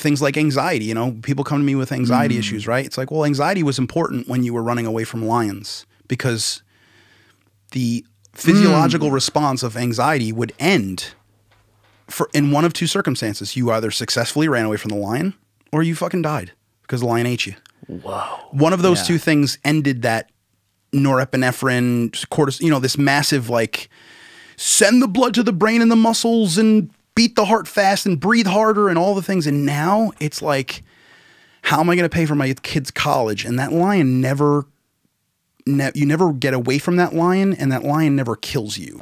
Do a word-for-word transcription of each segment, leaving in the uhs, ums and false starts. things like anxiety. You know, people come to me with anxiety mm. issues, right? It's like, well, anxiety was important when you were running away from lions because the physiological mm. response of anxiety would end for in one of two circumstances. You either successfully ran away from the lion or you fucking died because the lion ate you. Wow. One of those yeah. two things ended that norepinephrine, cortisol, you know, this massive, like, send the blood to the brain and the muscles and beat the heart fast and breathe harder and all the things. And now it's like, how am I going to pay for my kid's college? And that lion never, ne you never get away from that lion, and that lion never kills you.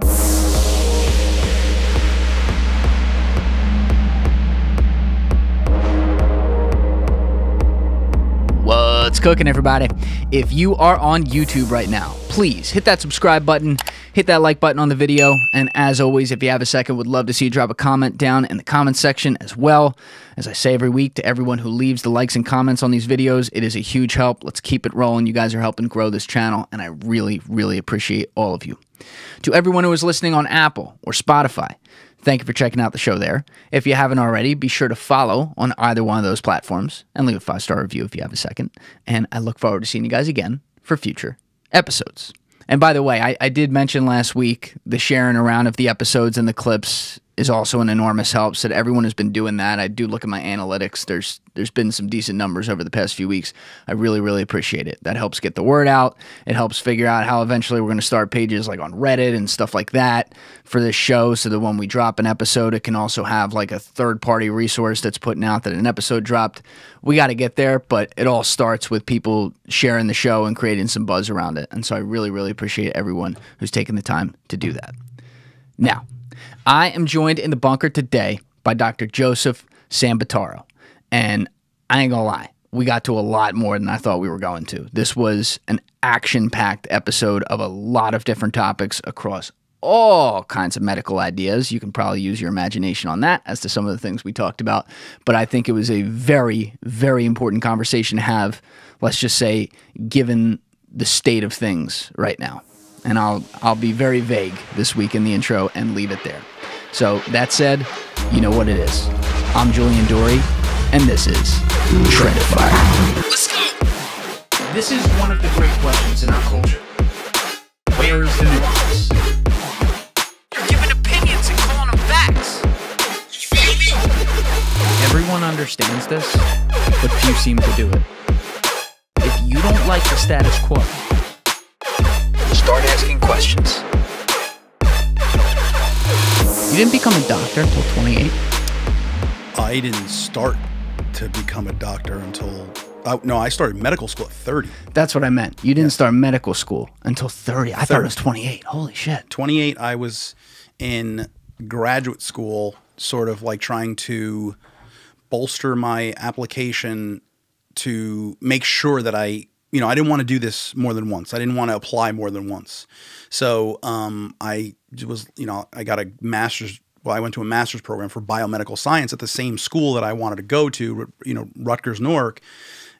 What's cooking, everybody? If you are on YouTube right now, please hit that subscribe button, hit that like button on the video, and as always, if you have a second, would love to see you drop a comment down in the comment section as well. As I say every week to everyone who leaves the likes and comments on these videos, it is a huge help. Let's keep it rolling. You guys are helping grow this channel, and I really, really appreciate all of you. To everyone who is listening on Apple or Spotify, thank you for checking out the show there. If you haven't already, be sure to follow on either one of those platforms and leave a five-star review if you have a second. And I look forward to seeing you guys again for future episodes. And by the way, I, I did mention last week the sharing around of the episodes and the clips is also an enormous help. So everyone has been doing that. I do look at my analytics. There's there's been some decent numbers over the past few weeks. I really, really appreciate it. That helps get the word out. It helps figure out how eventually we're going to start pages like on Reddit and stuff like that for this show. So that when we drop an episode, it can also have like a third-party resource that's putting out that an episode dropped. We got to get there, but it all starts with people sharing the show and creating some buzz around it. And so I really, really appreciate everyone who's taken the time to do that. Now, I am joined in the bunker today by Doctor Joseph Sambataro, and I ain't gonna lie, we got to a lot more than I thought we were going to. This was an action-packed episode of a lot of different topics across all kinds of medical ideas. You can probably use your imagination on that as to some of the things we talked about, but I think it was a very, very important conversation to have, let's just say, given the state of things right now. And I'll, I'll be very vague this week in the intro and leave it there. So that said, you know what it is. I'm Julian Dorey, and this is TRENDIFIER. Let's go! This is one of the great questions in our culture. Where is the nuance? You're giving opinions and calling them facts. You feel me? Everyone understands this, but few seem to do it. If you don't like the status quo, start asking questions. You didn't become a doctor until twenty-eight? I didn't start to become a doctor until... Uh, no, I started medical school at thirty. That's what I meant. You didn't yeah. start medical school until thirty. I thirty. Thought it was twenty-eight. Holy shit. twenty-eight, I was in graduate school, sort of like trying to bolster my application to make sure that I... You know, I didn't want to do this more than once. I didn't want to apply more than once. So um, I was, you know, I got a master's. Well, I went to a master's program for biomedical science at the same school that I wanted to go to, you know, Rutgers Newark.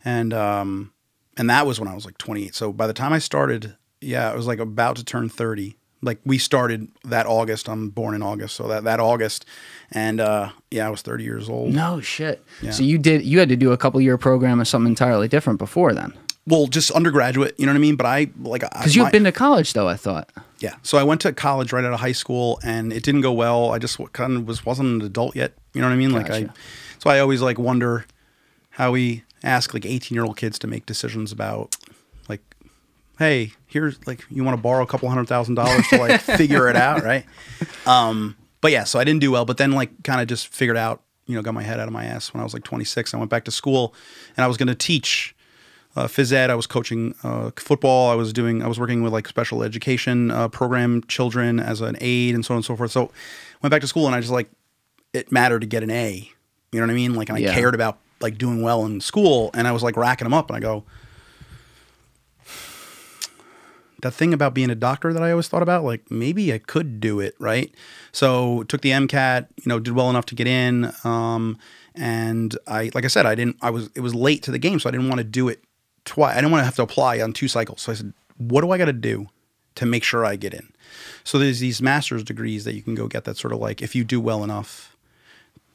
And, um, and that was when I was like twenty-eight. So by the time I started, yeah, I was like about to turn thirty. Like we started that August. I'm born in August, so that that August, and uh, yeah, I was thirty years old. No shit. Yeah. So you did. You had to do a couple year program of something entirely different before then. Well, just undergraduate, you know what I mean? But I like because you've been to college though, I thought. Yeah, so I went to college right out of high school, and it didn't go well. I just kind of was wasn't an adult yet, you know what I mean? Gotcha. Like I, so I always like wonder how we ask like eighteen-year-old kids to make decisions about like, hey, here's like you want to borrow a couple hundred thousand dollars to like figure it out, right? Um, but yeah, so I didn't do well, but then like kind of just figured out, you know, got my head out of my ass when I was like twenty-six. I went back to school, and I was going to teach. Uh, phys ed, I was coaching uh, football. I was doing, I was working with like special education uh, program children as an aide and so on and so forth. So went back to school and I just like, it mattered to get an A, you know what I mean? Like, and yeah. I cared about like doing well in school, and I was like racking them up, and I go, that thing about being a doctor that I always thought about, like maybe I could do it. Right. So took the MCAT, you know, did well enough to get in. Um, and I, like I said, I didn't, I was, it was late to the game, so I didn't want to do it twice. I didn't want to have to apply on two cycles. So I said, what do I got to do to make sure I get in? So there's these master's degrees that you can go get that sort of like, if you do well enough,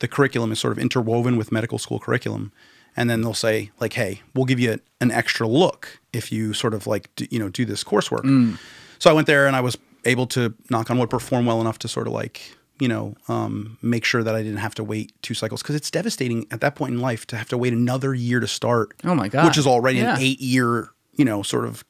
the curriculum is sort of interwoven with medical school curriculum. And then they'll say like, hey, we'll give you an extra look if you sort of like, do, you know, do this coursework. Mm. So I went there and I was able to, knock on wood, perform well enough to sort of like, you know, um, make sure that I didn't have to wait two cycles. Because it's devastating at that point in life to have to wait another year to start. Oh my God. Which is already yeah. an eight year, you know, sort of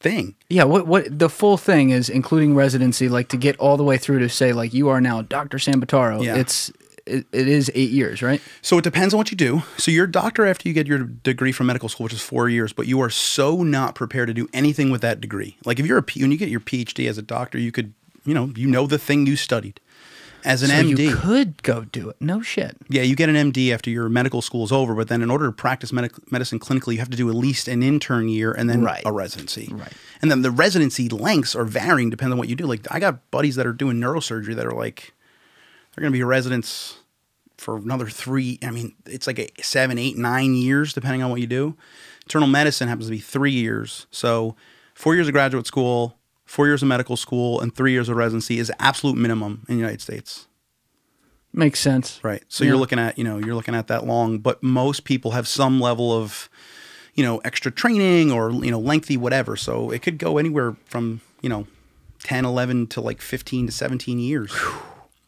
thing. Yeah. What, what the full thing is, including residency, like to get all the way through to say like, you are now Doctor Sambataro. Yeah. It's, it, it is eight years, right? So it depends on what you do. So you're a doctor after you get your degree from medical school, which is four years, but you are so not prepared to do anything with that degree. Like if you're a, when you get your PhD as a doctor, you could, you know, you know the thing you studied. As an M D. So you could go do it. No shit. Yeah, you get an M D after your medical school is over, but then in order to practice medic medicine clinically, you have to do at least an intern year and then right. a residency. Right. And then the residency lengths are varying depending on what you do. Like I got buddies that are doing neurosurgery that are like, they're going to be residents for another three, I mean, it's like a seven, eight, nine years depending on what you do. Internal medicine happens to be three years. So four years of graduate school, four years of medical school, and three years of residency is absolute minimum in the United States. Makes sense. Right. So yeah. you're looking at, you know, you're looking at that long, but most people have some level of, you know, extra training or, you know, lengthy whatever. So it could go anywhere from, you know, ten, eleven to like fifteen to seventeen years.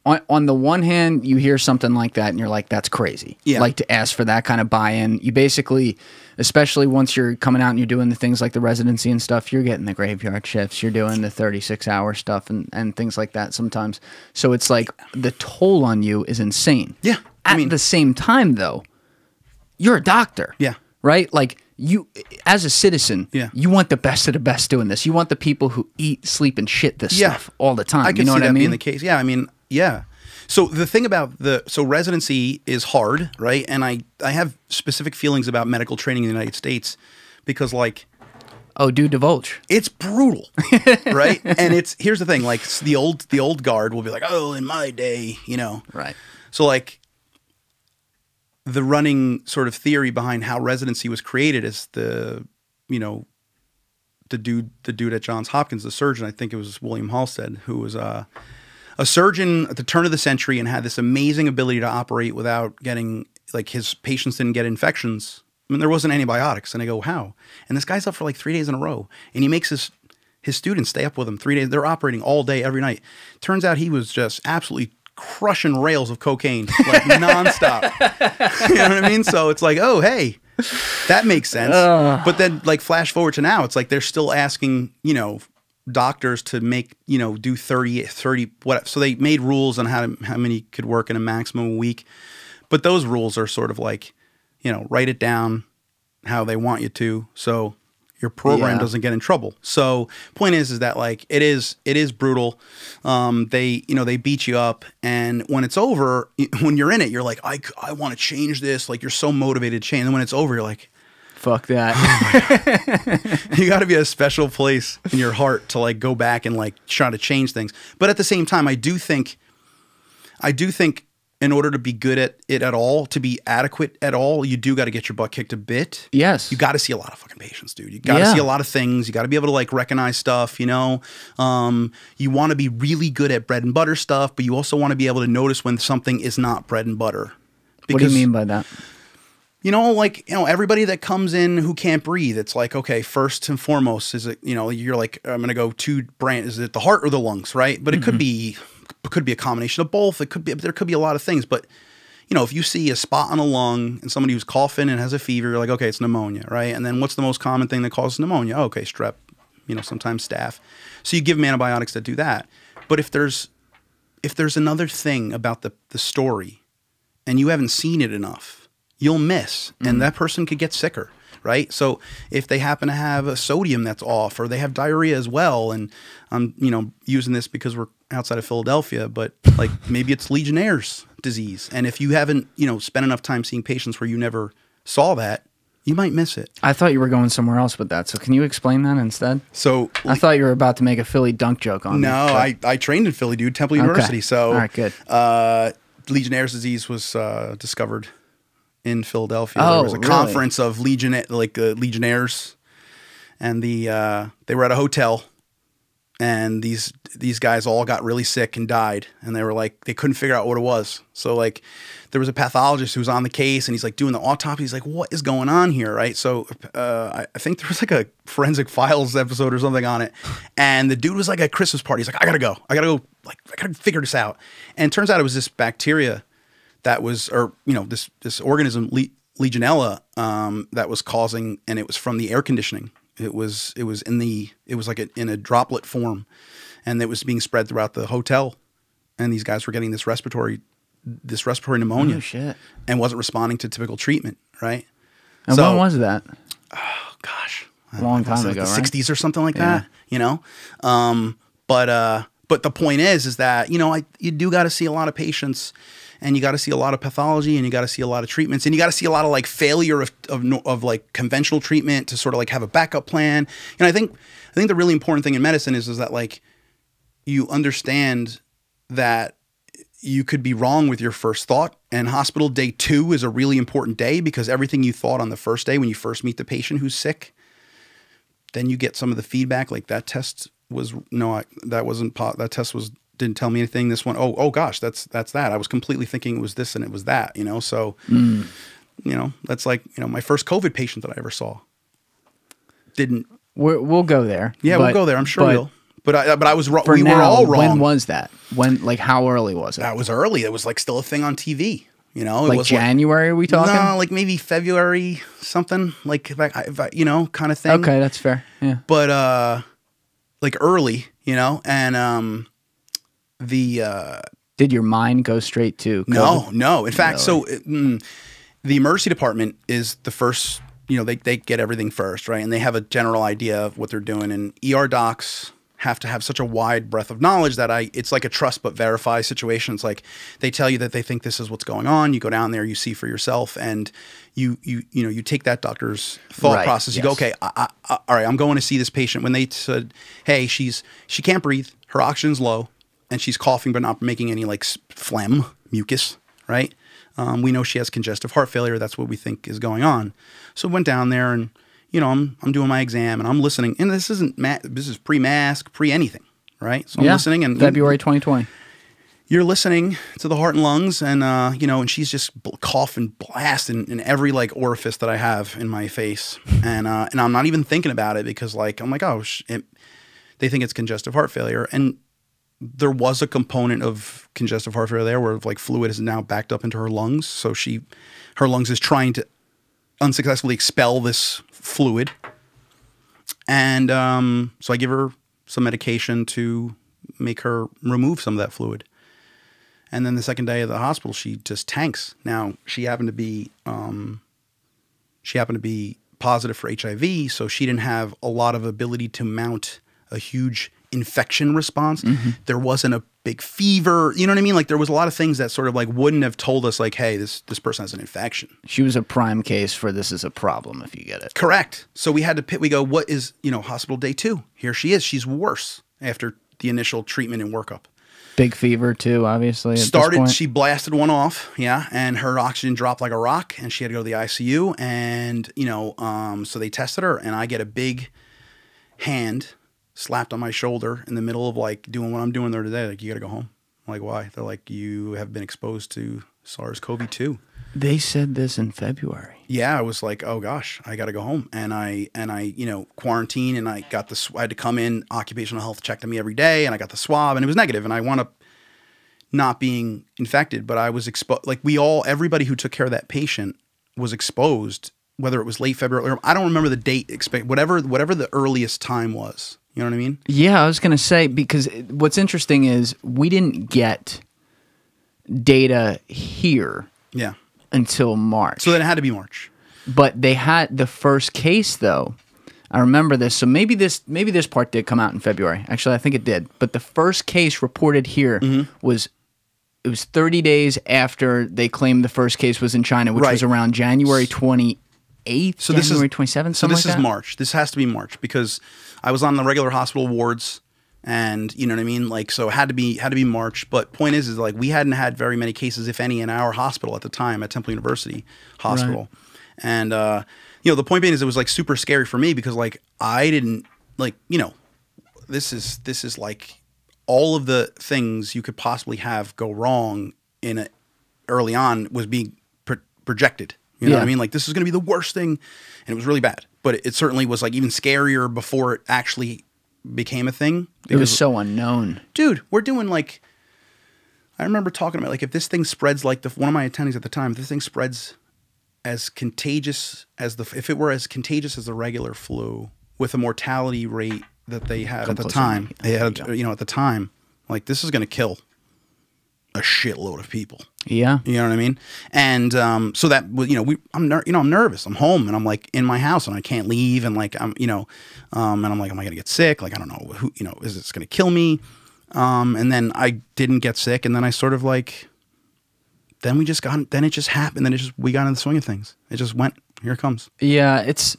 On, on the one hand, you hear something like that and you're like, that's crazy. Yeah. Like to ask for that kind of buy-in. You basically, especially once you're coming out and you're doing the things like the residency and stuff, you're getting the graveyard shifts, you're doing the thirty-six hour stuff and, and things like that sometimes. So it's like the toll on you is insane. Yeah. At I mean, the same time though, you're a doctor. Yeah. Right? Like you, as a citizen, yeah. you want the best of the best doing this. You want the people who eat, sleep, and shit this yeah. stuff all the time. I can you know see what that I mean? Being the case. Yeah, I mean... Yeah. So the thing about the, so residency is hard, right? And I, I have specific feelings about medical training in the United States because like. Oh, dude, divulge. It's brutal, right? And it's, here's the thing, like the old, the old guard will be like, oh, in my day, you know. Right. So like the running sort of theory behind how residency was created is the, you know, the dude, the dude at Johns Hopkins, the surgeon, I think it was William Halstead, who was, uh, a surgeon at the turn of the century and had this amazing ability to operate without getting, like his patients didn't get infections. I mean, there wasn't antibiotics. And I go, how? And this guy's up for like three days in a row. And he makes his, his students stay up with him three days. They're operating all day, every night. Turns out he was just absolutely crushing rails of cocaine, like nonstop. You know what I mean? So it's like, oh, hey, that makes sense. Uh. But then like flash forward to now, it's like they're still asking, you know, doctors to make, you know, do thirty, thirty, whatever. So they made rules on how, to, how many could work in a maximum week. But those rules are sort of like, you know, write it down how they want you to. So your program yeah. doesn't get in trouble. So point is, is that like, it is, it is brutal. Um, they, you know, they beat you up. And when it's over, when you're in it, you're like, I, I want to change this. Like you're so motivated to change. And when it's over, you're like, fuck that. Oh you got to be a special place in your heart to like go back and like try to change things. But at the same time, I do think, I do think in order to be good at it at all, to be adequate at all, you do got to get your butt kicked a bit. Yes. You got to see a lot of fucking patients, dude. You got to yeah. see a lot of things. You got to be able to like recognize stuff, you know, um, you want to be really good at bread and butter stuff, but you also want to be able to notice when something is not bread and butter. Because, what do you mean by that? You know, like, you know, everybody that comes in who can't breathe, it's like, okay, first and foremost, is it, you know, you're like, I'm going to go two brand, is it the heart or the lungs, right? But it mm-hmm. could be, it could be a combination of both. It could be, there could be a lot of things. But, you know, if you see a spot on a lung and somebody who's coughing and has a fever, you're like, okay, it's pneumonia, right? And then what's the most common thing that causes pneumonia? Oh, okay, strep, you know, sometimes staph. So you give them antibiotics that do that. But if there's, if there's another thing about the, the story and you haven't seen it enough, you'll miss, and mm-hmm. that person could get sicker, right? So if they happen to have a sodium that's off, or they have diarrhea as well, and I'm, you know, using this because we're outside of Philadelphia, but like maybe it's Legionnaires disease, and if you haven't, you know, spent enough time seeing patients where you never saw that, you might miss it. I thought you were going somewhere else with that, so can you explain that instead? So I thought you were about to make a Philly dunk joke on me. No, I, I trained in Philly, dude, Temple University. Okay. So all right, good. Uh, Legionnaires disease was uh, discovered in Philadelphia. Oh, there was a really? Conference of legion like uh, Legionnaires, and the uh, they were at a hotel, and these these guys all got really sick and died, and they were like, they couldn't figure out what it was. So like there was a pathologist who was on the case, and he's like doing the autopsy. He's like, what is going on here, right? So uh, I think there was like a Forensic Files episode or something on it, and the dude was like at Christmas party. He's like, I gotta go, I gotta go, like I gotta figure this out. And it turns out it was this bacteria that was, or you know, this this organism, le Legionella, um, that was causing, and it was from the air conditioning. It was it was in the it was like a, in a droplet form, and it was being spread throughout the hotel, and these guys were getting this respiratory this respiratory pneumonia, oh, shit. and wasn't responding to typical treatment, right? And so, when was that? Oh gosh, a long time ago, like the right? sixties or something like yeah. that, you know. Um, but uh, but the point is, is that you know, I you do got to see a lot of patients. And you got to see a lot of pathology, and you got to see a lot of treatments, and you got to see a lot of like failure of, of of like conventional treatment to sort of like have a backup plan. And I think I think the really important thing in medicine is is that like you understand that you could be wrong with your first thought, and hospital day two is a really important day, because everything you thought on the first day when you first meet the patient who's sick, then you get some of the feedback like that test was no, I, that wasn't that test was. didn't tell me anything. This one, oh, oh gosh, that's, that's that. I was completely thinking it was this and it was that, you know? So, mm. you know, that's like, you know, my first COVID patient that I ever saw didn't. We're, we'll go there. Yeah, but, we'll go there. I'm sure but, we'll. But I, but I was wrong. We now, were all wrong. When was that? When, like, how early was it? That was early. It was like still a thing on T V, you know? It like was January, like, are we talking? No, like maybe February, something like, if I, if I, you know, kind of thing. Okay, that's fair. Yeah. But, uh, like early, you know? And, um, The uh, did your mind go straight to COVID? No, no. In fact, really? so mm, the emergency department is the first. You know, they they get everything first, right? And they have a general idea of what they're doing. And E R docs have to have such a wide breadth of knowledge that I it's like a trust but verify situation. It's like they tell you that they think this is what's going on. You go down there, you see for yourself, and you you you know you take that doctor's thought right. process. Yes. You go, okay, I, I, all right, I'm going to see this patient. When they said, hey, she's she can't breathe, her oxygen's low, and she's coughing but not making any like phlegm, mucus, right? Um, we know she has congestive heart failure. That's what we think is going on. So I went down there, and you know, I'm I'm doing my exam, and I'm listening. And this isn't ma this is pre-mask, pre-anything, right? So I'm yeah, listening, and February twenty twenty. You're listening to the heart and lungs, and uh, you know, and she's just coughing, blasting in every like orifice that I have in my face, and uh, and I'm not even thinking about it because like I'm like, oh, sh it, they think it's congestive heart failure, and there was a component of congestive heart failure there where like fluid is now backed up into her lungs. So she, her lungs is trying to unsuccessfully expel this fluid. And um, so I give her some medication to make her remove some of that fluid. And then the second day of the hospital, she just tanks. Now she happened to be, um, she happened to be positive for H I V. So she didn't have a lot of ability to mount a huge infection response. Mm-hmm. There wasn't a big fever. You know what I mean? Like there was a lot of things that sort of like wouldn't have told us like, hey, this, this person has an infection. She was a prime case for this is a problem if you get it. Correct. So we had to pit, we go, what is, you know, hospital day two? Here she is. She's worse after the initial treatment and workup. Big fever too, obviously. Started, she blasted one off, yeah, and her oxygen dropped like a rock, and she had to go to the I C U, and, you know, um, so they tested her, and I get a big hand slapped on my shoulder in the middle of like doing what I'm doing there today. Like, you gotta go home. I'm like, why? They're like, you have been exposed to SARS CoV two. They said this in February. Yeah. I was like, oh gosh, I gotta go home. And I, and I, you know, quarantine, and I got this, I had to come in, occupational health checked on me every day, and I got the swab, and it was negative, and I wound up not being infected, but I was exposed. Like we all, everybody who took care of that patient was exposed, whether it was late February, or I don't remember the date, expect whatever, whatever the earliest time was. You know what I mean? Yeah, I was going to say, because what's interesting is we didn't get data here yeah. until March. So then it had to be March. But they had the first case, though. I remember this. So maybe this maybe this part did come out in February. Actually, I think it did. But the first case reported here mm-hmm. was it was thirty days after they claimed the first case was in China, which right. was around January twenty-eighth. eighth, so January twenty-seventh, so this like is that? March. This has to be March, because I was on the regular hospital wards, and you know what I mean? Like, so it had to be, had to be March. But point is, is like we hadn't had very many cases, if any, in our hospital at the time at Temple University Hospital. Right. And, uh, you know, the point being is it was like super scary for me because like I didn't like, you know, this is this is like all of the things you could possibly have go wrong in a, early on was being pro projected. You know yeah. what I mean? Like, this is going to be the worst thing, and it was really bad. But it, it certainly was like even scarier before it actually became a thing. It was so unknown. Dude, we're doing like, I remember talking about like if this thing spreads like the, one of my attendees at the time, if this thing spreads as contagious as the, if it were as contagious as the regular flu with a mortality rate that they had Come at the time, they had, you, you know, at the time, like this is going to kill a shitload of people. Yeah. You know what I mean? And, um, so that, you know, we, I'm, ner you know, I'm nervous, I'm home and I'm like in my house and I can't leave. And like, I'm, you know, um, and I'm like, am I going to get sick? Like, I don't know who, you know, is this going to kill me? Um, and then I didn't get sick. And then I sort of like, then we just got, then it just happened. Then it just, we got into the swing of things. It just went, here it comes. Yeah. It's,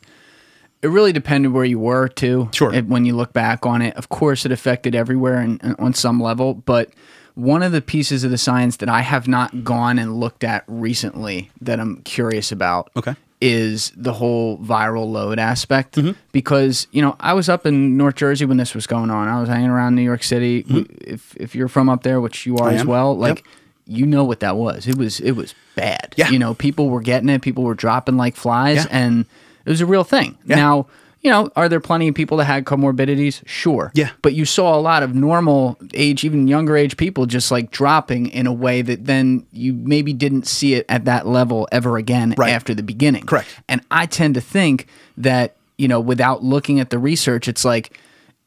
it really depended where you were too. Sure. It, when you look back on it, of course it affected everywhere and, and on some level, but one of the pieces of the science that I have not gone and looked at recently that I'm curious about okay. is the whole viral load aspect. Mm-hmm. Because, you know, I was up in North Jersey when this was going on. I was hanging around New York City. Mm-hmm. If, if you're from up there, which you are I as am. well, like yep. you know what that was. It was it was bad. Yeah. You know, people were getting it. People were dropping like flies. Yeah. And it was a real thing. Yeah. Now, you know, are there plenty of people that had comorbidities? Sure. Yeah. But you saw a lot of normal age, even younger age people just like dropping in a way that then you maybe didn't see it at that level ever again right. after the beginning. Correct. And I tend to think that, you know, without looking at the research, it's like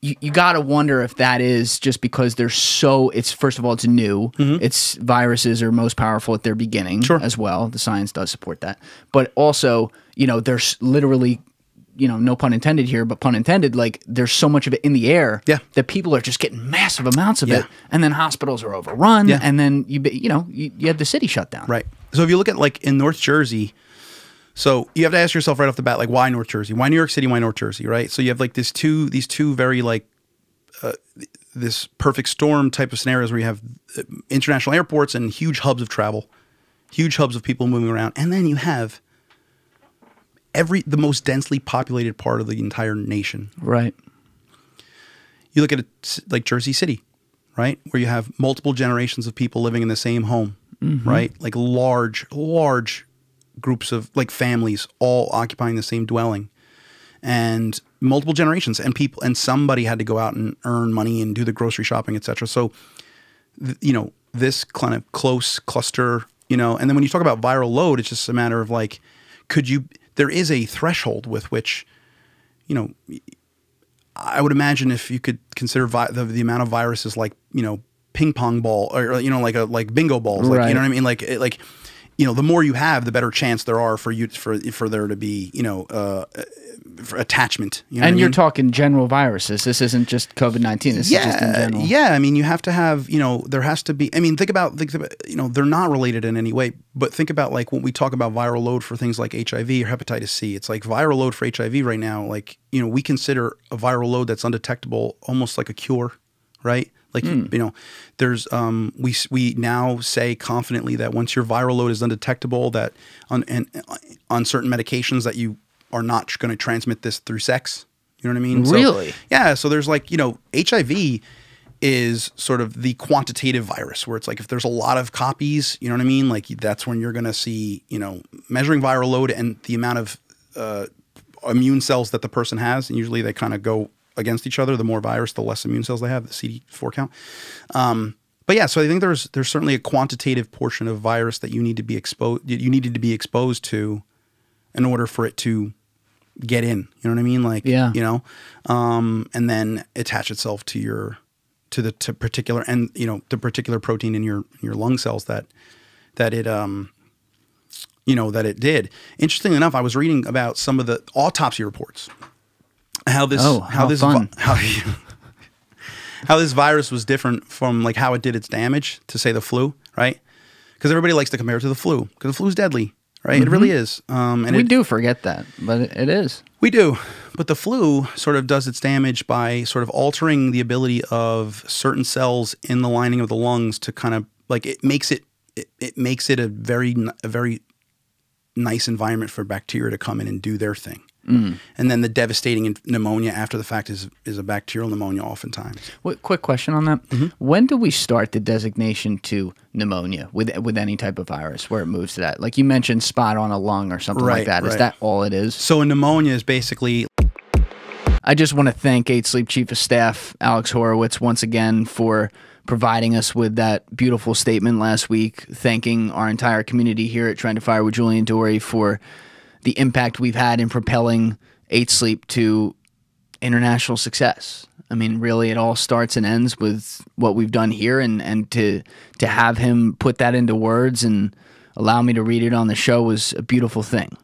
you, you got to wonder if that is just because they're so, it's first of all, it's new. Mm-hmm. It's viruses are most powerful at their beginning sure. as well. The science does support that. But also, you know, there's literally, you know, no pun intended here, but pun intended, like there's so much of it in the air yeah. that people are just getting massive amounts of yeah. it. And then hospitals are overrun. Yeah. And then, you you know, you, you have the city shut down. Right. So if you look at like in North Jersey, so you have to ask yourself right off the bat, like why North Jersey? Why New York City? Why North Jersey? Right. So you have like these two, these two very like uh, this perfect storm type of scenarios where you have international airports and huge hubs of travel, huge hubs of people moving around. And then you have every the most densely populated part of the entire nation. Right. You look at it like Jersey City, right? Where you have multiple generations of people living in the same home, mm-hmm. right? Like large, large groups of like families all occupying the same dwelling and multiple generations and people, and somebody had to go out and earn money and do the grocery shopping, et cetera. So, th you know, this kind of close cluster, you know, and then when you talk about viral load, it's just a matter of like, could you... There is a threshold with which, you know, I would imagine if you could consider vi the, the amount of viruses like, you know, ping pong ball or, you know, like a, like bingo balls, like, right. you know what I mean? Like, like, you know, the more you have, the better chance there are for you, for, for there to be, you know, uh, for attachment. You know and you're mean? talking general viruses. This isn't just COVID nineteen. This yeah, is just in general. Yeah. I mean, you have to have, you know, there has to be, I mean, think about, think about, you know, they're not related in any way, but think about like when we talk about viral load for things like H I V or hepatitis C, it's like viral load for H I V right now. Like, you know, we consider a viral load that's undetectable, almost like a cure, right? Like, mm. you know, there's, um, we, we now say confidently that once your viral load is undetectable, that on, and on certain medications that you are not going to transmit this through sex. You know what I mean? Really? So, yeah. So there's like, you know, H I V is sort of the quantitative virus where it's like, if there's a lot of copies, you know what I mean? Like that's when you're going to see, you know, measuring viral load and the amount of, uh, immune cells that the person has. And usually they kind of go against each other. The more virus, the less immune cells they have, the C D four count. Um, but yeah, so I think there's there's certainly a quantitative portion of virus that you need to be exposed you needed to be exposed to in order for it to get in. You know what I mean? Like yeah. you know, um, and then attach itself to your to the to particular and you know the particular protein in your in your lung cells that that it um you know that it did. Interestingly enough, I was reading about some of the autopsy reports. How this oh, how, how this fun. how how this virus was different from like how it did its damage to say the flu, right? Because everybody likes to compare it to the flu because the flu is deadly, right? Mm-hmm. It really is. Um, and we it, do forget that, but it is. We do, but the flu sort of does its damage by sort of altering the ability of certain cells in the lining of the lungs to kind of like it makes it it, it makes it a very a very nice environment for bacteria to come in and do their thing. Mm. And then the devastating pneumonia after the fact is, is a bacterial pneumonia oftentimes. What, quick question on that. Mm-hmm. When do we start the designation to pneumonia with, with any type of virus where it moves to that? Like you mentioned spot on a lung or something right, like that. Right. Is that all it is? So a pneumonia is basically... I just want to thank Eight Sleep Chief of Staff Alex Horowitz once again for providing us with that beautiful statement last week, thanking our entire community here at TRENDIFIER with Julian Dorey for the impact we've had in propelling Eight Sleep to international success. I mean, really, it all starts and ends with what we've done here, and, and to, to have him put that into words and allow me to read it on the show was a beautiful thing.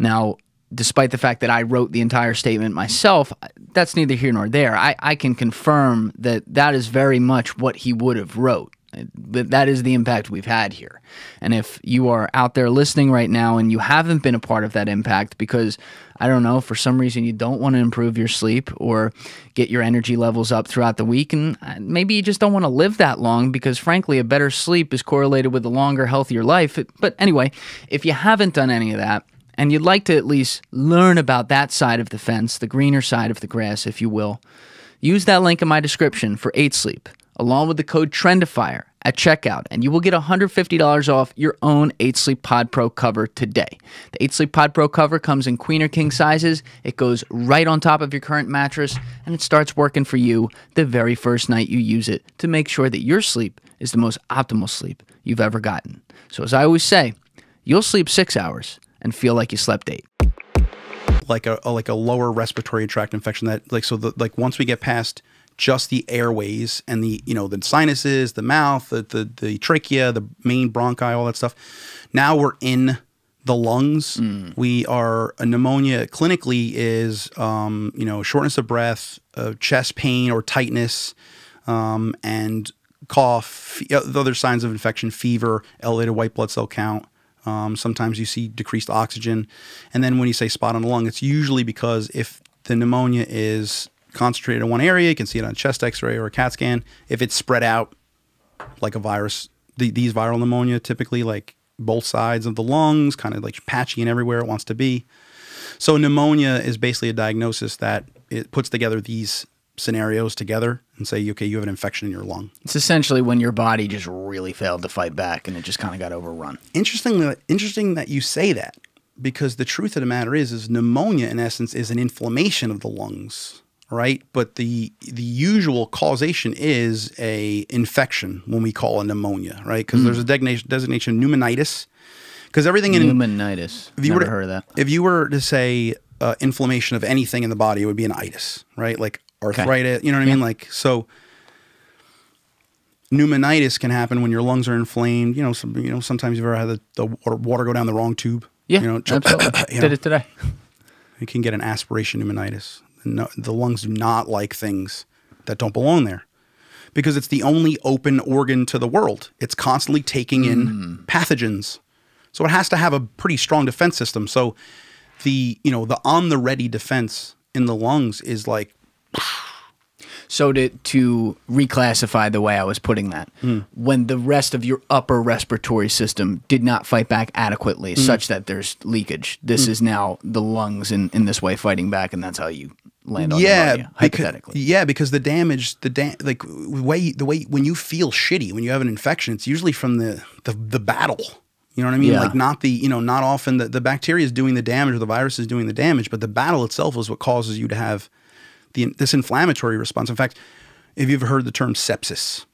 Now, despite the fact that I wrote the entire statement myself, that's neither here nor there. I, I can confirm that that is very much what he would have wrote. That that is the impact we've had here. And if you are out there listening right now and you haven't been a part of that impact because, I don't know, for some reason you don't want to improve your sleep or get your energy levels up throughout the week, and maybe you just don't want to live that long because, frankly, a better sleep is correlated with a longer, healthier life. But anyway, if you haven't done any of that and you'd like to at least learn about that side of the fence, the greener side of the grass, if you will, use that link in my description for Eight Sleep, along with the code TRENDIFIER at checkout, and you will get one hundred fifty dollars off your own Eight Sleep Pod Pro cover today. The Eight Sleep Pod Pro cover comes in queen or king sizes. It goes right on top of your current mattress, and it starts working for you the very first night you use it to make sure that your sleep is the most optimal sleep you've ever gotten. So as I always say, you'll sleep six hours and feel like you slept eight. Like a, like a lower respiratory tract infection that, like, so the, like once we get past just the airways and the, you know, the sinuses, the mouth, the, the, the trachea, the main bronchi, all that stuff. Now we're in the lungs. Mm. We are, a pneumonia clinically is, um, you know, shortness of breath, uh, chest pain or tightness, um, and cough, the other signs of infection, fever, elevated white blood cell count. Um, sometimes you see decreased oxygen. And then when you say spot on the lung, it's usually because if the pneumonia is concentrated in one area, you can see it on a chest x-ray or a CAT scan. If it's spread out like a virus, the, these viral pneumonia typically like both sides of the lungs, kind of like patchy and everywhere it wants to be. So pneumonia is basically a diagnosis that it puts together these scenarios together and say, okay, you have an infection in your lung. It's essentially when your body just really failed to fight back and it just kind of got overrun. Interesting, interesting that you say that, because the truth of the matter is, is pneumonia in essence is an inflammation of the lungs. Right, but the the usual causation is a infection when we call a pneumonia, right? Because mm. there's a designation, designation pneumonitis. Because everything in pneumonitis. If you Never were to, heard of that. If you were to say uh, inflammation of anything in the body, it would be an itis, right? Like arthritis. Okay. You know what yeah. I mean? Like so. Pneumonitis can happen when your lungs are inflamed. You know, some, you know. Sometimes you've ever had the, the water, water go down the wrong tube. Yeah, you know, absolutely. You know, did it today. You can get an aspiration pneumonitis. No, the lungs do not like things that don't belong there because it's the only open organ to the world. It's constantly taking in mm. pathogens. So it has to have a pretty strong defense system. So the, you know, the on the ready defense in the lungs is like. So to, to reclassify the way I was putting that, mm. when the rest of your upper respiratory system did not fight back adequately mm. such that there's leakage, this mm. is now the lungs in, in this way fighting back, and that's how you land on yeah, pneumonia, hypothetically. Because, yeah, because the damage, the da like way the way when you feel shitty, when you have an infection, it's usually from the, the, the battle. You know what I mean? Yeah. Like not the, you know, not often the, the bacteria is doing the damage or the virus is doing the damage, but the battle itself is what causes you to have The, this inflammatory response. In fact, if you've heard the term sepsis,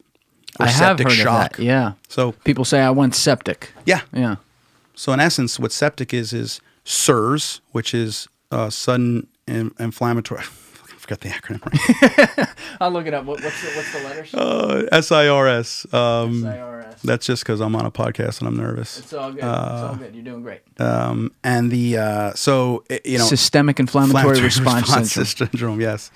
or I have septic heard shock, of that. Yeah. So people say I went septic. Yeah, yeah. So in essence, what septic is is SIRS, which is uh, sudden in, inflammatory. I forgot the acronym. Right? I'll look it up. What, what's, the, what's the letters? Uh, S I R S. Um, S I R S. That's just because I'm on a podcast and I'm nervous. It's all good. Uh, it's all good. You're doing great. Um, and the uh, so it, you know, systemic inflammatory, inflammatory response, response syndrome. syndrome. Yes,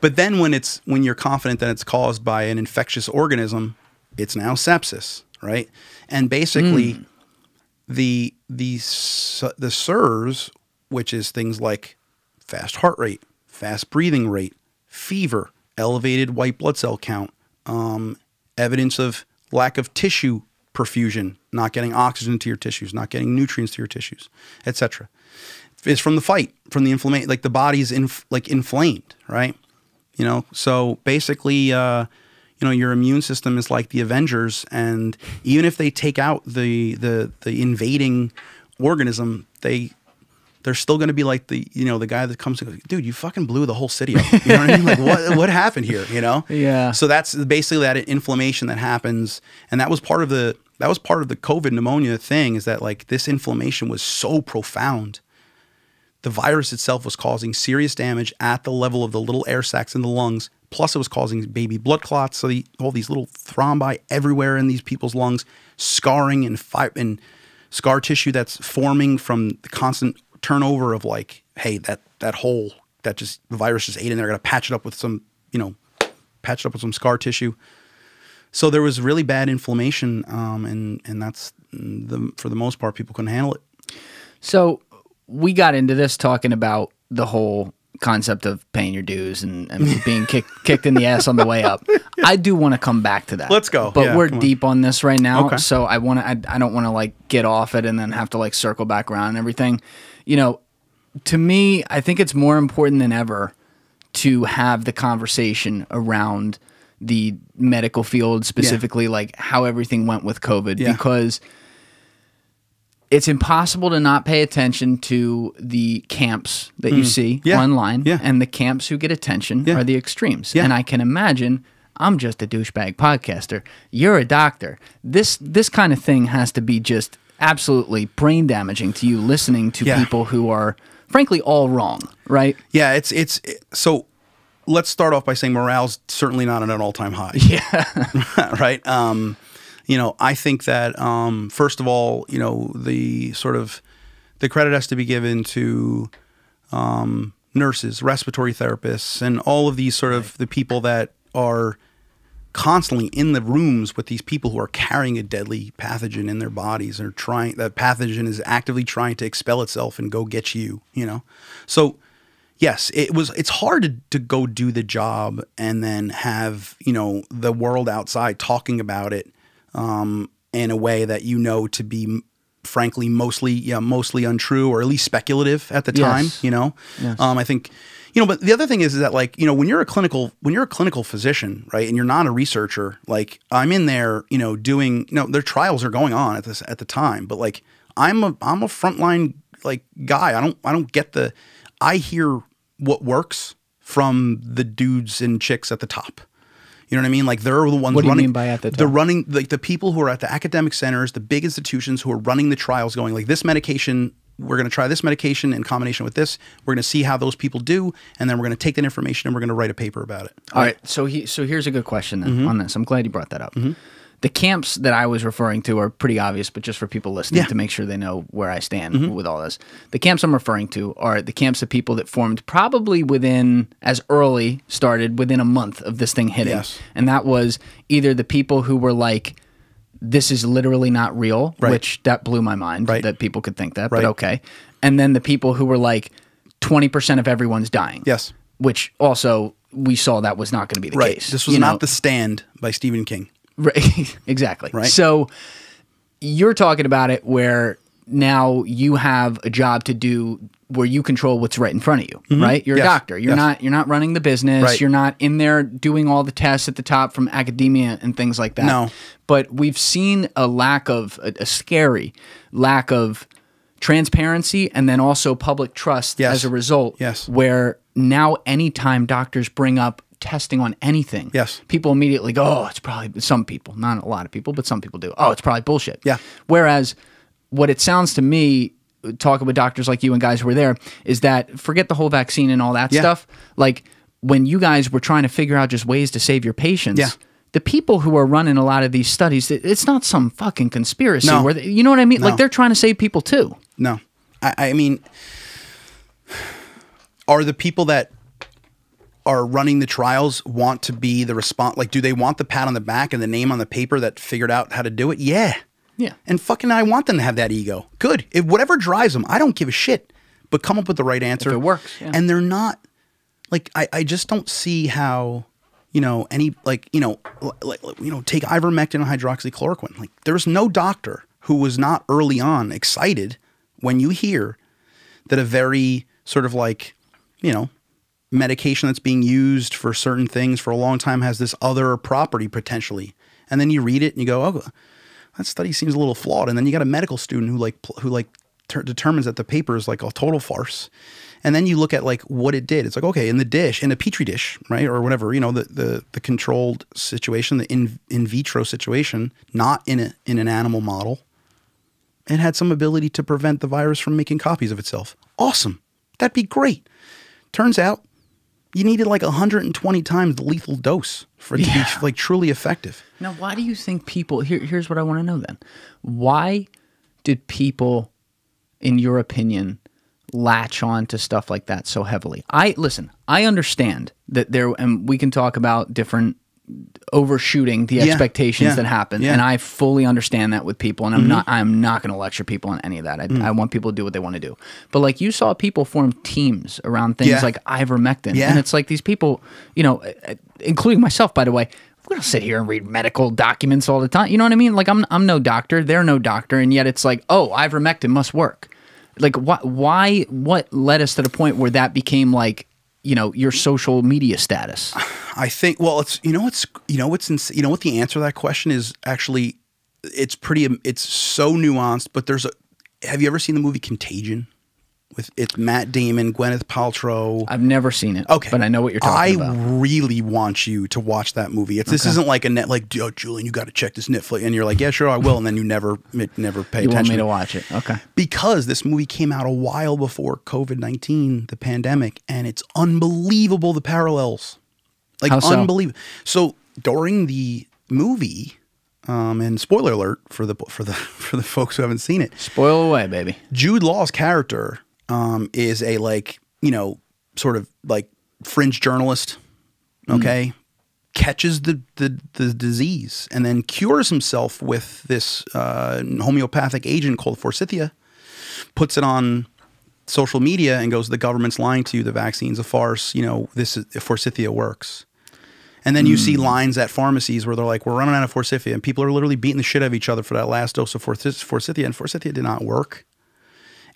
but then when it's when you're confident that it's caused by an infectious organism, it's now sepsis, right? And basically, mm. the the the SIRS, which is things like fast heart rate, fast breathing rate, fever, elevated white blood cell count, um, evidence of lack of tissue perfusion, not getting oxygen to your tissues, not getting nutrients to your tissues, et cetera. is from the fight, from the inflammation, like the body's inf like inflamed, right? You know, so basically, uh, you know, your immune system is like the Avengers, and even if they take out the the the invading organism, they they're still going to be like the you know the guy that comes and goes, dude, you fucking blew the whole city up. You know what I mean? Like what what happened here? You know? Yeah. So that's basically that inflammation that happens, and that was part of the that was part of the COVID pneumonia thing, is that like this inflammation was so profound. The virus itself was causing serious damage at the level of the little air sacs in the lungs. Plus, it was causing baby blood clots. So the, all these little thrombi everywhere in these people's lungs, scarring and, and scar tissue that's forming from the constant turnover of like, hey, that that hole that just the virus just ate in there, got to patch it up with some, you know, patch it up with some scar tissue. So there was really bad inflammation, um, and and that's the for the most part people couldn't handle it. So we got into this talking about the whole concept of paying your dues and, and being kicked kicked in the ass on the way up. Yeah. I do want to come back to that. Let's go. But yeah, we're deep on. on this right now, okay. so I want to. I, I don't want to like get off it and then have to like circle back around and everything. You know, to me, I think it's more important than ever to have the conversation around the medical field, specifically yeah. like how everything went with COVID, yeah. because it's impossible to not pay attention to the camps that mm. you see yeah. online, yeah. and the camps who get attention yeah. are the extremes. Yeah. And I can imagine, I'm just a douchebag podcaster. You're a doctor. This this kind of thing has to be just absolutely brain damaging to you, listening to yeah. people who are, frankly, all wrong, right? Yeah, it's it's it, so. Let's start off by saying morale's certainly not at an all-time high. Yeah, right. Um, You know, I think that, um, first of all, you know, the sort of the credit has to be given to um, nurses, respiratory therapists, and all of these sort of the people that are constantly in the rooms with these people who are carrying a deadly pathogen in their bodies and are trying, that pathogen is actively trying to expel itself and go get you, you know. So yes, it was. It's hard to, to go do the job and then have, you know, the world outside talking about it Um, in a way that you know to be, frankly, mostly yeah, mostly untrue, or at least speculative at the time. Yes. You know, yes. um, I think, you know. But the other thing is, is that like you know when you're a clinical when you're a clinical physician, right, and you're not a researcher. Like I'm in there, you know, doing you know their trials are going on at this at the time, but like I'm a I'm a frontline like guy. I don't I don't get the I hear what works from the dudes and chicks at the top. You know what I mean? Like they're the ones running. What do you mean by at the top? They're running like the people who are at the academic centers, the big institutions who are running the trials, going like this medication. We're going to try this medication in combination with this. We're going to see how those people do, and then we're going to take that information and we're going to write a paper about it. All right. right. So he, so here's a good question then mm-hmm. on this. I'm glad you brought that up. Mm-hmm. The camps that I was referring to are pretty obvious, but just for people listening yeah. to make sure they know where I stand mm-hmm. with all this. The camps I'm referring to are the camps of people that formed probably within, as early started, within a month of this thing hitting. Yes. And that was either the people who were like, this is literally not real, right. which that blew my mind right. that people could think that, right. but okay. And then the people who were like, twenty percent of everyone's dying. Yes. Which also we saw that was not going to be the right. case. This was you not know? The Stand by Stephen King. Right, exactly. Right. So you're talking about it where now you have a job to do where you control what's right in front of you, mm-hmm. right? You're yes. a doctor. You're yes. not. You're not running the business. Right. You're not in there doing all the tests at the top from academia and things like that. No. But we've seen a lack of a, a scary lack of transparency and then also public trust yes. as a result. Yes. Where now anytime doctors bring up testing on anything, yes. people immediately go, oh, it's probably, some people, not a lot of people, but some people do, oh, it's probably bullshit. Yeah. Whereas what it sounds to me, talking with doctors like you and guys who were there, is that forget the whole vaccine and all that yeah. stuff. Like when you guys were trying to figure out just ways to save your patients, yeah. the people who are running a lot of these studies, it's not some fucking conspiracy. No. Where they, you know what I mean? No. Like they're trying to save people too. No. I, I mean, are the people that are running the trials want to be the response? Like, do they want the pat on the back and the name on the paper that figured out how to do it? Yeah. Yeah. And fucking I want them to have that ego. Good. If whatever drives them, I don't give a shit, but come up with the right answer. If it works. Yeah. And they're not like, I, I just don't see how, you know, any like, you know, like, you know, take ivermectin and hydroxychloroquine. Like there's no doctor who was not early on excited when you hear that a very sort of like, you know, medication that's being used for certain things for a long time has this other property potentially. And then you read it and you go, oh, that study seems a little flawed. And then you got a medical student who like, who like determines that the paper is like a total farce. And then you look at like what it did. It's like, okay, in the dish, in the petri dish, right? Or whatever, you know, the, the, the controlled situation, the in, in vitro situation, not in, a, in an animal model, it had some ability to prevent the virus from making copies of itself. Awesome. That'd be great. Turns out you needed like one hundred twenty times the lethal dose for it to yeah. be like truly effective. Now, why do you think people, here, here's what I want to know then. Why did people, in your opinion, latch on to stuff like that so heavily? I listen, I understand that there, and we can talk about different overshooting the yeah, expectations yeah, that happen. Yeah. And I fully understand that with people. And I'm mm-hmm. not, I'm not going to lecture people on any of that. I, mm. I want people to do what they want to do. But like you saw people form teams around things yeah. like ivermectin. Yeah. And it's like these people, you know, including myself, by the way, we don't sit here and read medical documents all the time. You know what I mean? Like I'm, I'm no doctor, they're no doctor. And yet it's like, oh, ivermectin must work. Like wh why, what led us to the point where that became like, you know, your social media status? I think, well, it's, you know, it's, you know, it's, you know what the answer to that question is actually, it's pretty, it's so nuanced, but there's a, have you ever seen the movie Contagion? With it's Matt Damon, Gwyneth Paltrow. I've never seen it. Okay, but I know what you're talking I about. I really want you to watch that movie. It's, okay. This isn't like a net like, oh, Julian, you got to check this Netflix, and you're like, yeah, sure, I will, and then you never, never pay you attention. You want me to watch it? Okay, because this movie came out a while before COVID nineteen, the pandemic, and it's unbelievable the parallels, like How so? unbelievable. So during the movie. Um, and spoiler alert for the for the for the folks who haven't seen it. Spoil away, baby. Jude Law's character um, is a like you know sort of like fringe journalist. Okay, mm. catches the, the the disease and then cures himself with this uh, homeopathic agent called Forsythia. Puts it on social media and goes, "The government's lying to you. The vaccine's a farce. You know this is, Forsythia works." And then you mm. see lines at pharmacies where they're like, we're running out of Forsythia. And people are literally beating the shit out of each other for that last dose of Forsythia. And Forsythia did not work.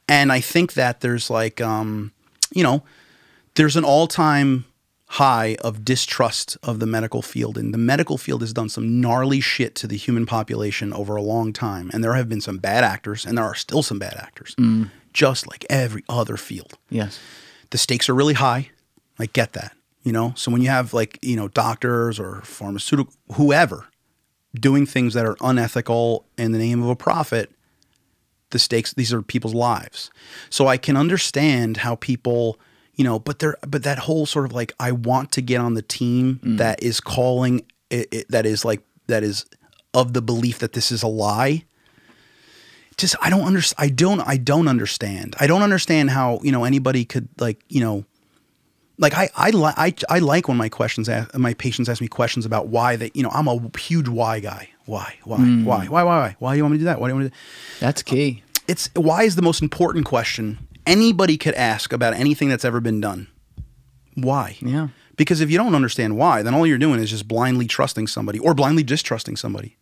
And I think that there's like, um, you know, there's an all-time high of distrust of the medical field. And the medical field has done some gnarly shit to the human population over a long time. And there have been some bad actors, and there are still some bad actors, mm. just like every other field. Yes. The stakes are really high. I get that. You know, so when you have like, you know, doctors or pharmaceutical, whoever doing things that are unethical in the name of a profit, the stakes, these are people's lives. So I can understand how people, you know, but they're, but that whole sort of like, I want to get on the team mm. that is calling it, it, that is like, that is of the belief that this is a lie. Just, I don't understand. I don't, I don't understand. I don't understand how, you know, anybody could like, you know, Like I, I, li I, I like when my questions, ask, my patients ask me questions about why they, you know, I'm a huge why guy. Why, why, mm. why, why, why, why, why do you want me to do that? Why do you want to do that? That's key. It's why is the most important question anybody could ask about anything that's ever been done. Why? Yeah. Because if you don't understand why, then all you're doing is just blindly trusting somebody or blindly distrusting somebody.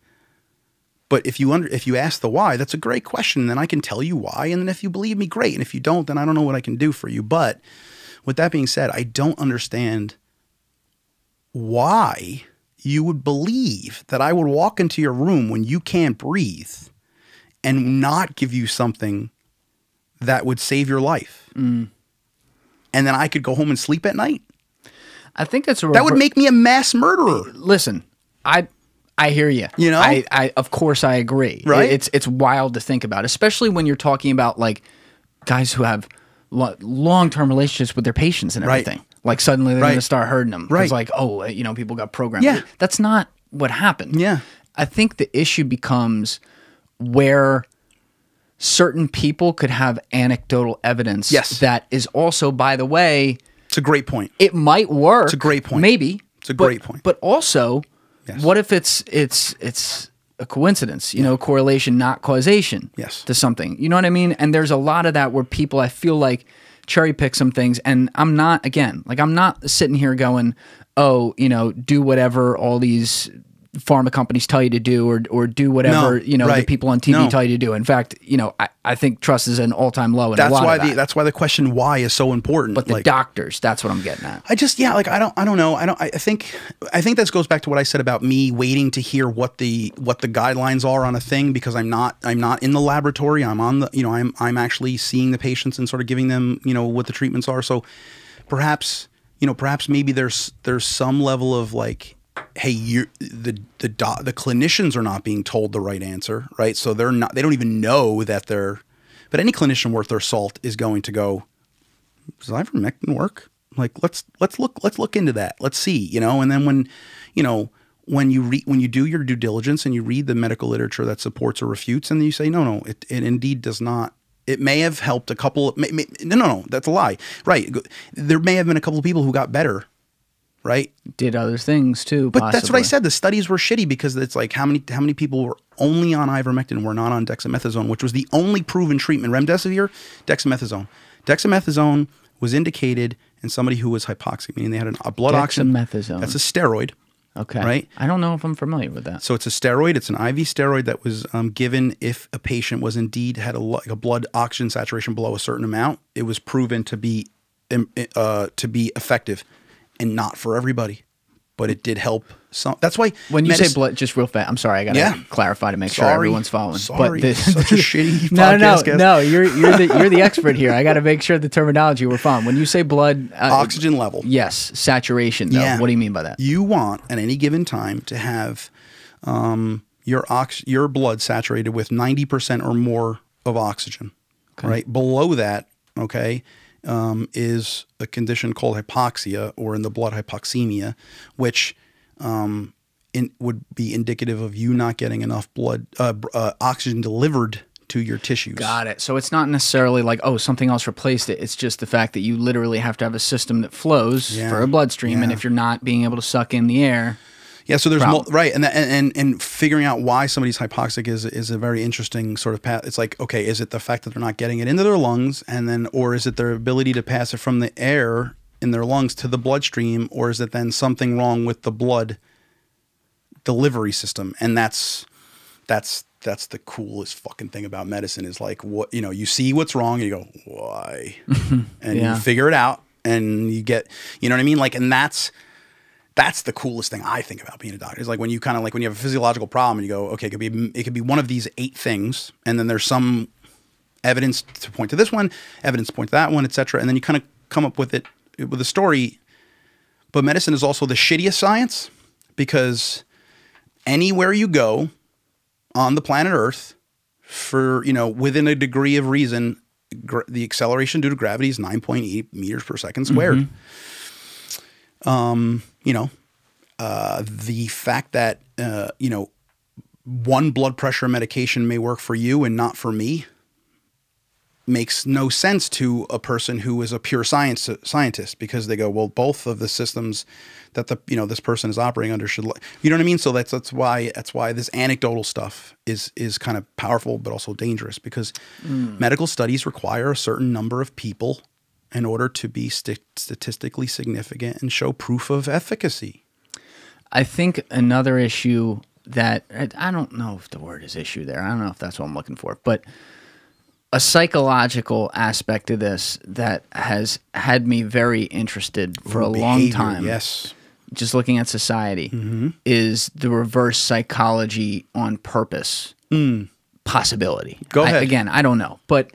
But if you under, if you ask the why, that's a great question. Then I can tell you why. And then if you believe me, great. And if you don't, then I don't know what I can do for you. But with that being said, I don't understand why you would believe that I would walk into your room when you can't breathe and not give you something that would save your life. Mm. And then I could go home and sleep at night. I think that's a that would make me a mass murderer. Listen, I I hear you. You know, I, I of course I agree. Right? It's it's wild to think about, especially when you're talking about like guys who have long-term relationships with their patients and everything. Right. Like suddenly they're right. going to start hurting them. Right. It's like, oh, you know, people got programmed. Yeah. That's not what happened. Yeah. I think the issue becomes where certain people could have anecdotal evidence. Yes. That is also, by the way, it's a great point. It might work. It's a great point. Maybe. It's a great but, point. But also, yes. what if it's it's it's a coincidence, you yeah. know, correlation, not causation yes. to something. You know what I mean? And there's a lot of that where people, I feel like, cherry pick some things. And I'm not, again, like I'm not sitting here going, oh, you know, do whatever all these pharma companies tell you to do, or or do whatever no, you know right. the people on T V no. tell you to do. In fact, you know, I, I think trust is an all time low. In that's a lot why of that. the that's why the question why is so important. But the like, doctors, that's what I'm getting at. I just yeah, like I don't I don't know I don't I think I think this goes back to what I said about me waiting to hear what the what the guidelines are on a thing, because I'm not I'm not in the laboratory. I'm on the you know I'm I'm actually seeing the patients and sort of giving them you know what the treatments are. So perhaps you know perhaps maybe there's there's some level of like, hey, you the the doc, the clinicians are not being told the right answer, right? So they're not they don't even know that they're. But any clinician worth their salt is going to go, does ivermectin work? Like let's let's look let's look into that. Let's see, you know. And then when, you know, when you re when you do your due diligence and you read the medical literature that supports or refutes, and then you say, no, no, it, it indeed does not. It may have helped a couple. May, may, no, no, no, that's a lie. Right? There may have been a couple of people who got better. Right? Did other things too. But possibly. That's what I said. The studies were shitty because it's like how many how many people were only on ivermectin, were not on dexamethasone, which was the only proven treatment. Remdesivir, dexamethasone. Dexamethasone was indicated in somebody who was hypoxic, meaning they had an, a blood oxygen. Dexamethasone. That's a steroid. Okay. Right? I don't know if I'm familiar with that. So it's a steroid. It's an I V steroid that was um, given if a patient was indeed had a, like a blood oxygen saturation below a certain amount. It was proven to be uh, to be effective. And not for everybody, but it did help some. That's why when you say blood, just real fast. I'm sorry, I gotta yeah. clarify to make sorry, sure everyone's following. Sorry, but the, such a shitty. No, no, guest. no. You're you're the you're the expert here. I gotta make sure the terminology we're following. When you say blood uh, oxygen level, yes, saturation. Though. Yeah. What do you mean by that? You want at any given time to have um, your ox your blood saturated with ninety percent or more of oxygen. Okay. Right below that, okay. Um, is a condition called hypoxia, or in the blood hypoxemia, which um, in, would be indicative of you not getting enough blood uh, uh, oxygen delivered to your tissues. Got it. So it's not necessarily like, oh, something else replaced it. It's just the fact that you literally have to have a system that flows yeah. for a bloodstream, yeah. and if you're not being able to suck in the air. Yeah, so there's problem. Right, and, that, and and and figuring out why somebody's hypoxic is is a very interesting sort of path. It's like, okay, is it the fact that they're not getting it into their lungs, and then, or is it their ability to pass it from the air in their lungs to the bloodstream, or is it then something wrong with the blood delivery system? And that's that's that's the coolest fucking thing about medicine is like, what you know, you see what's wrong and you go, why, and yeah. you figure it out, and you get, you know what I mean, like, and that's. That's the coolest thing I think about being a doctor. It's like when you kind of like when you have a physiological problem and you go, okay, it could be it could be one of these eight things, and then there's some evidence to point to this one, evidence to point to that one, et cetera. And then you kind of come up with it with a story. But medicine is also the shittiest science, because anywhere you go on the planet Earth, for you know within a degree of reason, gr the acceleration due to gravity is nine point eight meters per second squared. Mm-hmm. Um, you know, uh, the fact that, uh, you know, one blood pressure medication may work for you and not for me makes no sense to a person who is a pure science scientist, because they go, well, both of the systems that the, you know, this person is operating under should, you know what I mean? So that's, that's why, that's why this anecdotal stuff is, is kind of powerful, but also dangerous, because mm. medical studies require a certain number of people in order to be st statistically significant and show proof of efficacy. I think another issue that, I don't know if the word is issue there, I don't know if that's what I'm looking for, but a psychological aspect of this that has had me very interested for Ooh, a behavior, long time, yes. just looking at society, mm-hmm. is the reverse psychology on purpose mm. possibility. Go ahead. I, again, I don't know, but...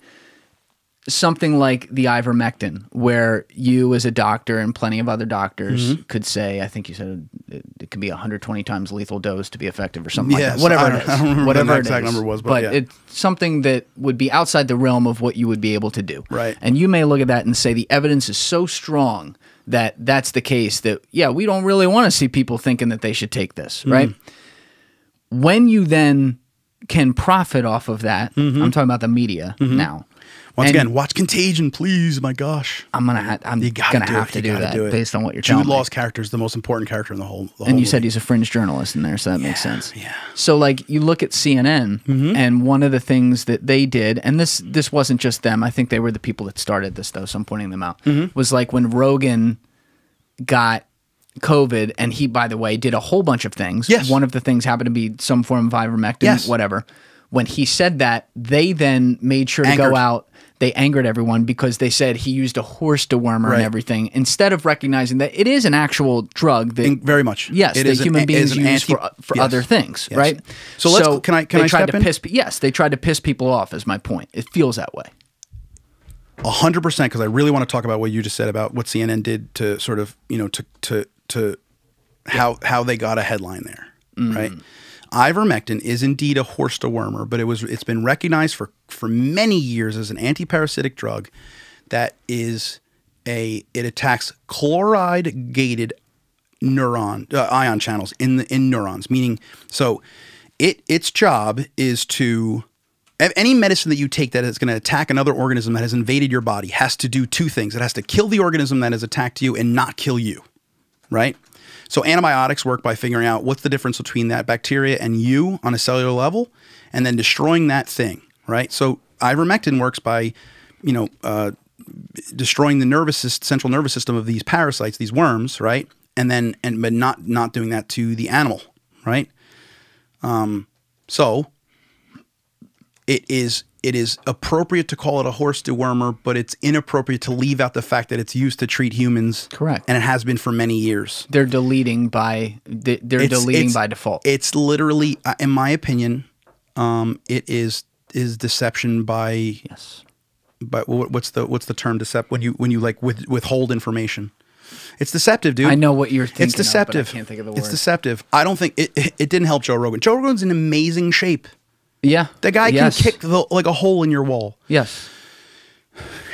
Something like the ivermectin, where you as a doctor and plenty of other doctors mm-hmm. could say, I think you said it, it could be one hundred twenty times lethal dose to be effective or something yes, like that. Whatever it is. I don't remember whatever what the exact number was. But, but yeah. it's something that would be outside the realm of what you would be able to do. Right. And you may look at that and say the evidence is so strong that that's the case that, yeah, we don't really want to see people thinking that they should take this, mm. right? When you then can profit off of that, mm-hmm. I'm talking about the media mm-hmm. now. Once and again, watch Contagion, please. My gosh, I'm gonna, ha I'm you gotta gonna do have it. to you do that do based on what you're Jude telling Law's me. Jude Law's character is the most important character in the whole. The and whole you movie. said he's a fringe journalist in there, so that yeah, makes sense. Yeah. So like, you look at C N N, mm-hmm. and one of the things that they did, and this this wasn't just them. I think they were the people that started this, though. So I'm pointing them out. Mm-hmm. Was like when Rogan got COVID, and he, by the way, did a whole bunch of things. Yes. One of the things happened to be some form of ivermectin, yes. whatever. When he said that, they then made sure angered. to go out. They angered everyone because they said he used a horse dewormer right. and everything, instead of recognizing that it is an actual drug. That, in, very much. Yes, it that is human an, beings use anti, for, for yes. other things, yes. right? So, let's, so can I, can they I tried step to in? piss. Yes, they tried to piss people off is my point. It feels that way. a hundred percent, because I really want to talk about what you just said about what C N N did to sort of, you know, to, to, to how, how they got a headline there, mm. right? Ivermectin is indeed a horse dewormer, but it was, it's been recognized for, for many years as an antiparasitic drug that is a, it attacks chloride-gated neuron, uh, ion channels in the, in neurons, meaning, so it, its job is to, any medicine that you take that is going to attack another organism that has invaded your body has to do two things. It has to kill the organism that has attacked you and not kill you, right? So antibiotics work by figuring out what's the difference between that bacteria and you on a cellular level and then destroying that thing, right? So ivermectin works by, you know, uh, destroying the nervous system, central nervous system of these parasites, these worms, right? And then, and but not, not doing that to the animal, right? Um, so... It is it is appropriate to call it a horse dewormer, but it's inappropriate to leave out the fact that it's used to treat humans. Correct, and it has been for many years. They're deleting by they're it's, deleting it's, by default. It's literally, in my opinion, um, it is is deception by yes. But what's the what's the term decept when you when you like with, withhold information? It's deceptive, dude. I know what you're thinking. It's deceptive. Of, but I can't think of the word. It's deceptive. I don't think it, it. It didn't help Joe Rogan. Joe Rogan's in amazing shape. Yeah. The guy yes. can kick the, like a hole in your wall. Yes.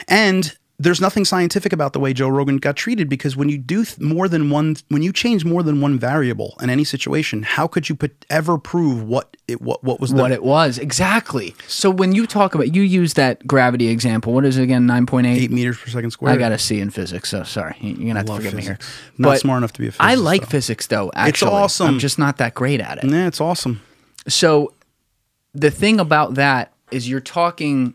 And there's nothing scientific about the way Joe Rogan got treated, because when you do th more than one, when you change more than one variable in any situation, how could you put, ever prove what it, what, what was the- What it was, exactly. So when you talk about, you use that gravity example, what is it again, nine point eight? eight meters per second squared. I got a C in physics, so sorry. You're going to have to forgive physics. me here. Not but smart enough to be a physicist. I like though. physics though, actually. It's awesome. I'm just not that great at it. Yeah, it's awesome. So- The thing about that is you're talking,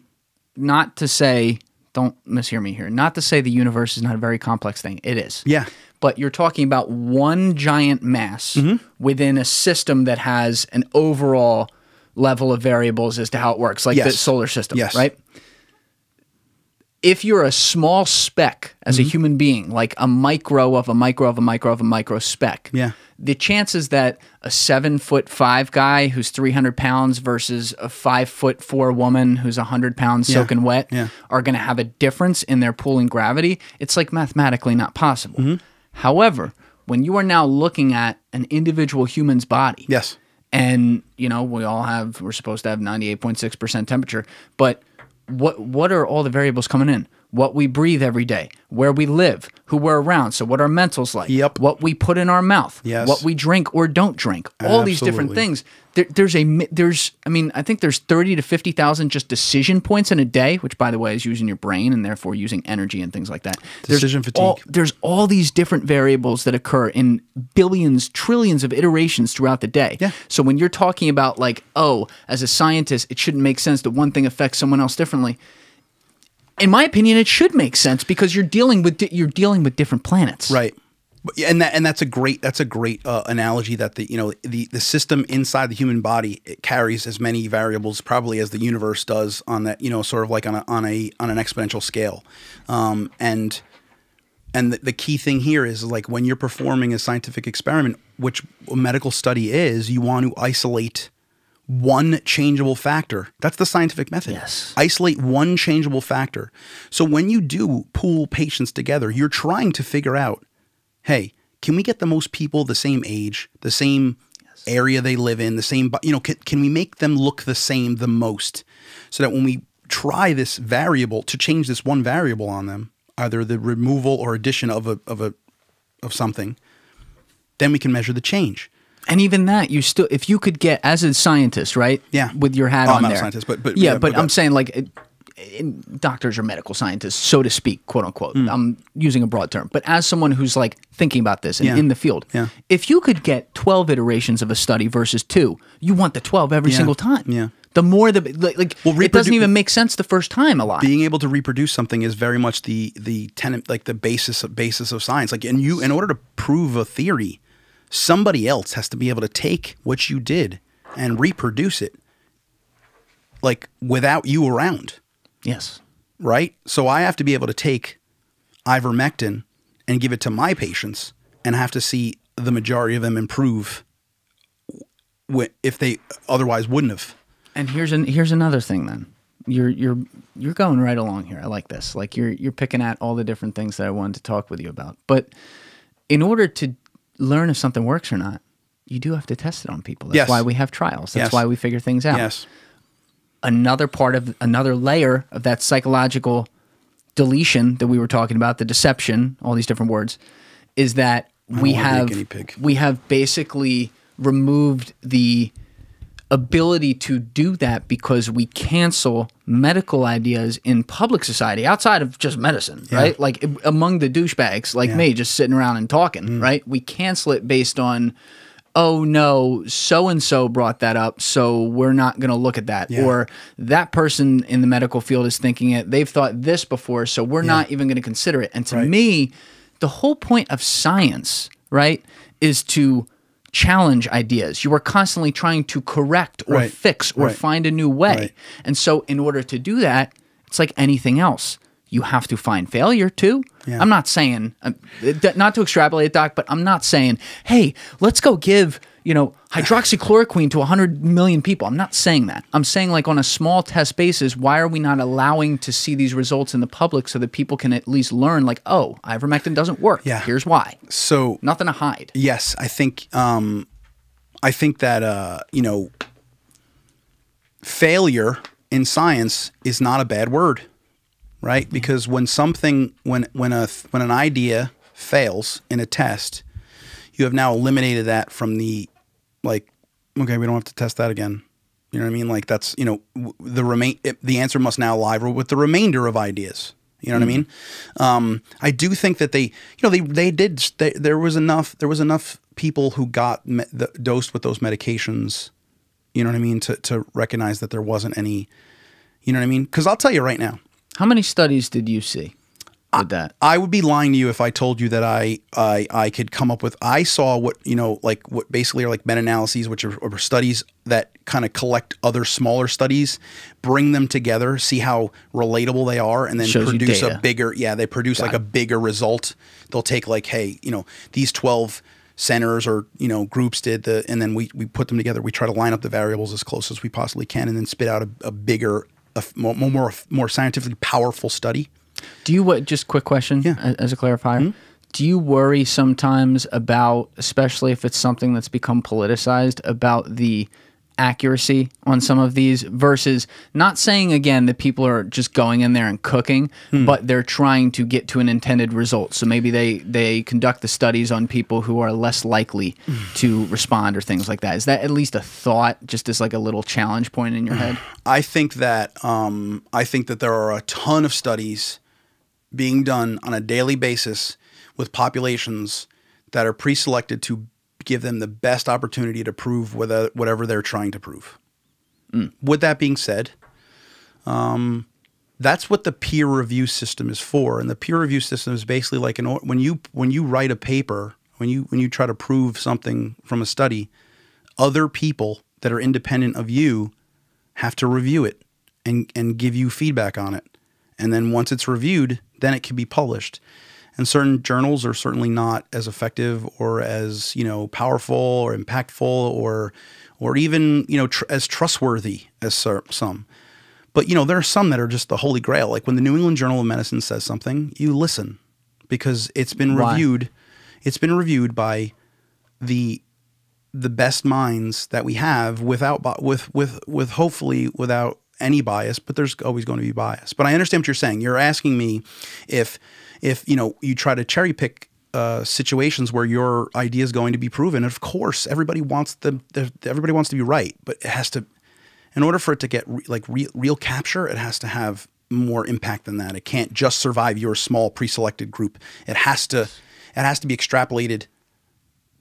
not to say, don't mishear me here, not to say the universe is not a very complex thing. It is. Yeah. But you're talking about one giant mass mm-hmm. within a system that has an overall level of variables as to how it works, like yes. the solar system, yes. right? If you're a small speck as mm-hmm. a human being, like a micro of a micro of a micro of a micro speck, yeah. the chances that a seven foot five guy who's three hundred pounds versus a five foot four woman who's one hundred pounds yeah. soaking wet yeah. are going to have a difference in their pull and gravity, it's like mathematically not possible. Mm-hmm. However, when you are now looking at an individual human's body, yes, and you know we all have, we're supposed to have ninety-eight point six percent temperature, but What what are all the variables coming in? What we breathe every day, where we live, who we're around, so what our mental's like, yep. what we put in our mouth, yes. what we drink or don't drink, all Absolutely. these different things. There, there's a there's I mean I think there's thirty to fifty thousand just decision points in a day, which by the way is using your brain and therefore using energy and things like that. Decision there's fatigue. All, there's all these different variables that occur in billions, trillions of iterations throughout the day. Yeah. So when you're talking about like, oh, as a scientist, it shouldn't make sense that one thing affects someone else differently. In my opinion, it should make sense because you're dealing with you're dealing with different planets, right? And that and that's a great that's a great uh, analogy that the you know the the system inside the human body it carries as many variables probably as the universe does on that you know sort of like on a on a on an exponential scale, um, and and the, the key thing here is like when you're performing a scientific experiment, which a medical study is, you want to isolate one changeable factor. That's the scientific method. Yes. Isolate one changeable factor. So when you do pool patients together, you're trying to figure out, hey, can we get the most people the same age, the same yes. area they live in, the same, you know, can, can we make them look the same the most so that when we try this variable to change this one variable on them, either the removal or addition of a, of a, of something, then we can measure the change. And even that, you still, if you could get as a scientist, right? Yeah. With your hat oh, on I'm not there. a scientist, but, but yeah, yeah, but, but I'm saying like it, it, doctors are medical scientists, so to speak, quote unquote. Mm. I'm using a broad term, but as someone who's like thinking about this and yeah. in the field, yeah. if you could get twelve iterations of a study versus two, you want the twelve every yeah. single time. Yeah. the more the like well, it doesn't even make sense the first time a lot. Being able to reproduce something is very much the the tenet, like the basis of, basis of science. Like, and you in order to prove a theory, somebody else has to be able to take what you did and reproduce it, like without you around. Yes. Right? So I have to be able to take ivermectin and give it to my patients and have to see the majority of them improve if they otherwise wouldn't have. And here's an, here's another thing then. You're you're you're going right along here. I like this. Like you're you're picking at all the different things that I wanted to talk with you about. But in order to learn if something works or not, you do have to test it on people. That's yes. why we have trials. That's yes. why we figure things out. Yes. Another part of another layer of that psychological deletion that we were talking about, the deception, all these different words, is that we have we have basically removed the ability to do that because we cancel medical ideas in public society outside of just medicine, yeah. right? Like among the douchebags like yeah. me just sitting around and talking, mm. right? We cancel it based on, oh no, so-and-so brought that up, so we're not going to look at that. Yeah. Or that person in the medical field is thinking it, they've thought this before, so we're yeah. not even going to consider it. And to right. me, the whole point of science, right, is to challenge ideas. You are constantly trying to correct or right. fix or right. find a new way. Right. And so in order to do that, it's like anything else. You have to find failure too. Yeah. I'm not saying, not to extrapolate, Doc, but I'm not saying, hey, let's go give, you know, hydroxychloroquine to one hundred million people. I'm not saying that. I'm saying like on a small test basis, why are we not allowing to see these results in the public so that people can at least learn like, oh, ivermectin doesn't work. Yeah. Here's why. So nothing to hide. Yes. I think, um, I think that, uh, you know, failure in science is not a bad word. Right? Because when something, when when a when an idea fails in a test, you have now eliminated that from the, like, okay, we don't have to test that again. You know what I mean? Like that's, you know, the remain it, the answer must now lie with the remainder of ideas. You know what mm-hmm. I mean? Um, I do think that they, you know, they they did. They, there was enough. There was enough people who got me, the, dosed with those medications. You know what I mean? To to recognize that there wasn't any. You know what I mean? Because I'll tell you right now. How many studies did you see with that? I, I would be lying to you if I told you that I, I I could come up with. I saw what, you know, like what basically are like meta-analyses, which are, are studies that kind of collect other smaller studies, bring them together, see how relatable they are, and then Shows produce a bigger, yeah, they produce Got like it. a bigger result. They'll take like, hey, you know, these twelve centers or, you know, groups did the, and then we, we put them together. We try to line up the variables as close as we possibly can and then spit out a, a bigger A more, more more scientifically powerful study. Do you what? Just quick question, yeah. as a clarifier. Mm-hmm. Do you worry sometimes about, especially if it's something that's become politicized, about the accuracy on some of these versus not saying again that people are just going in there and cooking, mm. but they're trying to get to an intended result. So maybe they they conduct the studies on people who are less likely mm. to respond or things like that. Is that at least a thought, just as like a little challenge point in your head? I think that um, I think that there are a ton of studies being done on a daily basis with populations that are pre-selected to give them the best opportunity to prove whether, whatever they're trying to prove. Mm. With that being said, um, that's what the peer review system is for. And the peer review system is basically like an, when you when you write a paper, when you when you try to prove something from a study, other people that are independent of you have to review it and and give you feedback on it. And then once it's reviewed, then it can be published. And certain journals are certainly not as effective or as, you know, powerful or impactful or or even, you know, tr as trustworthy as some. But, you know, there are some that are just the holy grail. Like when the New England Journal of Medicine says something, you listen because it's been Why? reviewed. It's been reviewed by the the best minds that we have without with with with hopefully without any bias, but there's always going to be bias. But I understand what you're saying. You're asking me if if you know you try to cherry pick uh, situations where your idea is going to be proven. Of course, everybody wants the, the everybody wants to be right, but it has to. In order for it to get re like re real capture, it has to have more impact than that. It can't just survive your small pre-selected group. It has to it has to be extrapolated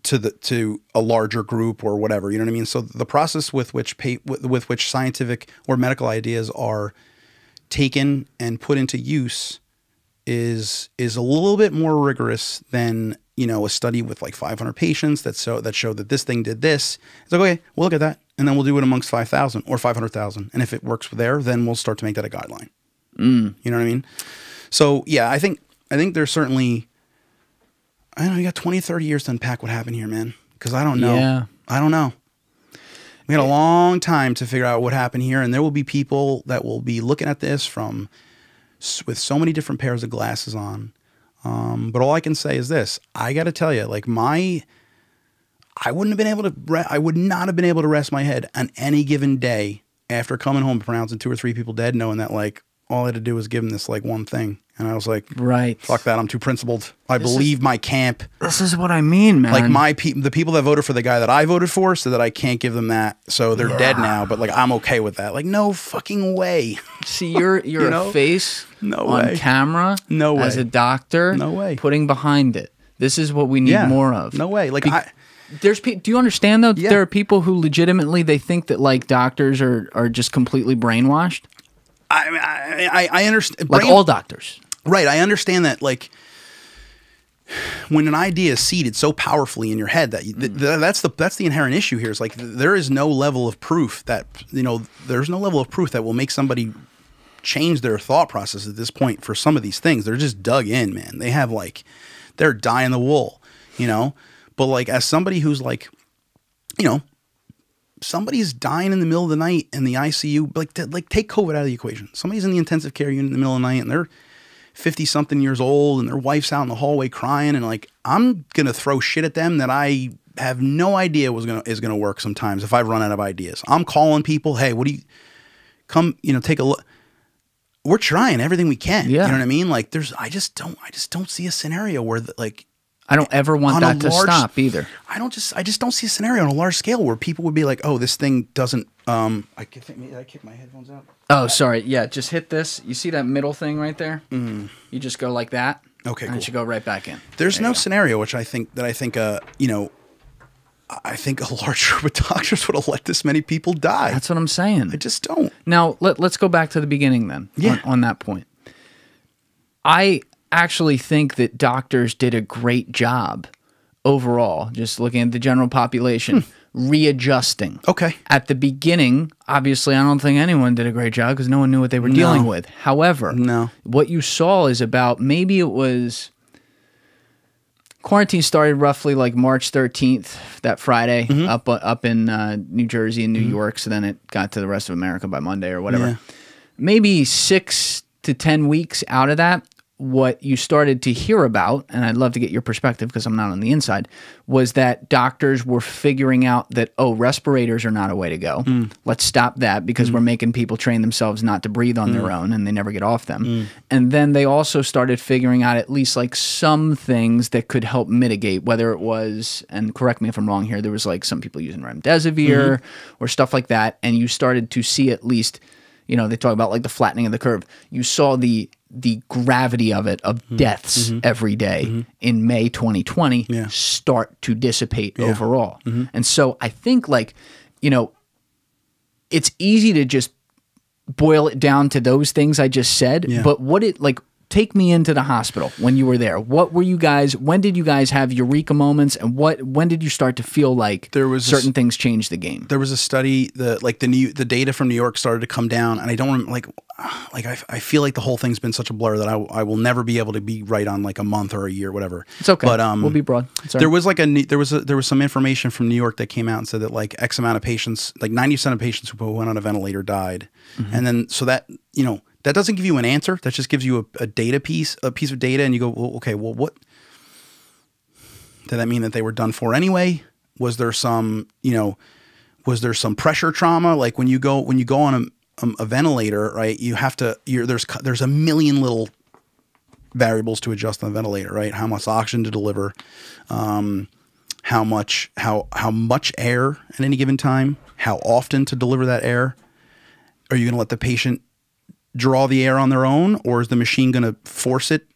to the to a larger group or whatever. You know what I mean? So the process with which pa- with, with which scientific or medical ideas are taken and put into use is is a little bit more rigorous than, you know, a study with like five hundred patients that so that showed that this thing did this. It's like, okay, we'll look at that, and then we'll do it amongst five thousand or five hundred thousand, and if it works there, then we'll start to make that a guideline. Mm. You know what I mean? So yeah, I think I think there's certainly, I don't know, you got twenty, thirty years to unpack what happened here, man, because I don't know. Yeah. I don't know. We had a long time to figure out what happened here, and there will be people that will be looking at this from with so many different pairs of glasses on. Um, but all I can say is this: I got to tell you, like my, I wouldn't have been able to, I would not have been able to rest my head on any given day after coming home pronouncing two or three people dead, knowing that like all I had to do was give them this like one thing. And I was like, right, fuck that. I'm too principled. I this believe is, my camp. This is what I mean, man. Like my pe the people that voted for the guy that I voted for, so that I can't give them that. So they're yeah. dead now, but like, I'm okay with that. Like, no fucking way. See, you're, you're you know? a face no on way. camera no way. as a doctor no way. putting behind it. This is what we need yeah. more of. No way. Like Be I, there's pe do you understand though? Yeah. There are people who legitimately, they think that like doctors are, are just completely brainwashed. I, I, I understand. Like brain all doctors. Right, I understand that, like, when an idea is seeded so powerfully in your head, that you, th th that's the that's the inherent issue here. Is like th there is no level of proof that, you know, there's no level of proof that will make somebody change their thought process at this point for some of these things. They're just dug in, man. They have, like, they're dying the wool, you know? But, like, as somebody who's, like, you know, somebody's dying in the middle of the night in the I C U, like, like take COVID out of the equation. Somebody's in the intensive care unit in the middle of the night, and they're fifty something years old, and their wife's out in the hallway crying, and like I'm gonna throw shit at them that I have no idea was gonna is gonna work. Sometimes if I run out of ideas, I'm calling people, hey, what do you come, you know, take a look. We're trying everything we can. Yeah. You know what I mean? Like there's I just don't I just don't see a scenario where the, like I don't ever want that to stop either. I don't just I just don't see a scenario on a large scale where people would be like, oh, this thing doesn't um I think I kicked my headphones out. Oh, sorry. Yeah, just hit this. You see that middle thing right there? Mm. You just go like that. Okay, cool. And you go right back in. There's there no scenario which I think that I think uh you know I think a large group of doctors would have let this many people die. That's what I'm saying. I just don't. Now let let's go back to the beginning then. Yeah. On, on that point, I actually think that doctors did a great job overall, just looking at the general population, hmm. readjusting. Okay. At the beginning, obviously, I don't think anyone did a great job because no one knew what they were no. dealing with. However, no. what you saw is about, maybe it was, quarantine started roughly like March thirteenth, that Friday, mm-hmm. up up in uh, New Jersey and New mm-hmm. York. So then it got to the rest of America by Monday or whatever. Yeah. Maybe six to ten weeks out of that, what you started to hear about, and I'd love to get your perspective because I'm not on the inside, was that doctors were figuring out that, oh, respirators are not a way to go. Mm. Let's stop that because mm. we're making people train themselves not to breathe on mm. their own and they never get off them. Mm. And then they also started figuring out at least like some things that could help mitigate, whether it was, and correct me if I'm wrong here, there was like some people using remdesivir mm-hmm. or stuff like that. And you started to see at least, you know, they talk about like the flattening of the curve. You saw the the gravity of it, of deaths mm-hmm. every day mm-hmm. in May twenty twenty yeah. start to dissipate yeah. overall. Mm-hmm. And so I think like, you know, it's easy to just boil it down to those things I just said, yeah. but what it like, take me into the hospital when you were there. What were you guys, when did you guys have eureka moments, and what, when did you start to feel like there was certain a, things changed the game? There was a study that like the new, the data from New York started to come down, and I don't like, like I, I feel like the whole thing's been such a blur that I, I will never be able to be right on like a month or a year, whatever. It's okay. But um, we'll be broad. Sorry. There was like a, there was a, there was some information from New York that came out and said that like X amount of patients, like ninety percent of patients who went on a ventilator died. Mm-hmm. And then, so that, you know, that doesn't give you an answer. That just gives you a, a data piece, a piece of data, and you go, well, okay, well, what did that mean that they were done for anyway? Was there some, you know, was there some pressure trauma? Like when you go, when you go on a, a ventilator, right? You have to, you're, there's, there's a million little variables to adjust on the ventilator, right? How much oxygen to deliver, um, how much, how, how much air at any given time, how often to deliver that air. Are you going to let the patient draw the air on their own, or is the machine going to force it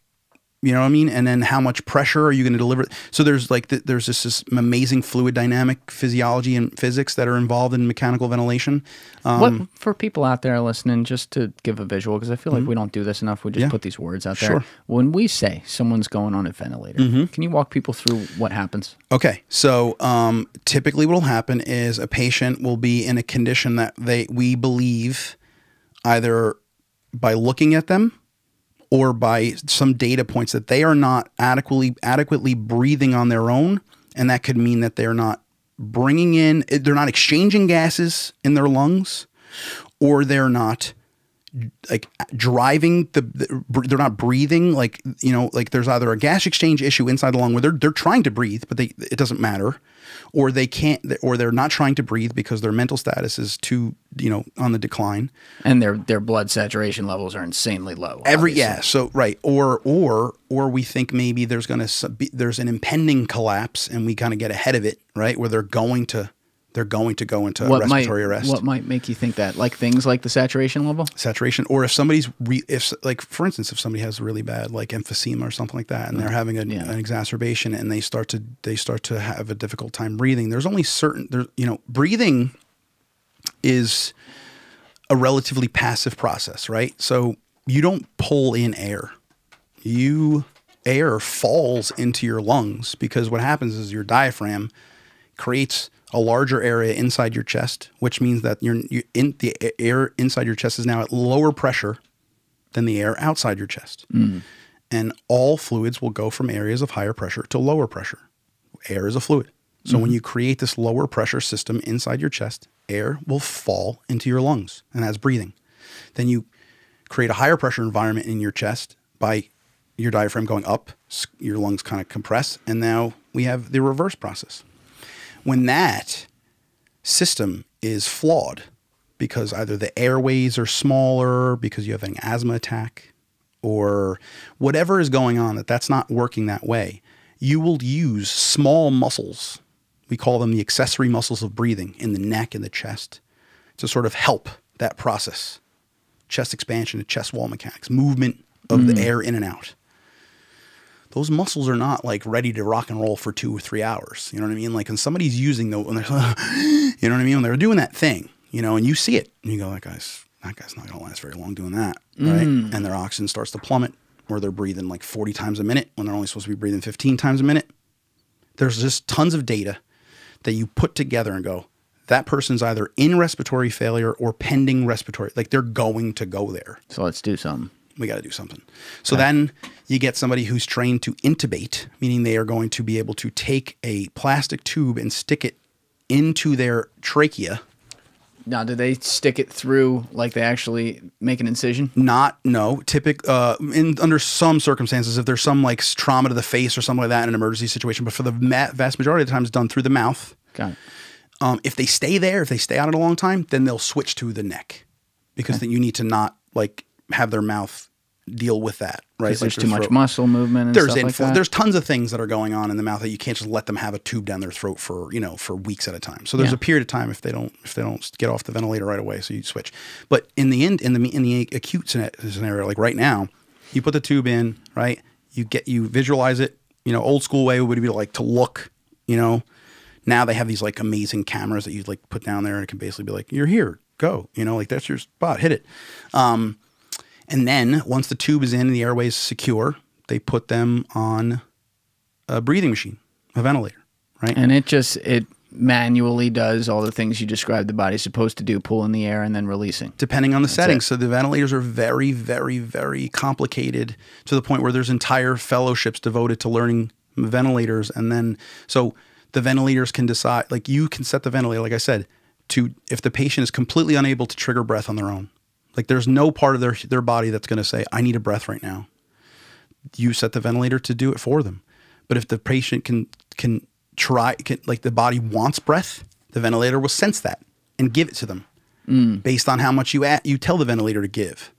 You know what I mean? And then how much pressure are you going to deliver? So there's like the, there's this, this amazing fluid dynamic physiology and physics that are involved in mechanical ventilation. Um, what, for people out there listening, just to give a visual, because I feel like mm-hmm. we don't do this enough. We just yeah. put these words out there. Sure. When we say someone's going on a ventilator, mm-hmm. can you walk people through what happens? Okay. So um, typically what will happen is a patient will be in a condition that they we believe either by looking at them or by some data points that they are not adequately adequately breathing on their own, and that could mean that they're not bringing in, they're not exchanging gases in their lungs, or they're not like driving the, they're not breathing, like, you know, like there's either a gas exchange issue inside the lung where they're they're trying to breathe but they it doesn't matter, or they can't, or they're not trying to breathe because their mental status is too, you know, on the decline, and their their blood saturation levels are insanely low. Every obviously. yeah, so right, or or or we think maybe there's going to there's an impending collapse and we kind of get ahead of it, right, where they're going to. They're going to go into what respiratory might, arrest. What might make you think that? Like things like the saturation level? Saturation. Or if somebody's, re, if like for instance, if somebody has really bad like emphysema or something like that, and they're having a, yeah. an exacerbation and they start to, they start to have a difficult time breathing, there's only certain, there's, you know, breathing is a relatively passive process, right? So you don't pull in air. You, air falls into your lungs, because what happens is your diaphragm creates a larger area inside your chest, which means that you're, you're in the air inside your chest is now at lower pressure than the air outside your chest. Mm. And all fluids will go from areas of higher pressure to lower pressure. Air is a fluid. So mm. when you create this lower pressure system inside your chest, air will fall into your lungs, and that's breathing. Then you create a higher pressure environment in your chest by your diaphragm going up, your lungs kind of compress, and now we have the reverse process. When that system is flawed because either the airways are smaller, because you have an asthma attack, or whatever is going on that that's not working that way, you will use small muscles. We call them the accessory muscles of breathing in the neck and the chest to sort of help that process. Chest expansion and chest wall mechanics, movement of mm. the air in and out. Those muscles are not like ready to rock and roll for two or three hours. You know what I mean? Like when somebody's using the, when they're, you know what I mean? When they're doing that thing, you know, and you see it and you go, that guy's, that guy's not going to last very long doing that. Right. Mm. And their oxygen starts to plummet, or they're breathing like forty times a minute when they're only supposed to be breathing fifteen times a minute. There's just tons of data that you put together and go, that person's either in respiratory failure or pending respiratory, like they're going to go there. So let's do something. We got to do something. So okay. then you get somebody who's trained to intubate, meaning they are going to be able to take a plastic tube and stick it into their trachea. Now, do they stick it through, like they actually make an incision? Not, no. Typic, uh, in, under some circumstances, if there's some like trauma to the face or something like that in an emergency situation, but for the vast majority of the time, it's done through the mouth. Got it. Um, if they stay there, if they stay out it a long time, then they'll switch to the neck, because okay. then you need to not like... have their mouth deal with that, right? Like there's too throat. much muscle movement and there's stuff like that. There's tons of things that are going on in the mouth that you can't just let them have a tube down their throat for, you know, for weeks at a time. So there's yeah. a period of time if they don't if they don't get off the ventilator right away, so you switch. But in the end, in the in the acute scenario, like right now, you put the tube in, right? You get you visualize it, you know, old school way would be like to look, you know. Now they have these like amazing cameras that you like put down there, and it can basically be like, you're here, go, you know, like that's your spot, hit it. Um And then once the tube is in and the airway is secure, they put them on a breathing machine, a ventilator, right? And it just, it manually does all the things you described the body's supposed to do, pull in the air and then releasing. Depending on the setting. So the ventilators are very, very, very complicated to the point where there's entire fellowships devoted to learning ventilators. And then, so the ventilators can decide, like you can set the ventilator, like I said, to if the patient is completely unable to trigger breath on their own. Like there's no part of their, their body that's going to say, I need a breath right now. You set the ventilator to do it for them. But if the patient can, can try, can, like the body wants breath, the ventilator will sense that and give it to them mm. based on how much you, at, you tell the ventilator to give.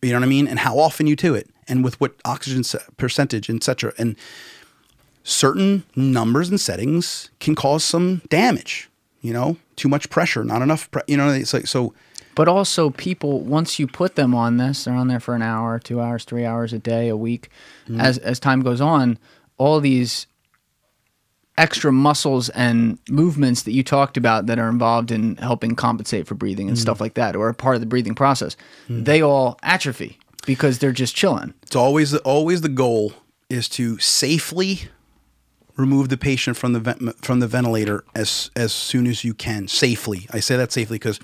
You know what I mean? And how often you do it and with what oxygen percentage, et cetera. And certain numbers and settings can cause some damage, you know, too much pressure, not enough, pre you know, it's like, so... But also people, once you put them on this, they're on there for an hour, two hours, three hours a day, a week. Mm-hmm. As as time goes on, all these extra muscles and movements that you talked about that are involved in helping compensate for breathing and mm-hmm. stuff like that, or a part of the breathing process, mm-hmm. they all atrophy because they're just chilling. It's always the, always the goal is to safely remove the patient from the from the ventilator as as soon as you can, safely. I say that safely because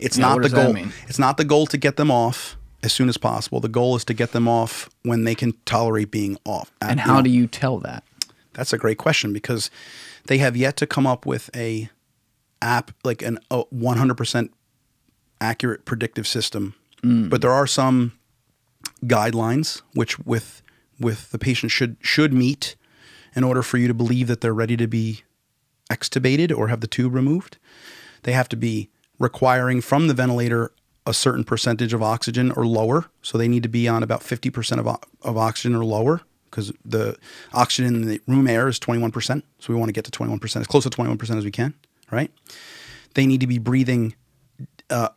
it's yeah, not the goal. It's not the goal to get them off as soon as possible. The goal is to get them off when they can tolerate being off. And I, how you know, do you tell that? That's a great question, because they have yet to come up with a app like an a one hundred percent accurate predictive system. Mm. But there are some guidelines which with with the patient should should meet in order for you to believe that they're ready to be extubated or have the tube removed. They have to be requiring from the ventilator a certain percentage of oxygen or lower. So they need to be on about fifty percent of, of oxygen or lower, because the oxygen in the room air is twenty-one percent. So we want to get to twenty-one percent, as close to twenty-one percent as we can, right? They need to be breathing uh,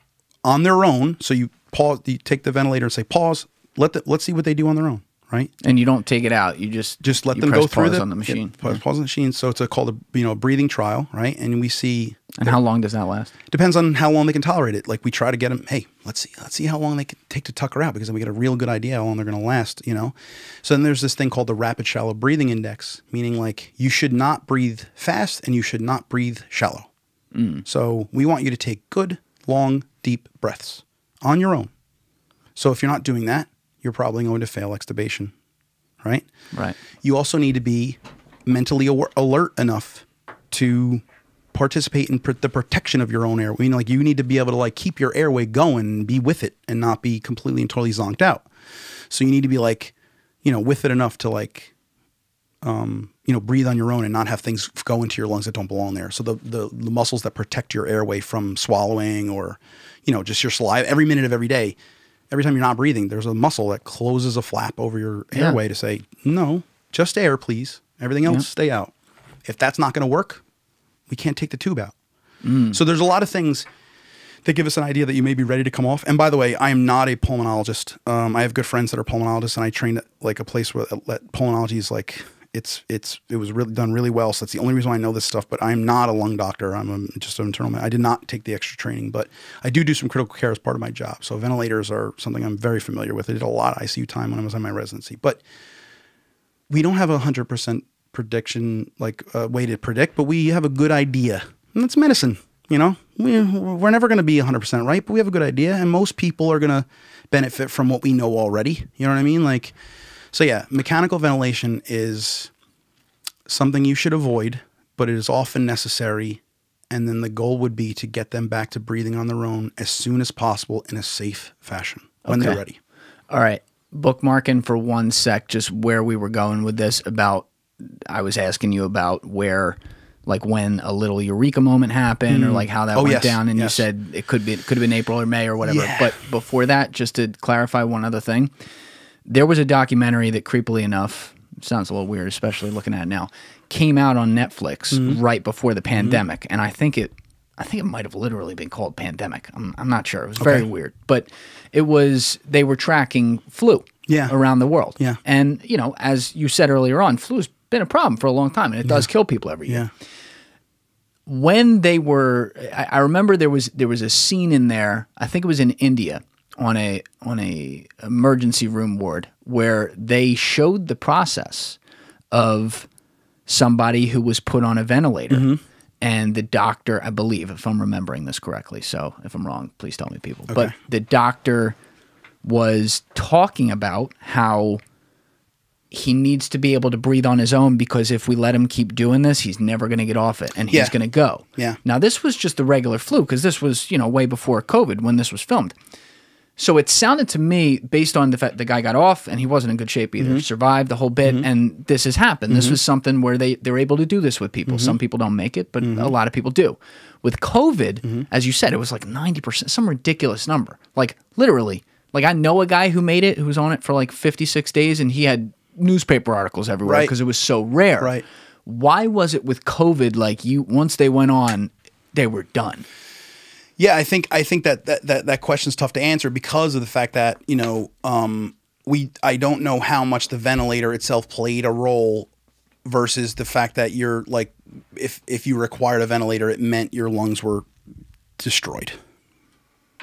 on their own. So you pause, you take the ventilator and say, pause, let the, let's see what they do on their own. Right, and you don't take it out. You just just let them go through the, on the machine. Yeah, pause, pause on the machine. So it's a, called a you know breathing trial, right? And we see. And how long does that last? Depends on how long they can tolerate it. Like we try to get them. Hey, let's see, let's see how long they can take to tucker out, because then we get a real good idea how long they're going to last. You know. So then there's this thing called the rapid shallow breathing index, meaning like you should not breathe fast and you should not breathe shallow. Mm. So we want you to take good, long, deep breaths on your own. So if you're not doing that, you're probably going to fail extubation, right? Right. You also need to be mentally alert enough to participate in pr the protection of your own airway. I mean, like you need to be able to like keep your airway going and be with it and not be completely and totally zonked out. So you need to be like, you know, with it enough to like, um, you know, breathe on your own and not have things go into your lungs that don't belong there. So the, the, the muscles that protect your airway from swallowing or, you know, just your saliva every minute of every day. Every time you're not breathing, there's a muscle that closes a flap over your yeah. airway to say, no, just air, please. Everything else, yeah. stay out. If that's not going to work, we can't take the tube out. Mm. So there's a lot of things that give us an idea that you may be ready to come off. And by the way, I am not a pulmonologist. Um, I have good friends that are pulmonologists, and I trained at like a place where pulmonology is like, it's, it's, it was really done really well. So that's the only reason why I know this stuff, but I'm not a lung doctor. I'm a, just an internal man. I did not take the extra training, but I do do some critical care as part of my job. So ventilators are something I'm very familiar with. I did a lot of I C U time when I was in my residency, but we don't have a hundred percent prediction, like a uh, way to predict, but we have a good idea, and that's medicine. You know, we, we're never going to be a hundred percent right, but we have a good idea. And most people are going to benefit from what we know already. You know what I mean? Like, So yeah, mechanical ventilation is something you should avoid, but it is often necessary. And then the goal would be to get them back to breathing on their own as soon as possible in a safe fashion when okay. they're ready. All right. Bookmarking for one sec, just where we were going with this about, I was asking you about where, like when a little eureka moment happened mm. or like how that oh, went yes. down. And yes. you said it could be, it could have been April or May or whatever. Yeah. But before that, just to clarify one other thing. There was a documentary that, creepily enough, sounds a little weird, especially looking at it now, came out on Netflix mm-hmm. right before the pandemic. Mm-hmm. And I think it I think it might have literally been called Pandemic. I'm, I'm not sure. It was okay. very weird. But it was – they were tracking flu yeah. around the world. Yeah. And, you know, as you said earlier on, flu's been a problem for a long time, and it yeah. does kill people every year. Yeah. When they were – I remember there was there was a scene in there, I think it was in India – on a on a emergency room ward where they showed the process of somebody who was put on a ventilator mm-hmm. and the doctor, I believe, if I'm remembering this correctly, so if I'm wrong, please tell me, people. Okay. But the doctor was talking about how he needs to be able to breathe on his own, because if we let him keep doing this, he's never going to get off it, and he's yeah. going to go. Yeah. Now, this was just the regular flu, because this was, you know, way before COVID when this was filmed. So it sounded to me, based on the fact the guy got off and he wasn't in good shape either, mm-hmm. survived the whole bit, mm-hmm. and this has happened. Mm-hmm. This was something where they, they're able to do this with people. Mm-hmm. Some people don't make it, but mm-hmm. a lot of people do. With COVID, mm-hmm. as you said, it was like ninety percent, some ridiculous number. Like literally, like I know a guy who made it, who was on it for like fifty-six days, and he had newspaper articles everywhere because right. it was so rare. Right. Why was it with COVID, like you, once they went on, they were done? Yeah, I think I think that that that, that question is tough to answer because of the fact that, you know, um, we I don't know how much the ventilator itself played a role versus the fact that you're like, if if you required a ventilator, it meant your lungs were destroyed.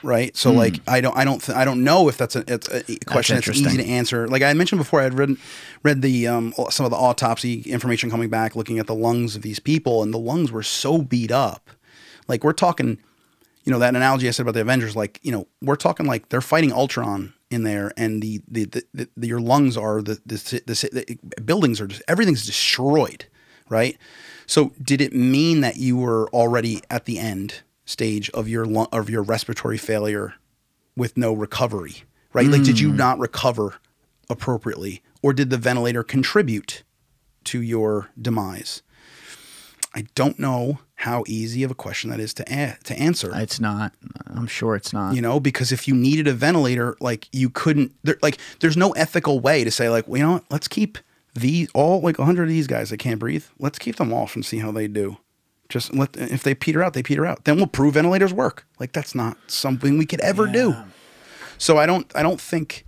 Right. So mm. like, I don't, I don't, I don't know if that's a, it's a question that's, that's easy to answer. Like I mentioned before, I had read, read the, um, some of the autopsy information coming back, looking at the lungs of these people, and the lungs were so beat up. Like we're talking, you know, that analogy I said about the Avengers, like, you know, we're talking like they're fighting Ultron in there, and the, the, the, the, the your lungs are the, the, the, the buildings are just, everything's destroyed. Right. So did it mean that you were already at the end stage of your of your respiratory failure with no recovery, right? Mm. Like, did you not recover appropriately, or did the ventilator contribute to your demise? I don't know how easy of a question that is to a to answer. It's not. I'm sure it's not. You know, because if you needed a ventilator, like you couldn't. There, like, there's no ethical way to say, like, well, you know what? Let's keep these all like a hundred of these guys that can't breathe. Let's keep them off and see how they do. Just let, if they peter out, they peter out. Then we'll prove ventilators work. Like that's not something we could ever yeah. do. So I don't, I don't think,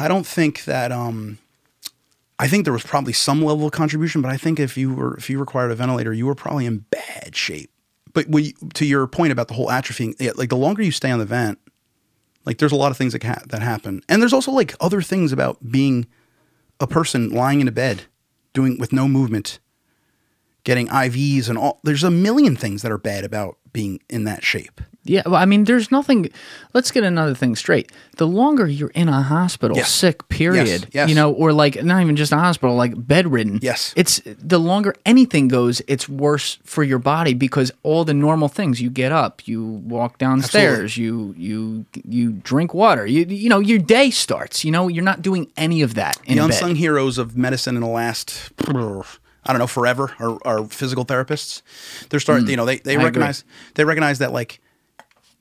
I don't think that. Um, I think there was probably some level of contribution, but I think if you were, if you required a ventilator, you were probably in bad shape. But when you, to your point about the whole atrophying, yeah, like the longer you stay on the vent, like there's a lot of things that ha that happen, and there's also like other things about being a person lying in a bed, doing with no movement. Getting I Vs and all, there's a million things that are bad about being in that shape. Yeah, well, I mean, there's nothing, let's get another thing straight. The longer you're in a hospital, yes. sick, period, yes. Yes. you know, or like not even just a hospital, like bedridden. Yes. It's the longer anything goes, it's worse for your body because all the normal things, you get up, you walk downstairs, you, you you drink water, you you know, your day starts, you know, you're not doing any of that in bed. The unsung heroes of medicine in the last... I don't know, forever, or, or physical therapists. They're starting, mm, you know, they, they recognize, agree. they recognize that like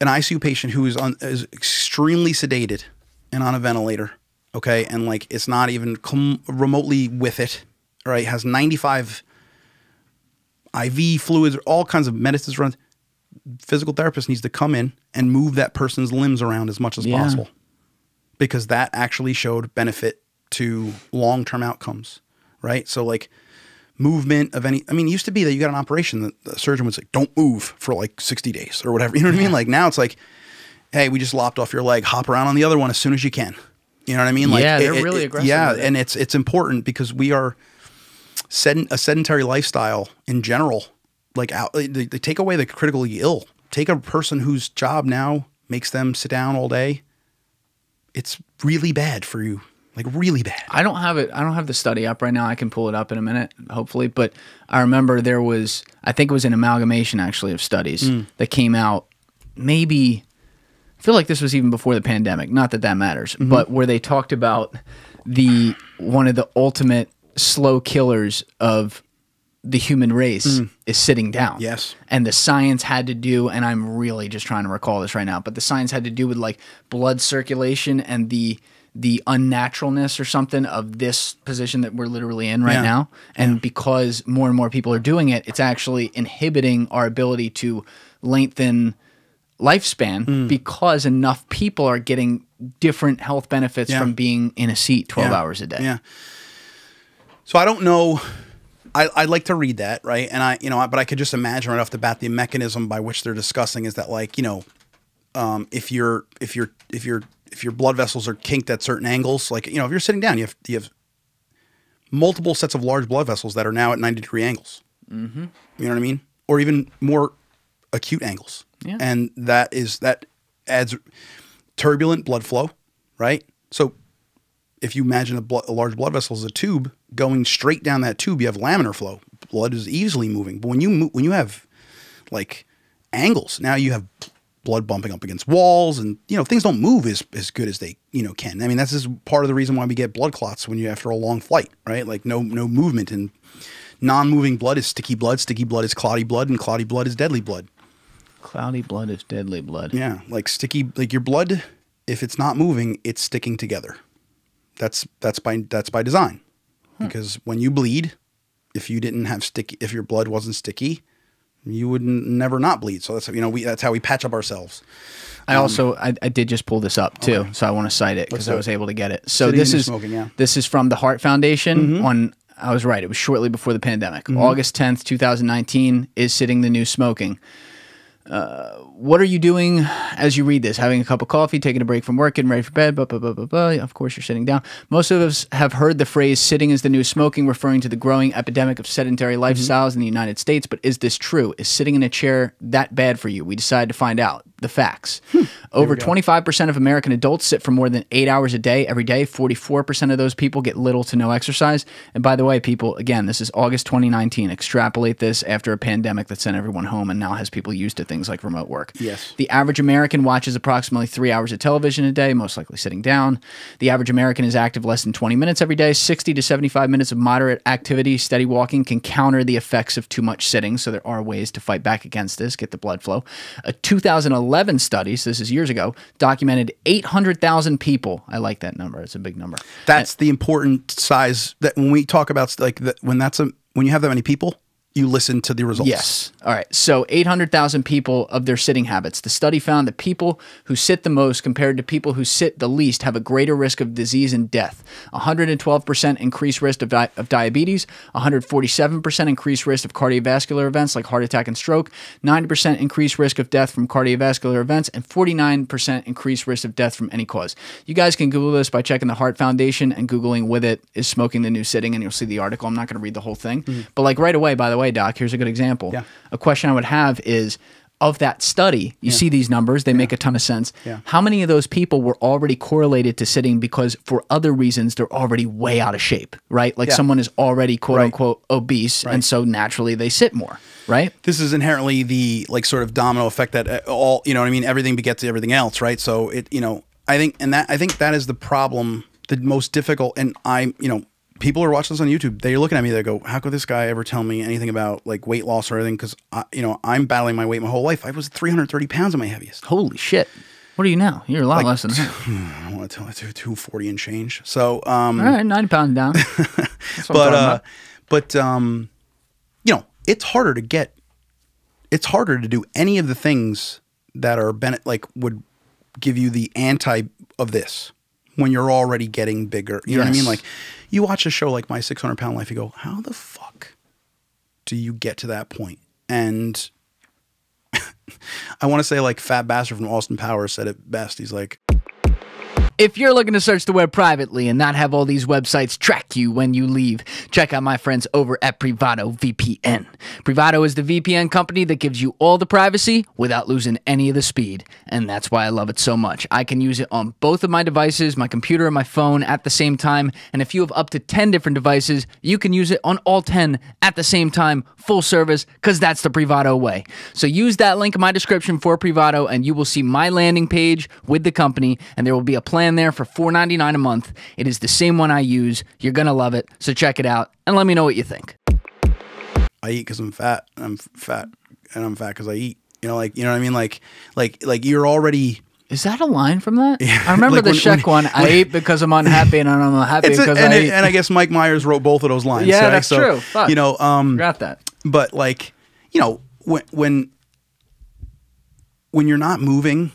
an I C U patient who is on, is extremely sedated and on a ventilator. Okay. And like, it's not even com remotely with it. All right. Has ninety-five I V fluids, all kinds of medicines run. Physical therapist needs to come in and move that person's limbs around as much as yeah. possible, because that actually showed benefit to long-term outcomes. Right. So like, movement of any, I mean, it used to be that you got an operation that the surgeon would say, don't move for like sixty days or whatever. You know what I mean? Like now it's like, hey, we just lopped off your leg, hop around on the other one as soon as you can. You know what I mean? Like, yeah, they're it, really it, aggressive. Yeah. And it's, it's important because we are sedent, a sedentary lifestyle in general, like out, they, they take away the critically ill, take a person whose job now makes them sit down all day. It's really bad for you. Like really bad. I don't have it. I don't have the study up right now. I can pull it up in a minute, hopefully. But I remember there was, I think it was an amalgamation actually of studies mm. that came out maybe, I feel like this was even before the pandemic. Not that that matters. Mm-hmm. But where they talked about the, one of the ultimate slow killers of the human race mm. is sitting down. Yes. And the science had to do, and I'm really just trying to recall this right now, but the science had to do with like blood circulation and the, the unnaturalness or something of this position that we're literally in right yeah. now. And yeah. because more and more people are doing it, it's actually inhibiting our ability to lengthen lifespan mm. because enough people are getting different health benefits yeah. from being in a seat twelve yeah. hours a day. Yeah. So I don't know. I, I'd like to read that. Right. And I, you know, I, but I could just imagine right off the bat, the mechanism by which they're discussing is that like, you know, um, if you're, if you're, if you're, if your blood vessels are kinked at certain angles, like, you know, if you're sitting down, you have, you have multiple sets of large blood vessels that are now at ninety degree angles, mm-hmm. you know what I mean? Or even more acute angles. Yeah. And that is, that adds turbulent blood flow, right? So if you imagine a, blood, a large blood vessel as a tube going straight down that tube, you have laminar flow. Blood is easily moving. But when you move, when you have like angles, now you have blood bumping up against walls, and, you know, things don't move as, as good as they, you know, can. I mean, that's just part of the reason why we get blood clots when you, after a long flight, right? Like no, no movement, and non-moving blood is sticky blood. Sticky blood is cloudy blood, and cloudy blood is deadly blood. Cloudy blood is deadly blood. Yeah. Like sticky, like your blood, if it's not moving, it's sticking together. That's, that's by, that's by design, huh. because when you bleed, if you didn't have sticky, if your blood wasn't sticky, you would n never not bleed. So that's, you know, we, that's how we patch up ourselves. I um, also, I, I did just pull this up too. Okay. So I want to cite it because I was able to get it. So this is, smoking, yeah. this is from the Heart Foundation mm-hmm. on, I was right. It was shortly before the pandemic. Mm-hmm. August tenth, two thousand nineteen is sitting the new smoking. Uh, what are you doing as you read this? Having a cup of coffee, taking a break from work, getting ready for bed, blah, blah, blah, blah, blah. Of course, you're sitting down. Most of us have heard the phrase sitting is the new smoking, referring to the growing epidemic of sedentary lifestyles mm-hmm. in the United States. But is this true? Is sitting in a chair that bad for you? We decided to find out. The facts. Hmm. Over twenty-five percent of American adults sit for more than eight hours a day every day. forty-four percent of those people get little to no exercise. And by the way, people, again, this is August twenty nineteen. Extrapolate this after a pandemic that sent everyone home and now has people used to things like remote work. Yes. The average American watches approximately three hours of television a day, most likely sitting down. The average American is active less than twenty minutes every day. sixty to seventy-five minutes of moderate activity, steady walking can counter the effects of too much sitting. So there are ways to fight back against this, get the blood flow. A two thousand eleven study, so this is years ago, documented eight hundred thousand people. I like that number. It's a big number. That's and, the important size that when we talk about like the, when that's a, when you have that many people, you listen to the results. Yes. All right. So eight hundred thousand people of their sitting habits. The study found that people who sit the most compared to people who sit the least have a greater risk of disease and death. one hundred twelve percent increased risk of, di of diabetes, one hundred forty-seven percent increased risk of cardiovascular events like heart attack and stroke, ninety percent increased risk of death from cardiovascular events, and forty-nine percent increased risk of death from any cause. You guys can Google this by checking the Heart Foundation and Googling with it is smoking the new sitting, and you'll see the article. I'm not going to read the whole thing, mm-hmm. but like right away, by the way, Way, Doc, here's a good example. Yeah. A question I would have is, of that study, you yeah. see these numbers, they yeah. make a ton of sense. Yeah. How many of those people were already correlated to sitting because for other reasons, they're already way out of shape, right? Like yeah. someone is already quote right. unquote obese right. and so naturally they sit more, right? This is inherently the like sort of domino effect that all, you know what I mean? Everything begets everything else, right? So it, you know, I think, and that, I think that is the problem, the most difficult, and I, you know, people are watching this on YouTube. They're looking at me. They go, "How could this guy ever tell me anything about like weight loss or anything?" Because you know I'm battling my weight my whole life. I was three hundred thirty pounds at my heaviest. Holy shit! What are you now? You're a lot like, less than I want to tell you, two forty and change. So um, all right, ninety pounds down. but uh, but um, you know, it's harder to get. It's harder to do any of the things that are like would give you the anti of this when you're already getting bigger. You yes. know what I mean? Like. You watch a show like My six hundred pound Life, you go, how the fuck do you get to that point? And I want to say like Fat Bastard from Austin Powers said it best. He's like, if you're looking to search the web privately and not have all these websites track you when you leave, check out my friends over at Privado V P N. Privado is the V P N company that gives you all the privacy without losing any of the speed. And that's why I love it so much. I can use it on both of my devices, my computer and my phone at the same time. And if you have up to ten different devices, you can use it on all ten at the same time, full service, because that's the Privado way. So use that link in my description for Privado and you will see my landing page with the company, and there will be a plan there for four ninety-nine a month. It is the same one I use. You're gonna love it, so check it out and let me know what you think. I eat because I'm fat. I'm fat, and I'm fat because I eat. You know, like you know what I mean. Like, like, like you're already. Is that a line from that? Yeah. I remember like the Sheck one. I like, ate because I'm unhappy, and I'm unhappy because a, and I it, eat. And I guess Mike Myers wrote both of those lines. Yeah, right? that's so, true. Fuck. You know, um, got that. But like, you know, when when when you're not moving.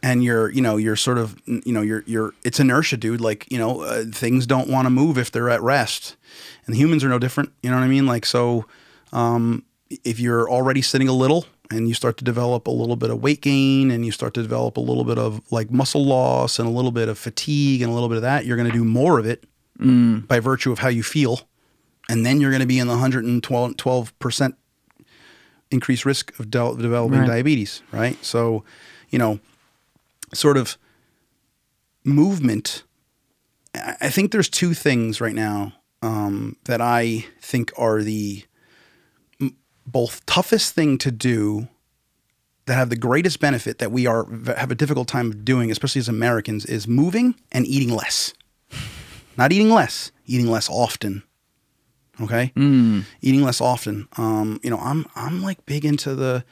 And you're, you know, you're sort of, you know, you're, you're, it's inertia, dude. Like, you know, uh, things don't want to move if they're at rest, and humans are no different. You know what I mean? Like, so, um, if you're already sitting a little and you start to develop a little bit of weight gain and you start to develop a little bit of like muscle loss and a little bit of fatigue and a little bit of that, you're going to do more of it mm. by virtue of how you feel. And then you're going to be in the one hundred twelve percent increased risk of de developing right. diabetes. Right. So, you know, sort of movement, I think there's two things right now um, that I think are the m both toughest thing to do that have the greatest benefit that we are have a difficult time of doing, especially as Americans, is moving and eating less. Not eating less, eating less often. Okay? Mm. Eating less often. Um, you know, I'm, I'm like big into the...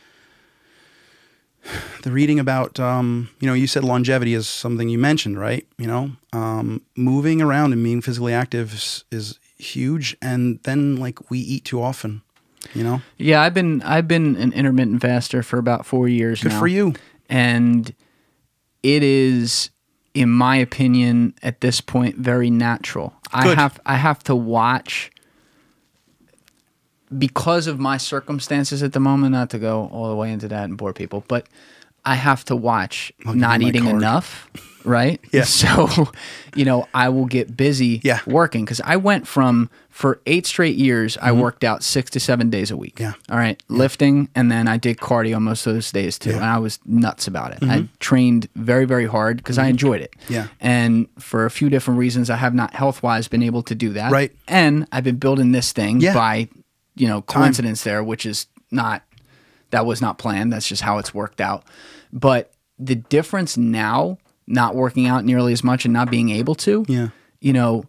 The reading about, um, you know, you said longevity is something you mentioned, right? You know, um, moving around and being physically active is, is huge. And then like we eat too often. you know? Yeah, I've been I've been an intermittent faster for about four years now. Good for you. And it is, in my opinion, at this point, very natural. Good. I have I have to watch, because of my circumstances at the moment, not to go all the way into that and bore people, but I have to watch not eating enough, right? Yeah. So, you know, I will get busy yeah. working, because I went from, for eight straight years, mm-hmm. I worked out six to seven days a week. Yeah. All right. Yeah. Lifting, and then I did cardio most of those days too. Yeah. And I was nuts about it. Mm-hmm. I trained very, very hard because mm-hmm. I enjoyed it. Yeah. And for a few different reasons, I have not health-wise been able to do that. Right. And I've been building this thing yeah. by, you know, coincidence Time. there, which is not, that was not planned. That's just how it's worked out. But the difference now, not working out nearly as much and not being able to, yeah. you know,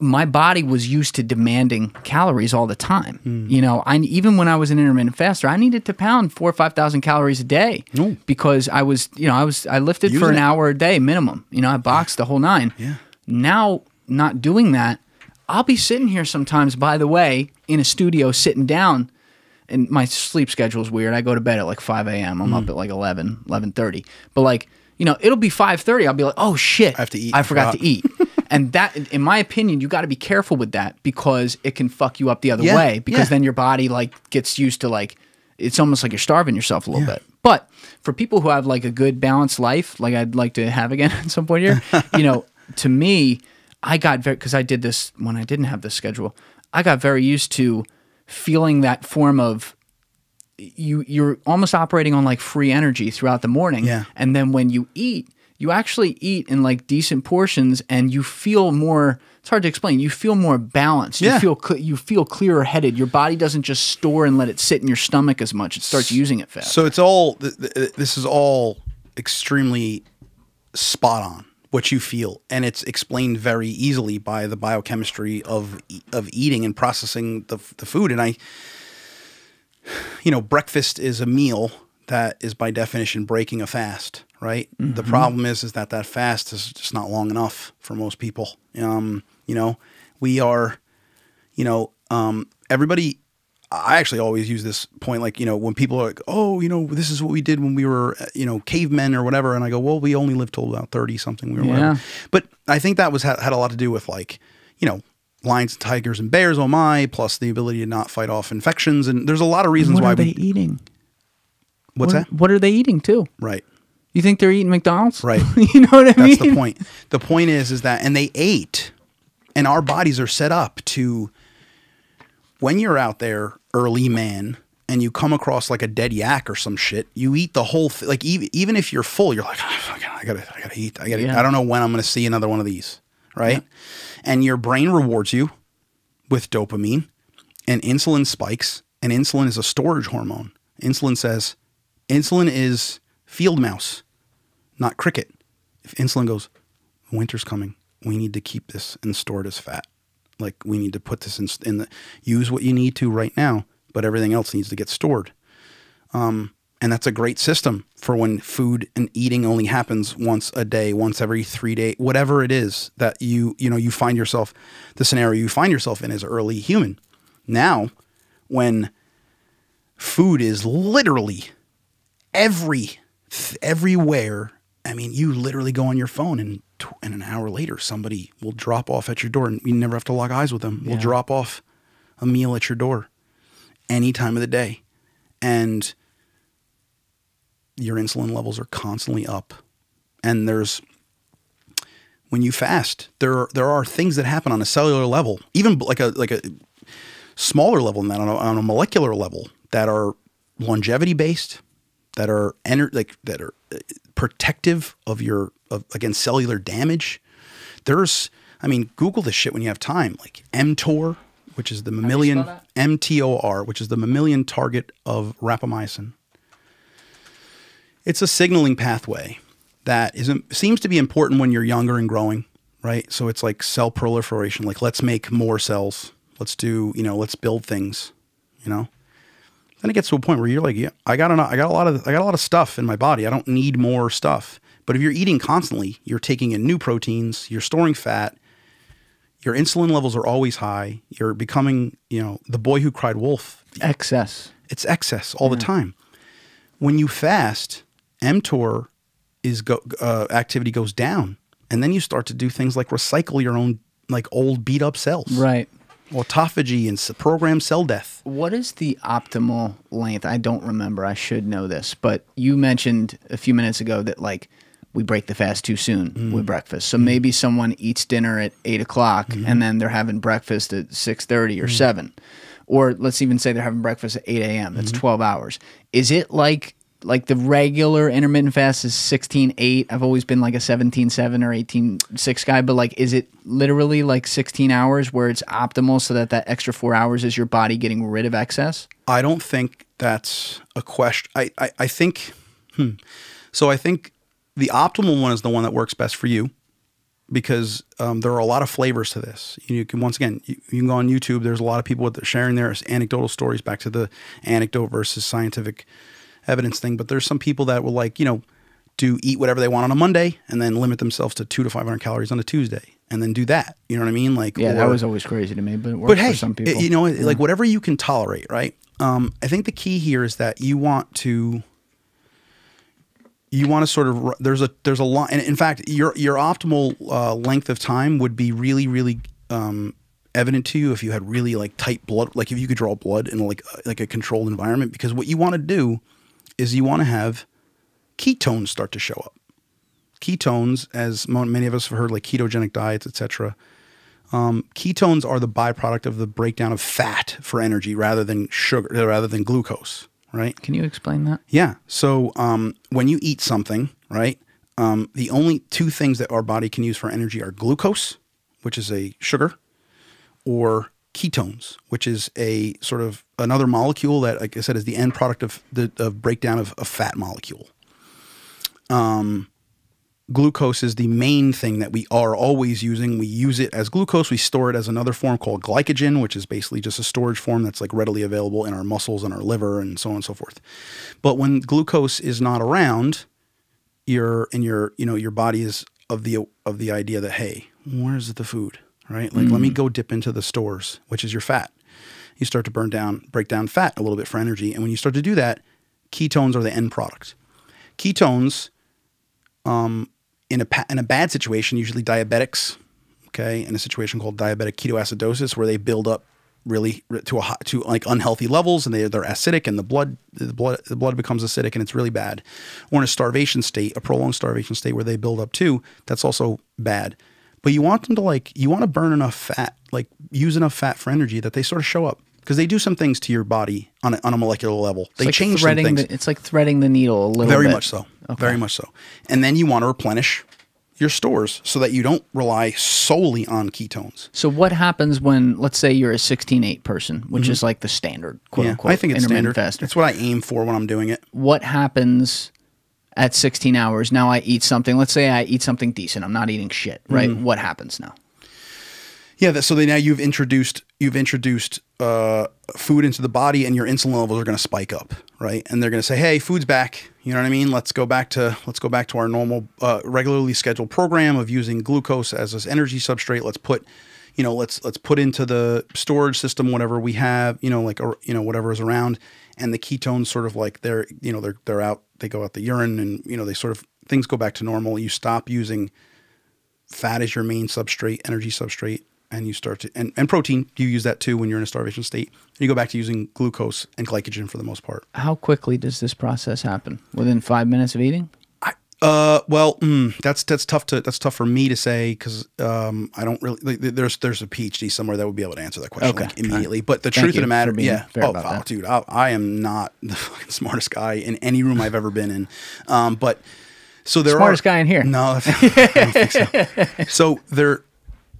my body was used to demanding calories all the time. Mm. You know, I, even when I was an intermittent faster, I needed to pound four or five thousand calories a day Ooh. because I was, you know, I was I lifted Using for an it. hour a day minimum. You know, I boxed yeah. the whole nine. Yeah. Now, not doing that, I'll be sitting here sometimes, by the way, in a studio sitting down. And my sleep schedule is weird. I go to bed at like five A M I'm mm. up at like eleven, eleven thirty. But like, you know, it'll be five thirty. I'll be like, oh shit, I have to eat. I forgot to eat. And that, in my opinion, you got to be careful with that, because it can fuck you up the other yeah, way. Because yeah. then your body like gets used to, like, it's almost like you're starving yourself a little yeah. bit. But for people who have like a good balanced life, like I'd like to have again at some point here, you know, to me, I got very, because I did this when I didn't have this schedule, I got very used to feeling that form of you you're almost operating on like free energy throughout the morning. Yeah. And then when you eat, you actually eat in like decent portions, and you feel more, it's hard to explain, you feel more balanced. Yeah. You feel you feel clearer headed. Your body doesn't just store and let it sit in your stomach as much. It starts using it fast. So it's all th th this is all extremely spot on, what you feel, and it's explained very easily by the biochemistry of of eating and processing the, the food. And I, you know, breakfast is a meal that is by definition breaking a fast, right? Mm-hmm. The problem is is that that fast is just not long enough for most people. Um, you know, we are, you know, um, everybody. I actually always use this point, like, you know, when people are like, oh, you know, this is what we did when we were, you know, cavemen or whatever. And I go, well, we only lived till about thirty something. We were yeah. But I think that was had a lot to do with, like, you know, lions, and tigers, and bears, oh my, plus the ability to not fight off infections. And there's a lot of reasons what why. What are they we, eating? What's what, that? What are they eating too? Right. You think they're eating McDonald's? Right. You know what I That's mean? That's the point. The point is, is that, and they ate, and our bodies are set up to, when you're out there early, man, and you come across like a dead yak or some shit, you eat the whole thing. Like, even, even if you're full, you're like, oh, fucking, I gotta, I gotta eat. I gotta yeah. eat. I don't know when I'm gonna see another one of these, right? Yeah. And your brain rewards you with dopamine, and insulin spikes. And insulin is a storage hormone. Insulin says, insulin is field mouse, not cricket. If insulin goes, winter's coming, we need to keep this and store it as fat. Like, we need to put this in, in the, use what you need to right now, but everything else needs to get stored. Um, and that's a great system for when food and eating only happens once a day, once every three days, whatever it is that you, you know, you find yourself, the scenario you find yourself in as early human. Now, when food is literally every, everywhere, I mean, you literally go on your phone and and an hour later, somebody will drop off at your door, and you never have to lock eyes with them. Yeah. Will drop off a meal at your door any time of the day, and your insulin levels are constantly up. And there's, when you fast, there there are things that happen on a cellular level, even like a like a smaller level than that, on a, on a molecular level, that are longevity based, that are ener like that are protective of your of, against cellular damage. There's, I mean, Google this shit when you have time. Like mTOR, which is the mammalian M T O R, which is the mammalian target of rapamycin. It's a signaling pathway that isn't seems to be important when you're younger and growing, right? So it's like cell proliferation. Like, let's make more cells. Let's do, you know, let's build things, you know. Then it gets to a point where you're like, yeah, I got an, I got a lot of I got a lot of stuff in my body. I don't need more stuff. But if you're eating constantly, you're taking in new proteins, you're storing fat, your insulin levels are always high. You're becoming, you know, the boy who cried wolf. Excess. It's excess all yeah. the time. When you fast, mTOR is go, uh, activity goes down, and then you start to do things like recycle your own like old beat up cells. Right. Autophagy and programmed cell death. What is the optimal length? I don't remember. I should know this, but you mentioned a few minutes ago that like we break the fast too soon mm. with breakfast. So mm. maybe someone eats dinner at eight o'clock mm. and then they're having breakfast at six thirty or mm. seven, or let's even say they're having breakfast at eight a m. That's mm. twelve hours. Is it like like the regular intermittent fast is sixteen eight? I've always been like a seventeen seven or eighteen six guy, but like, is it literally like sixteen hours where it's optimal so that that extra four hours is your body getting rid of excess? I don't think that's a question. I, I, I think, hmm. so I think the optimal one is the one that works best for you, because um, there are a lot of flavors to this. You can, once again, you, you can go on YouTube. There's a lot of people that are sharing their anecdotal stories, back to the anecdote versus scientific evidence thing, but there's some people that will like, you know, do eat whatever they want on a Monday and then limit themselves to two to five hundred calories on a Tuesday and then do that. You know what I mean? Like, yeah, or, that was always crazy to me, but it works but hey, for some people. It, you know, yeah. like whatever you can tolerate, right? Um, I think the key here is that you want to, you want to sort of there's a there's a lot, and in fact, your your optimal uh, length of time would be really really um, evident to you if you had really like tight blood, like if you could draw blood in like like a controlled environment, because what you want to do is you want to have ketones start to show up. Ketones, as many of us have heard, like ketogenic diets, et cetera. Um, ketones are the byproduct of the breakdown of fat for energy rather than sugar, rather than glucose, right? Can you explain that? Yeah. So um, when you eat something, right, um, the only two things that our body can use for energy are glucose, which is a sugar, or ketones, which is a sort of another molecule that, like I said, is the end product of the of breakdown of a fat molecule. Um, glucose is the main thing that we are always using. We use it as glucose. We store it as another form called glycogen, which is basically just a storage form that's like readily available in our muscles and our liver and so on and so forth. But when glucose is not around, your and your you know your body is of the of the idea that, hey, where's the food? Right? Like, mm. let me go dip into the stores, which is your fat. You start to burn down, break down fat a little bit for energy. And when you start to do that, ketones are the end product. Ketones, um, in a, in a bad situation, usually diabetics, okay, in a situation called diabetic ketoacidosis, where they build up really to a hot, to like unhealthy levels, and they, they're acidic, and the blood, the blood, the blood becomes acidic, and it's really bad. Or in a starvation state, a prolonged starvation state where they build up too, that's also bad. But you want them to like, you want to burn enough fat, like use enough fat for energy that they sort of show up, because they do some things to your body on a, on a molecular level. They like change some things. The, it's like threading the needle a little bit. Very much so. Okay. Very much so. And then you want to replenish your stores so that you don't rely solely on ketones. So what happens when, let's say you're a sixteen eight person, which mm-hmm. is like the standard, quote yeah, unquote. I think it's standard. Faster. That's what I aim for when I'm doing it. What happens at sixteen hours, now I eat something. Let's say I eat something decent. I'm not eating shit, right? Mm-hmm. What happens now? Yeah, that, so they, now you've introduced you've introduced uh, food into the body, and your insulin levels are going to spike up, right? And they're going to say, "Hey, food's back." You know what I mean? Let's go back to let's go back to our normal, uh, regularly scheduled program of using glucose as this energy substrate. Let's put, you know, let's let's put into the storage system whatever we have, you know, like or, you know whatever is around, and the ketones sort of like they're you know they're they're out. They go out the urine, and you know they sort of things go back to normal. You stop using fat as your main substrate, energy substrate, and you start to and, and protein. You use that too when you're in a starvation state. And you go back to using glucose and glycogen for the most part. How quickly does this process happen? Within five minutes of eating? I, uh, well, mm, that's that's tough to that's tough for me to say, because um, I don't really like, there's there's a PhD somewhere that would be able to answer that question okay. like, immediately. But the Thank truth of the matter, yeah, oh, oh dude, I, I am not the fucking smartest guy in any room I've ever been in. Um, but so there smartest are, guy in here. No, I don't think so. So there.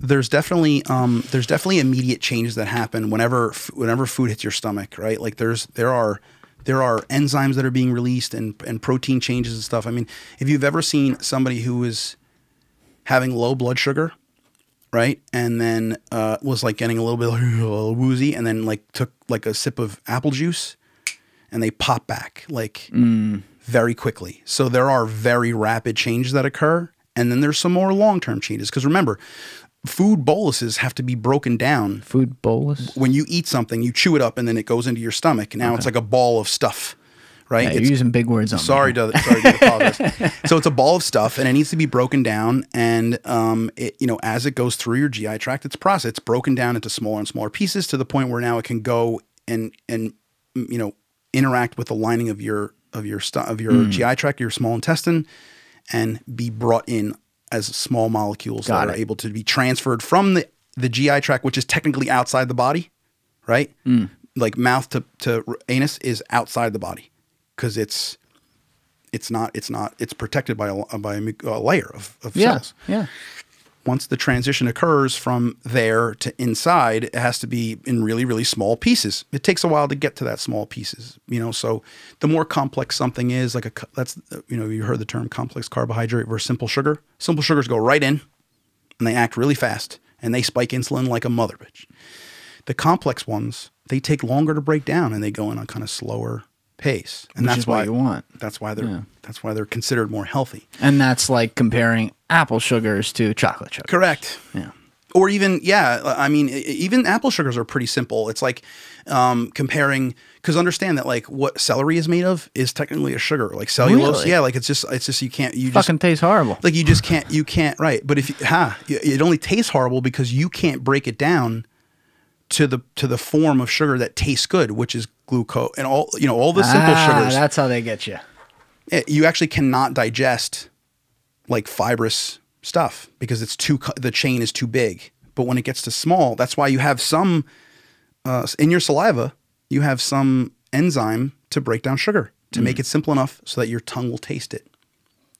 There's definitely um, there's definitely immediate changes that happen whenever whenever food hits your stomach, right? Like there's there are there are enzymes that are being released and and protein changes and stuff. I mean, if you've ever seen somebody who is having low blood sugar, right, and then uh, was like getting a little bit a little woozy, and then like took like a sip of apple juice, and they pop back like mm. very quickly. So there are very rapid changes that occur, and then there's some more long term changes, because remember, food boluses have to be broken down. Food bolus? When you eat something, you chew it up and then it goes into your stomach. Now okay. it's like a ball of stuff. Right? Yeah, you're it's, using big words on sorry me. To, sorry to apologize. So it's a ball of stuff, and it needs to be broken down. And um, it, you know, as it goes through your G I tract, it's processed. It's broken down into smaller and smaller pieces to the point where now it can go and and you know interact with the lining of your of your of your mm. G I tract, your small intestine, and be brought in as small molecules Got that it. Are able to be transferred from the the G I tract, which is technically outside the body, right? Mm. Like mouth to to anus is outside the body. Because it's it's not it's not it's protected by a by a layer of, of yeah, cells. Yeah. Once the transition occurs from there to inside, it has to be in really really small pieces. It takes a while to get to that small pieces. You know, so the more complex something is, like a that's you know you heard the term complex carbohydrate versus simple sugar. Simple sugars go right in, and they act really fast, and they spike insulin like a mother bitch. The complex ones they take longer to break down, and they go in a kind of slower pace, and Which that's why what you want. That's why they're yeah. that's why they're considered more healthy. And that's like comparing apple sugars to chocolate sugars. Correct. Yeah. Or even yeah, I mean, even apple sugars are pretty simple. It's like um, comparing because understand that like what celery is made of is technically a sugar, like cellulose. Really? Yeah, like it's just it's just you can't you fucking just, tastes horrible. Like you just can't you can't right. But if you, ha, it only tastes horrible because you can't break it down to the to the form of sugar that tastes good, which is glucose and all you know all the simple ah, sugars. That's how they get you. It, you actually cannot digest like fibrous stuff because it's too the chain is too big. But when it gets to small, that's why you have some uh, in your saliva. You have some enzyme to break down sugar to mm. make it simple enough so that your tongue will taste it.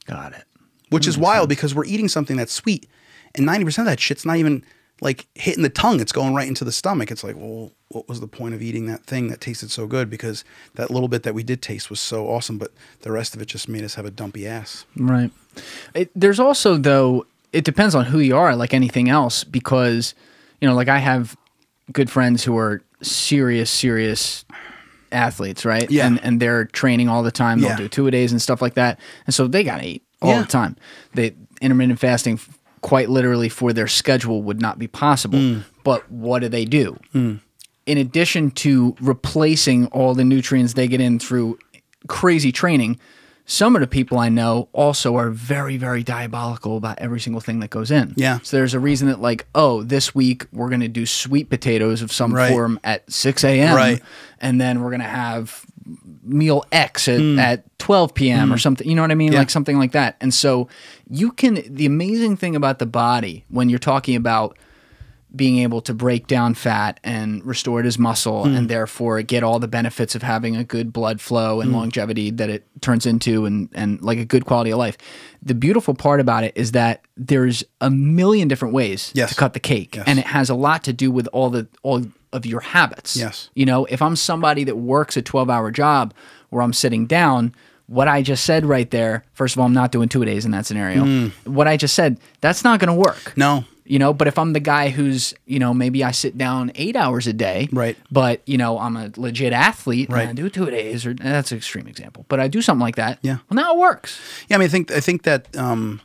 Got it. Which that is wild sense. Because we're eating something that's sweet, and ninety percent of that shit's not even. Like hitting the tongue, it's going right into the stomach. It's like, well, what was the point of eating that thing that tasted so good? Because that little bit that we did taste was so awesome, but the rest of it just made us have a dumpy ass. Right. It, there's also, though, it depends on who you are, like anything else, because, you know, like I have good friends who are serious, serious athletes, right? Yeah. And, and they're training all the time. They'll yeah. do two-a-days and stuff like that. And so they got to eat all yeah. the time. They intermittent fasting quite literally for their schedule would not be possible. Mm. But what do they do? Mm. In addition to replacing all the nutrients they get in through crazy training, some of the people I know also are very, very diabolical about every single thing that goes in. Yeah. So there's a reason that like, oh, this week we're going to do sweet potatoes of some right. form at six A M Right. And then we're going to have meal X at, mm. at twelve P M Mm. or something. You know what I mean? Yeah. Like something like that. And so you can, the amazing thing about the body when you're talking about being able to break down fat and restore it as muscle mm. and therefore get all the benefits of having a good blood flow and mm. longevity that it turns into and, and like a good quality of life. The beautiful part about it is that there's a million different ways yes. to cut the cake yes. and it has a lot to do with all the all of your habits. Yes. You know, if I'm somebody that works a twelve hour job where I'm sitting down, what I just said right there, first of all, I'm not doing two-a-days in that scenario. Mm. What I just said, that's not going to work. No. You know, but if I'm the guy who's, you know, maybe I sit down eight hours a day, right? But you know, I'm a legit athlete, right? And I do two days, or that's an extreme example. But I do something like that, yeah. Well, now it works. Yeah, I mean, I think I think that um,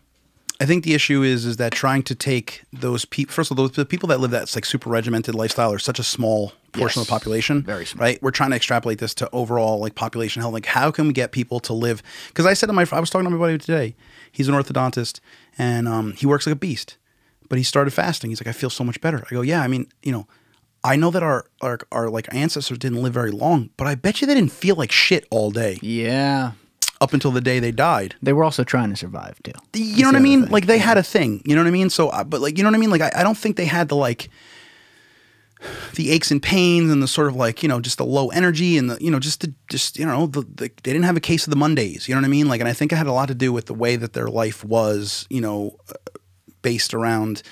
I think the issue is is that trying to take those people, first of all, those the people that live that like super regimented lifestyle are such a small portion yes. of the population, very small. Right? We're trying to extrapolate this to overall like population health. Like, how can we get people to live? Because I said to my, I was talking to my buddy today. He's an orthodontist, and um, he works like a beast. But he started fasting. He's like, I feel so much better. I go, yeah, I mean, you know, I know that our, our, our like ancestors didn't live very long, but I bet you they didn't feel like shit all day. Yeah. Up until the day they died. They were also trying to survive too. You know what I mean? Like they had a thing, you know what I mean? So, but like, you know what I mean? Like, I, I don't think they had the like, the aches and pains and the sort of like, you know, just the low energy and the, you know, just the, just, you know, the, the, they didn't have a case of the Mondays, you know what I mean? Like, and I think it had a lot to do with the way that their life was, you know, based around,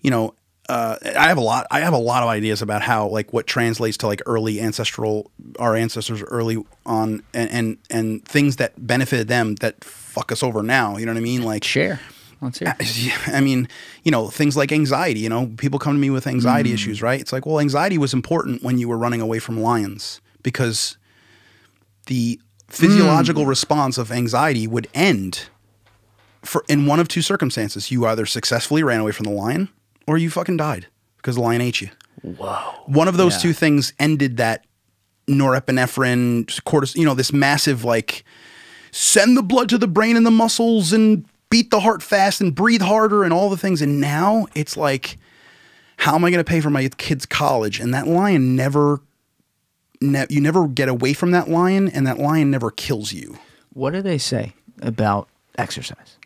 you know, uh, I have a lot. I have a lot of ideas about how, like, what translates to like early ancestral, our ancestors early on, and and and things that benefited them that fuck us over now. You know what I mean? Like, sure. Let's hear it. I mean, you know, things like anxiety. You know, people come to me with anxiety mm. issues, right? It's like, well, anxiety was important when you were running away from lions because the physiological mm. response of anxiety would end. For in one of two circumstances, you either successfully ran away from the lion or you fucking died because the lion ate you. Wow. One of those yeah. two things ended that norepinephrine, cortisol, you know, this massive, like, send the blood to the brain and the muscles and beat the heart fast and breathe harder and all the things. And now it's like, how am I going to pay for my kid's college? And that lion never, ne you never get away from that lion, and that lion never kills you. What do they say about exercise?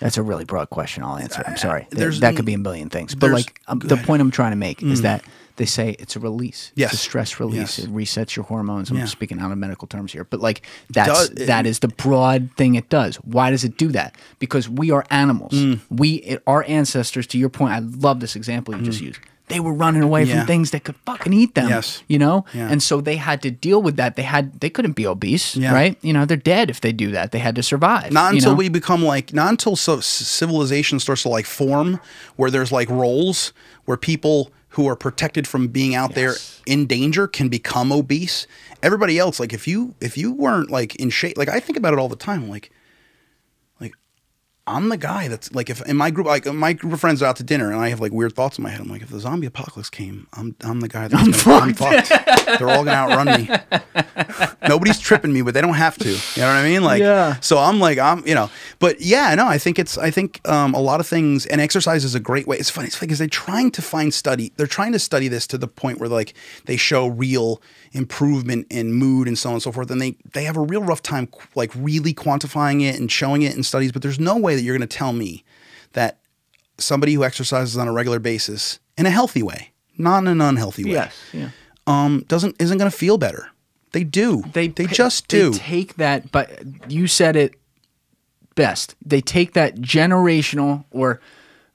That's a really broad question. I'll answer. I'm sorry. There, that could be a million things. But like um, the point I'm trying to make mm. is that they say it's a release. Yes. It's a stress release. Yes. It resets your hormones. I'm yeah. speaking out of medical terms here. But like that's, does, that it, is the broad thing it does. Why does it do that? Because we are animals. Mm. We, it, our ancestors, to your point, I love this example you mm. just used. They were running away yeah. from things that could fucking eat them, yes. you know? Yeah. And so they had to deal with that. They had they couldn't be obese, yeah. right? You know, they're dead if they do that. They had to survive. Not until you know? we become like, not until so civilization starts to like form where there's like roles where people who are protected from being out yes. there in danger can become obese. Everybody else, like if you, if you weren't like in shape, like I think about it all the time, like, I'm the guy that's like, if in my group, like my group of friends are out to dinner and I have like weird thoughts in my head. I'm like, if the zombie apocalypse came, I'm, I'm the guy that's I'm gonna, fucked. I'm fucked. They're all going to outrun me. Nobody's tripping me, but they don't have to. You know what I mean? Like, yeah. so I'm like, I'm, you know, but yeah, no, I think it's, I think um, a lot of things, and exercise is a great way. It's funny. It's like, is they trying to find study. They're trying to study this to the point where like they show real improvement in mood and so on and so forth. And they, they have a real rough time like really quantifying it and showing it in studies, but there's no way that you're going to tell me that somebody who exercises on a regular basis in a healthy way, not in an unhealthy way, yes, yeah. um, doesn't isn't going to feel better. They do. They they just do. They take that, but you said it best. They take that generational or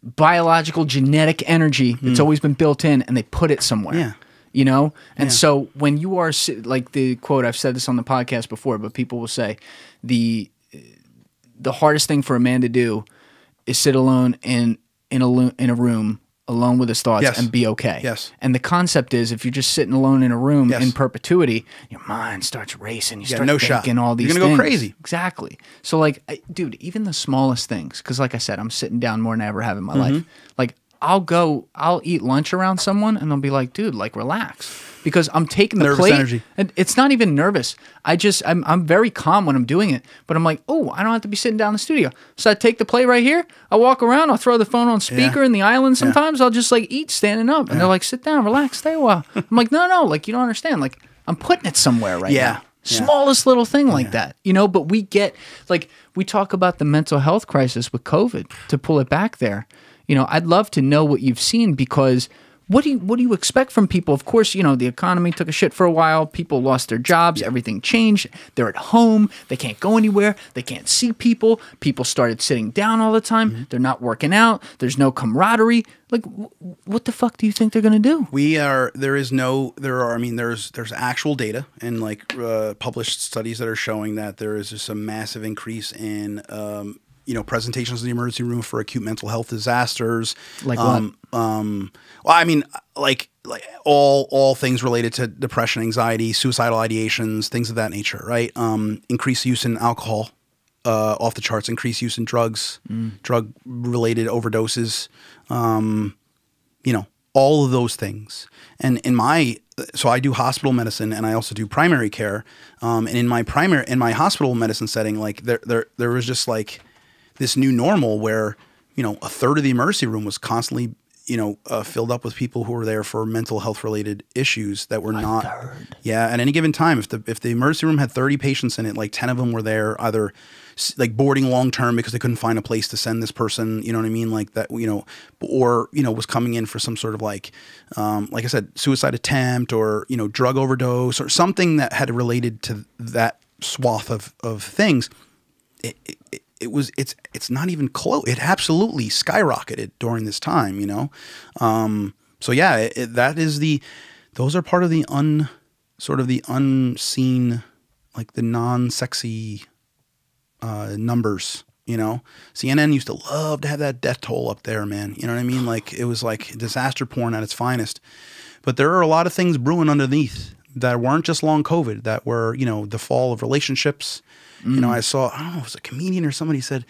biological genetic energy that's mm. always been built in, and they put it somewhere. Yeah. You know, and yeah. so when you are like the quote, I've said this on the podcast before, but people will say the. The hardest thing for a man to do is sit alone in in a in a room alone with his thoughts yes. and be okay. Yes. And the concept is if you're just sitting alone in a room yes. in perpetuity, your mind starts racing. You yeah, start no thinking shot. all these. You're gonna things. go crazy. Exactly. So like, I, dude, even the smallest things, because like I said, I'm sitting down more than I ever have in my mm-hmm. life. Like I'll go, I'll eat lunch around someone, and they'll be like, dude, like relax. Because I'm taking the nervous plate, energy. And it's not even nervous. I just, I'm, I'm very calm when I'm doing it, but I'm like, oh, I don't have to be sitting down in the studio. So I take the plate right here, I walk around, I'll throw the phone on speaker yeah. in the island sometimes, yeah. I'll just like eat standing up, and yeah. they're like, sit down, relax, stay a while. I'm like, no, no, like you don't understand, like I'm putting it somewhere right yeah. now. Yeah. Smallest little thing like yeah. that, you know, but we get, like we talk about the mental health crisis with COVID to pull it back there. You know, I'd love to know what you've seen, because what do you, what do you expect from people? Of course, you know, the economy took a shit for a while. People lost their jobs. Yeah. Everything changed. They're at home. They can't go anywhere. They can't see people. People started sitting down all the time. Mm-hmm. They're not working out. There's no camaraderie. Like, w what the fuck do you think they're going to do? We are, there is no, there are, I mean, there's, there's actual data and like uh, published studies that are showing that there is just a massive increase in, um, you know, presentations in the emergency room for acute mental health disasters. Like um, what? Um, well, I mean, like, like all all things related to depression, anxiety, suicidal ideations, things of that nature, right? Um, increased use in alcohol, uh, off the charts. Increased use in drugs, mm. drug-related overdoses. Um, you know, all of those things. And in my, so I do hospital medicine and I also do primary care. Um, and in my primary, in my hospital medicine setting, like there there there was just like this new normal where, you know, a third of the emergency room was constantly, you know, uh, filled up with people who were there for mental health related issues that were My not, third. yeah. At any given time, if the, if the emergency room had thirty patients in it, like ten of them were there either like boarding long-term because they couldn't find a place to send this person, you know what I mean? Like that, you know, or, you know, was coming in for some sort of like, um, like I said, suicide attempt or, you know, drug overdose or something that had related to that swath of, of things. It, it, it, It was it's it's not even close. It absolutely skyrocketed during this time, you know. Um, so yeah, it, it, that is the those are part of the un sort of the unseen, like the non-sexy uh, numbers, you know. C N N used to love to have that death toll up there, man. You know what I mean? Like it was like disaster porn at its finest. But there are a lot of things brewing underneath that weren't just long COVID, that were, you know, the fall of relationships. Mm. You know, I saw, I don't know, it was a comedian or somebody said,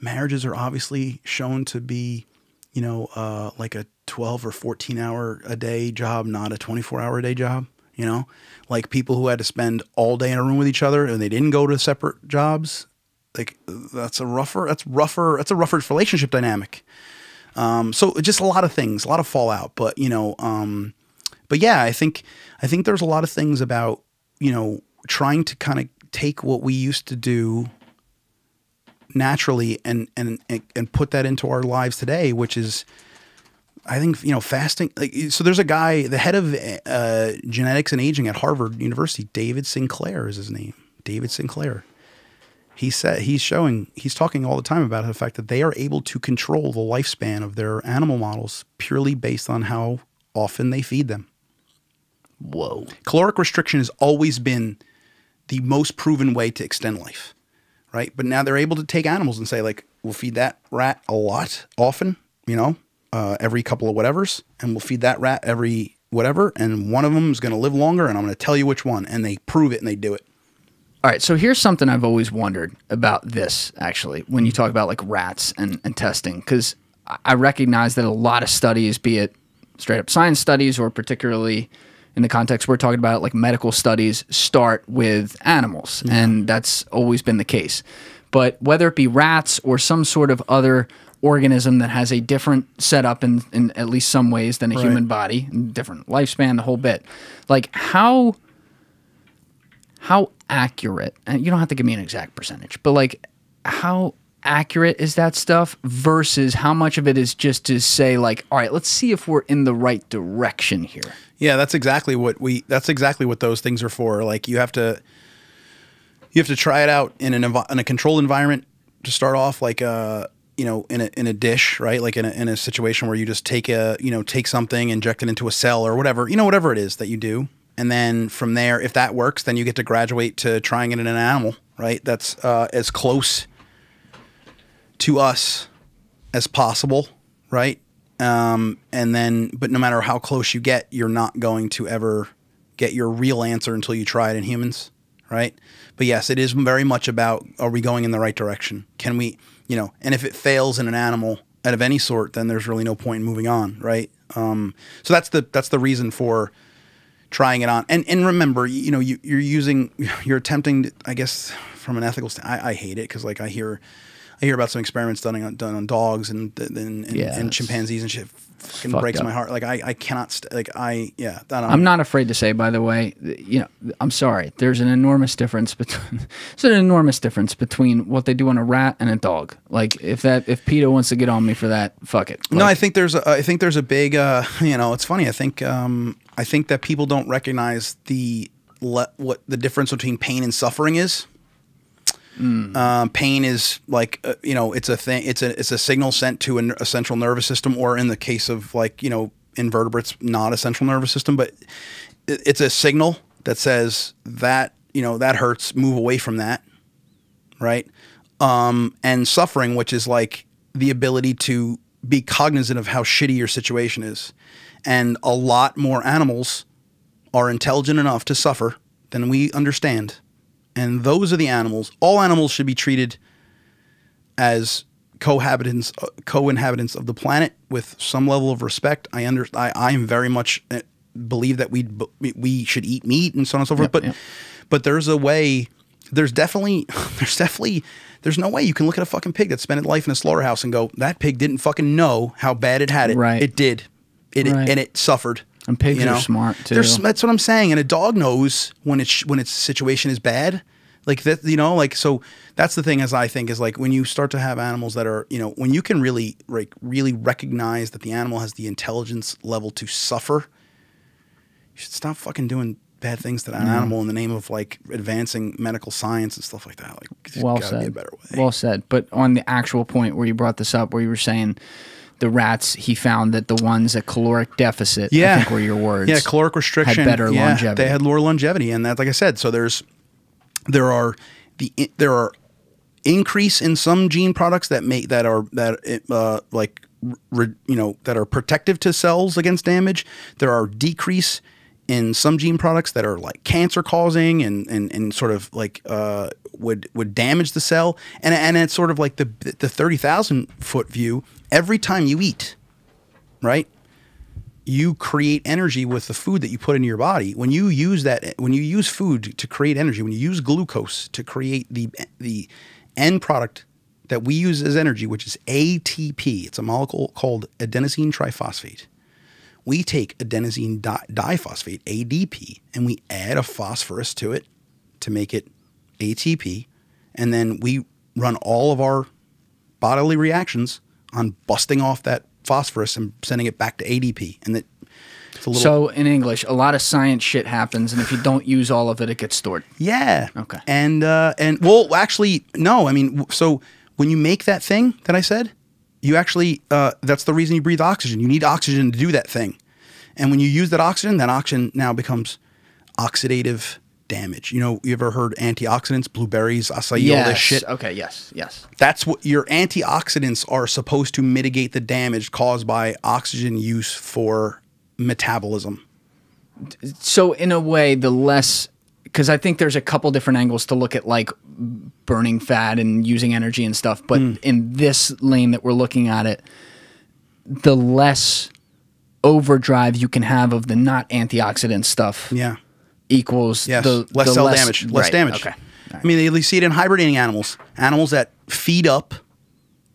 marriages are obviously shown to be you know, uh, like a twelve or fourteen hour a day job, not a twenty-four hour a day job, you know, like people who had to spend all day in a room with each other and they didn't go to separate jobs. Like that's a rougher, that's rougher, that's a rougher relationship dynamic. Um, so just a lot of things, a lot of fallout, but you know, um, but yeah, I think, I think there's a lot of things about, you know, trying to kind of take what we used to do naturally and, and, and put that into our lives today, which is, I think, you know, fasting. Like, so there's a guy, the head of uh, genetics and aging at Harvard University, David Sinclair is his name, David Sinclair. He said, he's showing, he's talking all the time about the fact that they are able to control the lifespan of their animal models purely based on how often they feed them. Whoa. Caloric restriction has always been the most proven way to extend life, right? But now they're able to take animals and say, like, we'll feed that rat a lot, often, you know, uh, every couple of whatevers, and we'll feed that rat every whatever, and one of them is going to live longer, and I'm going to tell you which one, and they prove it and they do it. All right, so here's something I've always wondered about this, actually, when you talk about like rats and, and testing, because I recognize that a lot of studies, be it straight up science studies or particularly in the context we're talking about, like medical studies, start with animals, yeah. And that's always been the case. But whether it be rats or some sort of other organism that has a different setup in, in at least some ways than a right. human body, different lifespan, the whole bit, like how... How accurate, and you don't have to give me an exact percentage, but like how accurate is that stuff versus how much of it is just to say like, all right, let's see if we're in the right direction here. Yeah, that's exactly what we, that's exactly what those things are for. Like you have to, you have to try it out in an, in a controlled environment to start off, like uh, you know, in a, in a dish, right? Like in a, in a situation where you just take a, you know, take something, inject it into a cell or whatever, you know, whatever it is that you do. And then from there, if that works, then you get to graduate to trying it in an animal, right? That's uh, as close to us as possible, right? Um, and then, but no matter how close you get, you're not going to ever get your real answer until you try it in humans, right? But yes, it is very much about, are we going in the right direction? Can we, you know, and if it fails in an animal out of any sort, then there's really no point in moving on, right? Um, so that's the, that's the reason for trying it on. And, and remember, you know, you, you're using, you're attempting to, I guess, from an ethical standpoint, I, I hate it because like I hear, I hear about some experiments done on, done on dogs and and, and, yeah, and chimpanzees and shit fucking breaks up my heart. Like I, I cannot, st like I, yeah. I don't I'm not afraid to say, by the way, you know, I'm sorry. There's an enormous difference between, it's an enormous difference between what they do on a rat and a dog. Like if that, if PETA wants to get on me for that, fuck it. Like, no, I think there's a, I think there's a big, uh, you know, it's funny. I think, um, I think that people don't recognize the le what the difference between pain and suffering is. Mm. Um, pain is like uh, you know, it's a thing. It's a it's a signal sent to a, a central nervous system, or in the case of like you know invertebrates, not a central nervous system, but it, it's a signal that says that you know that hurts. Move away from that, right? Um, and suffering, which is like the ability to be cognizant of how shitty your situation is. And a lot more animals are intelligent enough to suffer than we understand. And those are the animals. All animals should be treated as cohabitants, co-inhabitants of the planet with some level of respect. I under, I, I am very much believe that we we should eat meat and so on and so forth. Yep, but yep. but there's a way. There's definitely there's definitely there's no way you can look at a fucking pig that spent its life in a slaughterhouse and go, that pig didn't fucking know how bad it had it. Right. It did. It, right. And it suffered. And pigs you know? are smart too. They're, that's what I'm saying. And a dog knows when it's when its situation is bad, like that. You know, like so. That's the thing, as I think, is like when you start to have animals that are, you know, when you can really like really recognize that the animal has the intelligence level to suffer. You should stop fucking doing bad things to that mm. animal in the name of like advancing medical science and stuff like that. Like, there's well gotta said. Be a better way. Well said. But on the actual point where you brought this up, where you were saying. The rats, he found that the ones at caloric deficit, yeah. I think were your words. Yeah, caloric restriction. Had better yeah, longevity. They had lower longevity. And that, like I said, so there's, there are the, there are increase in some gene products that make, that are, that uh, like, re, you know, that are protective to cells against damage. There are decrease in some gene products that are like cancer causing and, and, and sort of like, uh, would, would damage the cell. And, and it's sort of like the, the thirty thousand foot view. Every time you eat, right? You create energy with the food that you put into your body. When you use that, when you use food to create energy, when you use glucose to create the, the end product that we use as energy, which is A T P, it's a molecule called adenosine triphosphate. We take adenosine di diphosphate, A D P, and we add a phosphorus to it to make it A T P, and then we run all of our bodily reactions on busting off that phosphorus and sending it back to A D P. And that it's a little... So in English, a lot of science shit happens, and if you don't use all of it, it gets stored. Yeah. Okay. And uh, and well, actually, no. I mean, so when you make that thing that I said, you actually uh, that's the reason you breathe oxygen. You need oxygen to do that thing, and when you use that oxygen, that oxygen now becomes oxidative damage. You know, you ever heard antioxidants, blueberries, acai, yes. all this shit? Okay, yes, yes. That's what your antioxidants are supposed to mitigate the damage caused by oxygen use for metabolism. So in a way, the less, because I think there's a couple different angles to look at, like burning fat and using energy and stuff. But mm. in this lane that we're looking at it, the less overdrive you can have of the not antioxidant stuff. Yeah. Equals yes. the, less the cell less, damage, less right. damage. Okay. Right. I mean, they at least see it in hibernating animals, animals that feed up,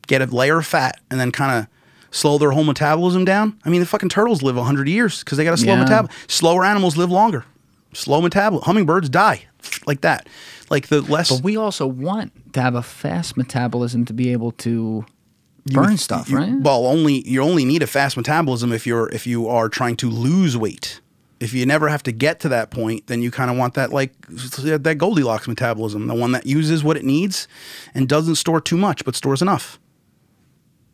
get a layer of fat, and then kind of slow their whole metabolism down. I mean, the fucking turtles live one hundred years because they got a slow yeah. metabolism. Slower animals live longer. Slow metabolism. Hummingbirds die like that. Like the less. But we also want to have a fast metabolism to be able to burn you, stuff, you, right? Well, only you only need a fast metabolism if you're if you are trying to lose weight. If you never have to get to that point, then you kind of want that, like that Goldilocks metabolism, the one that uses what it needs and doesn't store too much, but stores enough.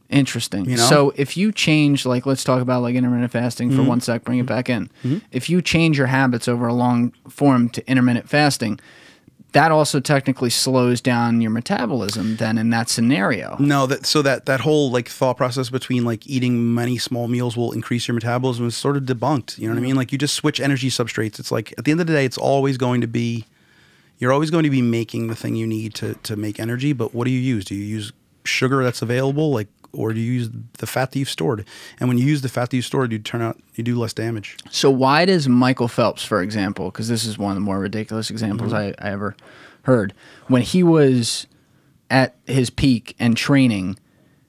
Interesting. You know? So if you change, like, let's talk about like intermittent fasting for mm-hmm. one sec, bring it back in. Mm-hmm. If you change your habits over a long form to intermittent fasting, that also technically slows down your metabolism then in that scenario. No, that, so that, that whole like thought process between like eating many small meals will increase your metabolism is sort of debunked. You know what I mean? Like you just switch energy substrates. It's like at the end of the day, it's always going to be, you're always going to be making the thing you need to, to make energy. But what do you use? Do you use sugar that's available? Like, or do you use the fat that you've stored? And when you use the fat that you've stored, you turn out, you do less damage. So why does Michael Phelps, for example, because this is one of the more ridiculous examples mm-hmm. I, I ever heard, when he was at his peak and training,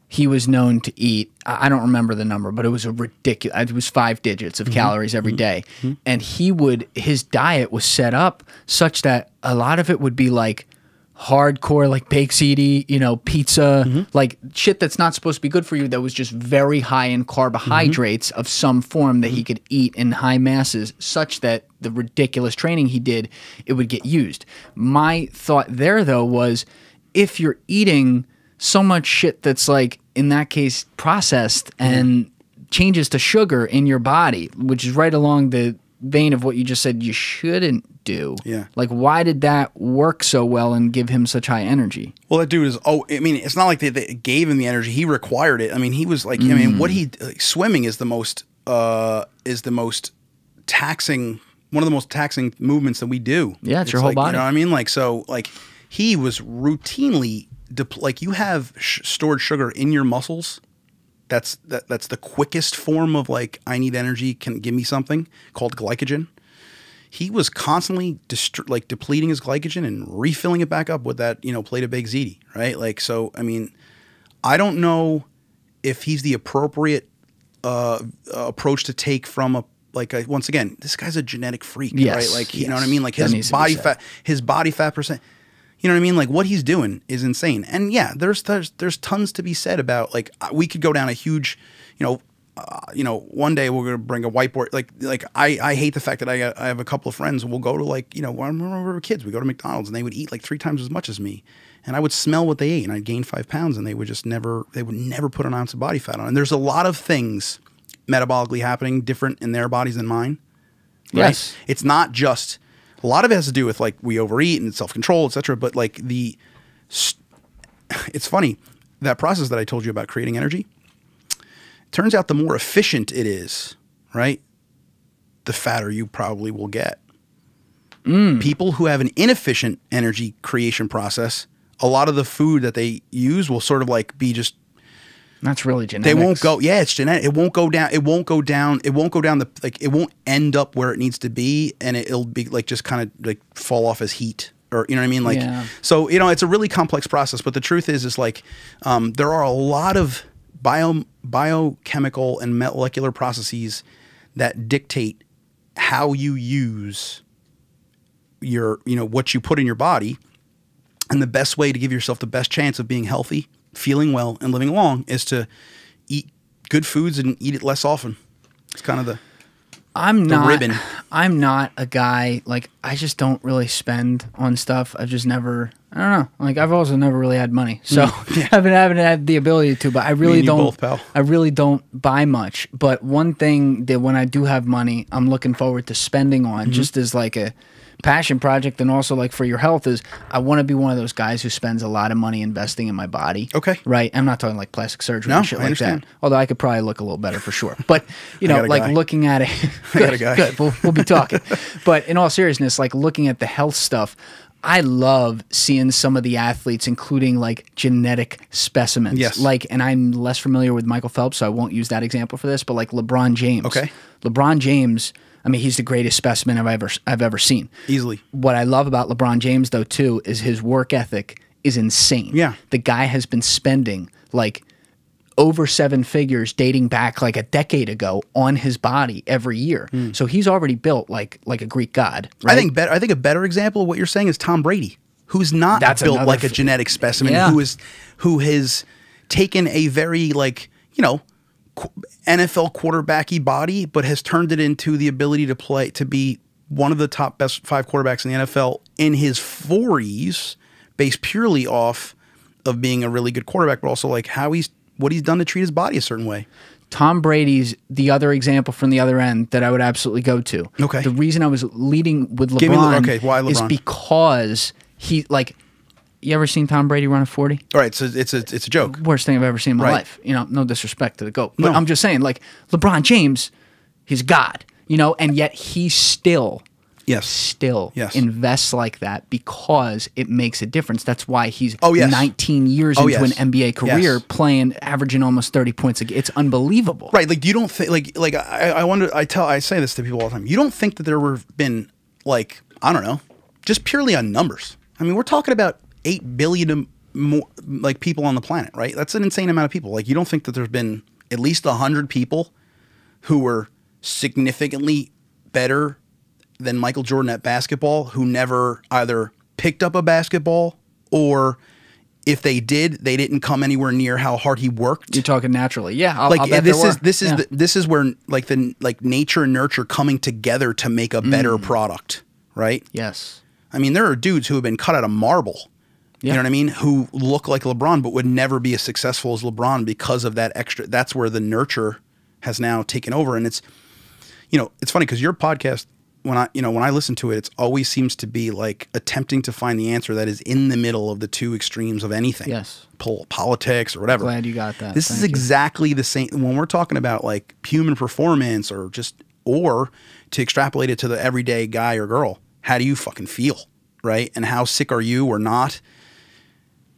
he was known to eat, I don't remember the number, but it was a ridiculous, it was five digits of mm-hmm. calories every day. Mm-hmm. And he would, his diet was set up such that a lot of it would be like, hardcore like baked ziti, you know, pizza, mm-hmm. like shit that's not supposed to be good for you, that was just very high in carbohydrates mm-hmm. of some form that mm-hmm. he could eat in high masses, such that the ridiculous training he did, it would get used. My thought there though was, if you're eating so much shit that's like, in that case, processed mm-hmm. and changes to sugar in your body, which is right along the vein of what you just said you shouldn't do. Yeah. Like, why did that work so well and give him such high energy? Well, that dude is, oh, I mean, it's not like they, they gave him the energy. He required it. I mean, he was like, mm. I mean, what he, like, swimming is the most, uh, is the most taxing, one of the most taxing movements that we do. Yeah, it's, it's your like, whole body. You know what I mean? Like, so, like, he was routinely, like, you have sh stored sugar in your muscles. That's, that, that's the quickest form of, like, I need energy, can give me something, called glycogen. He was constantly like depleting his glycogen and refilling it back up with that, you know, plate of baked ziti, right? Like, so, I mean, I don't know if he's the appropriate uh, approach to take from a, like, a, once again, this guy's a genetic freak, yes, right? Like, yes. you know what I mean? Like his body fat, his body fat percent, you know what I mean? Like what he's doing is insane. And yeah, there's, there's, there's tons to be said about, like, we could go down a huge, you know, Uh, you know, one day we're going to bring a whiteboard. Like, like I, I hate the fact that I, I have a couple of friends who will go to, like, you know, when we were kids, we go to McDonald's and they would eat like three times as much as me. And I would smell what they ate and I'd gain five pounds and they would just never, they would never put an ounce of body fat on. And there's a lot of things metabolically happening different in their bodies than mine. Right? Yes. It's not just, a lot of it has to do with, like, we overeat and self-control, et cetera. But like the, it's funny, that process that I told you about creating energy, turns out the more efficient it is, right, the fatter you probably will get. Mm. People who have an inefficient energy creation process, a lot of the food that they use will sort of like be just That's really genetics. They won't go. Yeah, it's genetic. It won't go down. It won't go down. It won't go down the like. It won't end up where it needs to be, and it, it'll be like just kind of like fall off as heat, or you know what I mean. Like, yeah. So you know, it's a really complex process. But the truth is, is like um, there are a lot of bio biochemical and molecular processes that dictate how you use your, you know, what you put in your body. And the best way to give yourself the best chance of being healthy, feeling well, and living long is to eat good foods and eat it less often. It's kind of the, I'm the not, ribbon. I'm not a guy, like, I just don't really spend on stuff. I've just never, I don't know. Like, I've also never really had money. So yeah. I haven't, I haven't had the ability to, but I really don't, both, pal. I really don't buy much. But one thing that when I do have money, I'm looking forward to spending on, mm-hmm. just as like a passion project, and also like for your health, is I want to be one of those guys who spends a lot of money investing in my body. Okay. Right. I'm not talking like plastic surgery no, and shit I like understand. that. Although I could probably look a little better for sure. But, you know, like guy. looking at it, good, I got a guy. good, we'll, we'll be talking. But in all seriousness, like looking at the health stuff, I love seeing some of the athletes, including like genetic specimens. Yes. Like, and I'm less familiar with Michael Phelps, so I won't use that example for this, but like LeBron James. Okay. LeBron James, I mean, he's the greatest specimen I've ever I've ever seen. Easily. What I love about LeBron James, though, too, is his work ethic is insane. Yeah. The guy has been spending like over seven figures dating back like a decade ago on his body every year. Mm. So he's already built like like a Greek god. Right? I think better I think a better example of what you're saying is Tom Brady, who's not That's built like a genetic specimen, yeah. who is who has taken a very like, you know, N F L quarterbacky body, but has turned it into the ability to play, to be one of the top best five quarterbacks in the N F L in his forties, based purely off of being a really good quarterback, but also like how he's, what he's done to treat his body a certain way. Tom Brady's the other example from the other end that I would absolutely go to. Okay. The reason I was leading with LeBron, Give me the, okay, why LeBron? is because he like, you ever seen Tom Brady run a forty? All right, so it's a it's a joke. Worst thing I've ever seen in my right. life. You know, no disrespect to the GOAT, but no. I'm just saying, like LeBron James, he's God. You know, and yet he still, yes, still yes. invests like that because it makes a difference. That's why he's oh, yes. nineteen years oh, into yes. an N B A career, yes. playing, averaging almost thirty points a game. It's unbelievable, right? Like you don't think, like like I, I wonder. I tell I say this to people all the time. You don't think that there were been like I don't know, just purely on numbers. I mean, we're talking about eight billion more like people on the planet, right? That's an insane amount of people. Like you don't think that there's been at least one hundred people who were significantly better than Michael Jordan at basketball, who never either picked up a basketball, or if they did, they didn't come anywhere near how hard he worked. You're talking naturally. Yeah. I'll, like I'll bet this there is, were. this is, yeah. the, this is where like the, like nature and nurture coming together to make a better mm. product, right? Yes. I mean, there are dudes who have been cut out of marble, you know what I mean, who look like LeBron but would never be as successful as LeBron because of that extra. That's where the nurture has now taken over. And it's, you know, it's funny because your podcast, when I, you know, when I listen to it, it's always seems to be like attempting to find the answer that is in the middle of the two extremes of anything. Yes. Pol politics or whatever. Glad you got that. This Thank is exactly you. the same. When we're talking about like human performance, or just, or to extrapolate it to the everyday guy or girl, how do you fucking feel, right? And how sick are you or not?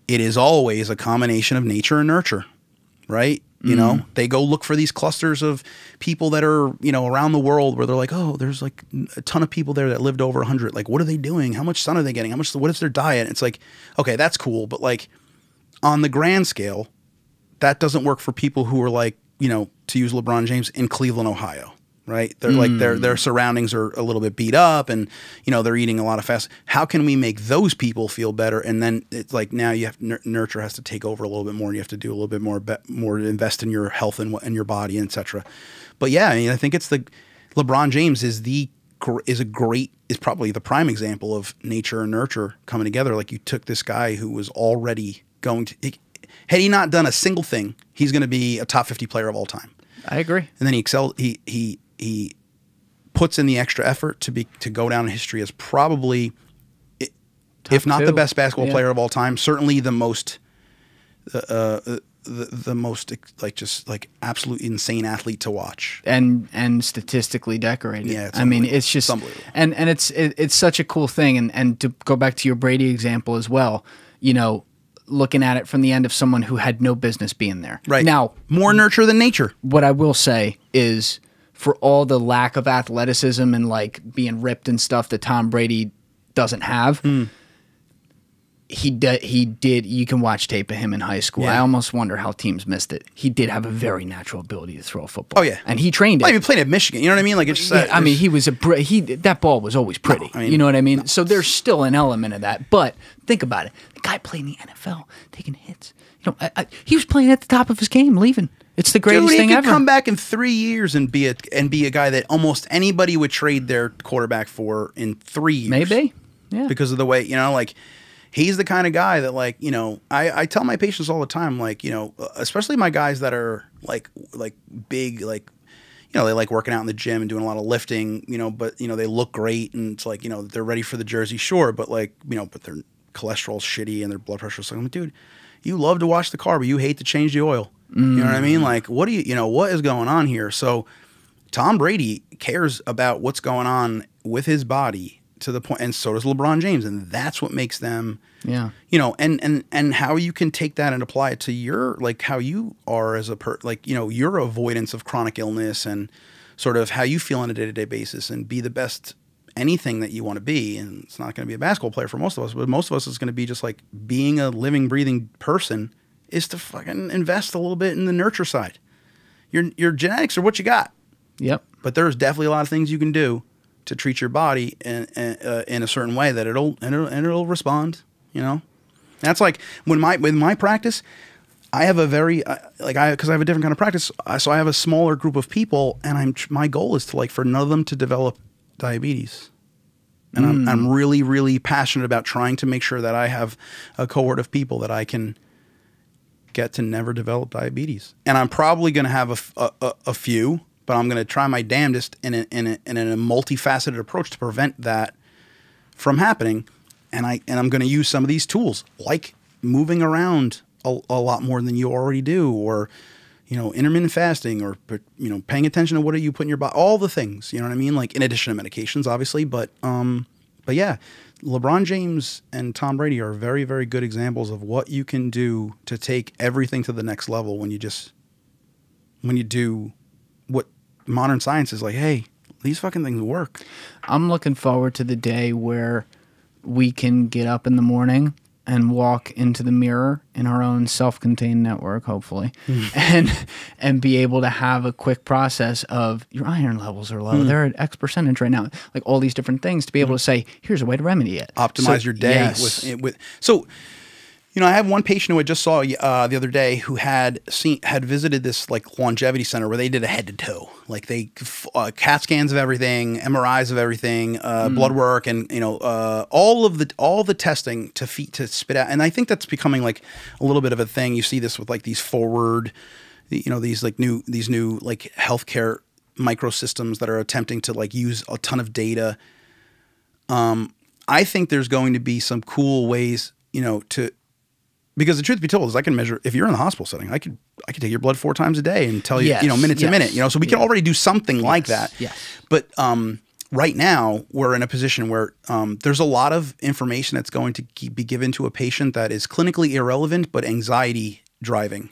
It is always a combination of nature and nurture, right? You mm-hmm. know, they go look for these clusters of people that are, you know, around the world where they're like, oh, there's like a ton of people there that lived over one hundred. Like, what are they doing? How much sun are they getting? How much, what is their diet? And it's like, okay, that's cool. But like on the grand scale, that doesn't work for people who are like, you know, to use LeBron James, in Cleveland, Ohio, right? They're mm. like, their, their surroundings are a little bit beat up, and, you know, they're eating a lot of fast. How can we make those people feel better? And then it's like, now you have, nurture has to take over a little bit more. You have to do a little bit more, more to invest in your health and, and your body, et cetera. But yeah, I mean, I think it's the, LeBron James is the, is a great, is probably the prime example of nature and nurture coming together. Like you took this guy who was already going to, it, had he not done a single thing, he's going to be a top fifty player of all time. I agree. And then he excelled, he, he, he puts in the extra effort to be to go down in history as probably, it, if not two. the best basketball yeah. player of all time, certainly the most, uh, uh, the the most like just like absolute insane athlete to watch, and and statistically decorated. Yeah, it's I mean it's just it's and and it's it, it's such a cool thing. And and to go back to your Brady example as well, you know, looking at it from the end of someone who had no business being there. Right. Now, more nurture than nature. What I will say is, for all the lack of athleticism and like being ripped and stuff that Tom Brady doesn't have, mm. he did. He did. You can watch tape of him in high school. Yeah. I almost wonder how teams missed it. He did have a very natural ability to throw a football. Oh yeah, and he trained well, it. I mean, playing at Michigan, you know what I mean? Like it's. Just, uh, yeah, I mean, he was a he. That ball was always pretty. No, I mean, you know what I mean? No. So there's still an element of that. But think about it. The guy playing the N F L, taking hits. You know, I, I, he was playing at the top of his game, leaving. It's the greatest Dude, thing ever. He could come back in three years and be a and be a guy that almost anybody would trade their quarterback for in three years. Maybe, yeah, because of the way you know, like he's the kind of guy that, like you know, I I tell my patients all the time, like you know, especially my guys that are like like big, like you know, they like working out in the gym and doing a lot of lifting, you know, but you know they look great and it's like you know they're ready for the Jersey Shore, but like you know, but their cholesterol's shitty and their blood pressure's like, dude, you love to wash the car, but you hate to change the oil. You know what I mean? Like, what do you, you know, what is going on here? So Tom Brady cares about what's going on with his body to the point, and so does LeBron James. And that's what makes them, yeah, you know, and, and, and how you can take that and apply it to your, like how you are as a per, like, you know, your avoidance of chronic illness and sort of how you feel on a day-to-day basis and be the best anything that you want to be. And it's not going to be a basketball player for most of us, but most of us is going to be just like being a living, breathing person is to fucking invest a little bit in the nurture side. Your your genetics are what you got. Yep. But there's definitely a lot of things you can do to treat your body in, in, uh, in a certain way that it'll and, it'll and it'll respond. You know, that's like when my with my practice, I have a very uh, like I because I have a different kind of practice, uh, so I have a smaller group of people, and I'm tr my goal is to like for none of them to develop diabetes. And mm. I'm I'm really really passionate about trying to make sure that I have a cohort of people that I can get to never develop diabetes, and I'm probably going to have a, a, a few, but I'm going to try my damnedest in a, in, a, in a multifaceted approach to prevent that from happening. And I and I'm going to use some of these tools, like moving around a, a lot more than you already do, or you know, intermittent fasting, or you know, paying attention to what are you putting in your body, all the things. You know what I mean? Like in addition to medications, obviously, but um, but yeah. LeBron James and Tom Brady are very, very good examples of what you can do to take everything to the next level when you just, when you do what modern science is like, hey, these fucking things work. I'm looking forward to the day where we can get up in the morning and walk into the mirror in our own self-contained network, hopefully, mm. and and be able to have a quick process of your iron levels are low. Mm. They're at X percentage right now. Like all these different things to be able mm. to say, here's a way to remedy it. Optimize so, your day. Yes. With, with, so, you know, I have one patient who I just saw uh, the other day who had seen had visited this like longevity center where they did a head to toe, like they uh, CAT scans of everything, M R Is of everything, uh, mm. blood work, and you know uh, all of the all the testing to feet to spit out. And I think that's becoming like a little bit of a thing. You see this with like these forward, you know, these like new these new like healthcare microsystems that are attempting to like use a ton of data. Um, I think there's going to be some cool ways, you know, to. Because the truth be told is I can measure, if you're in the hospital setting, I could I could take your blood four times a day and tell you, yes, you know, minute yes, to minute, you know, so we yes. can already do something yes, like that. Yes. But um, right now we're in a position where um, there's a lot of information that's going to be given to a patient that is clinically irrelevant, but anxiety driving.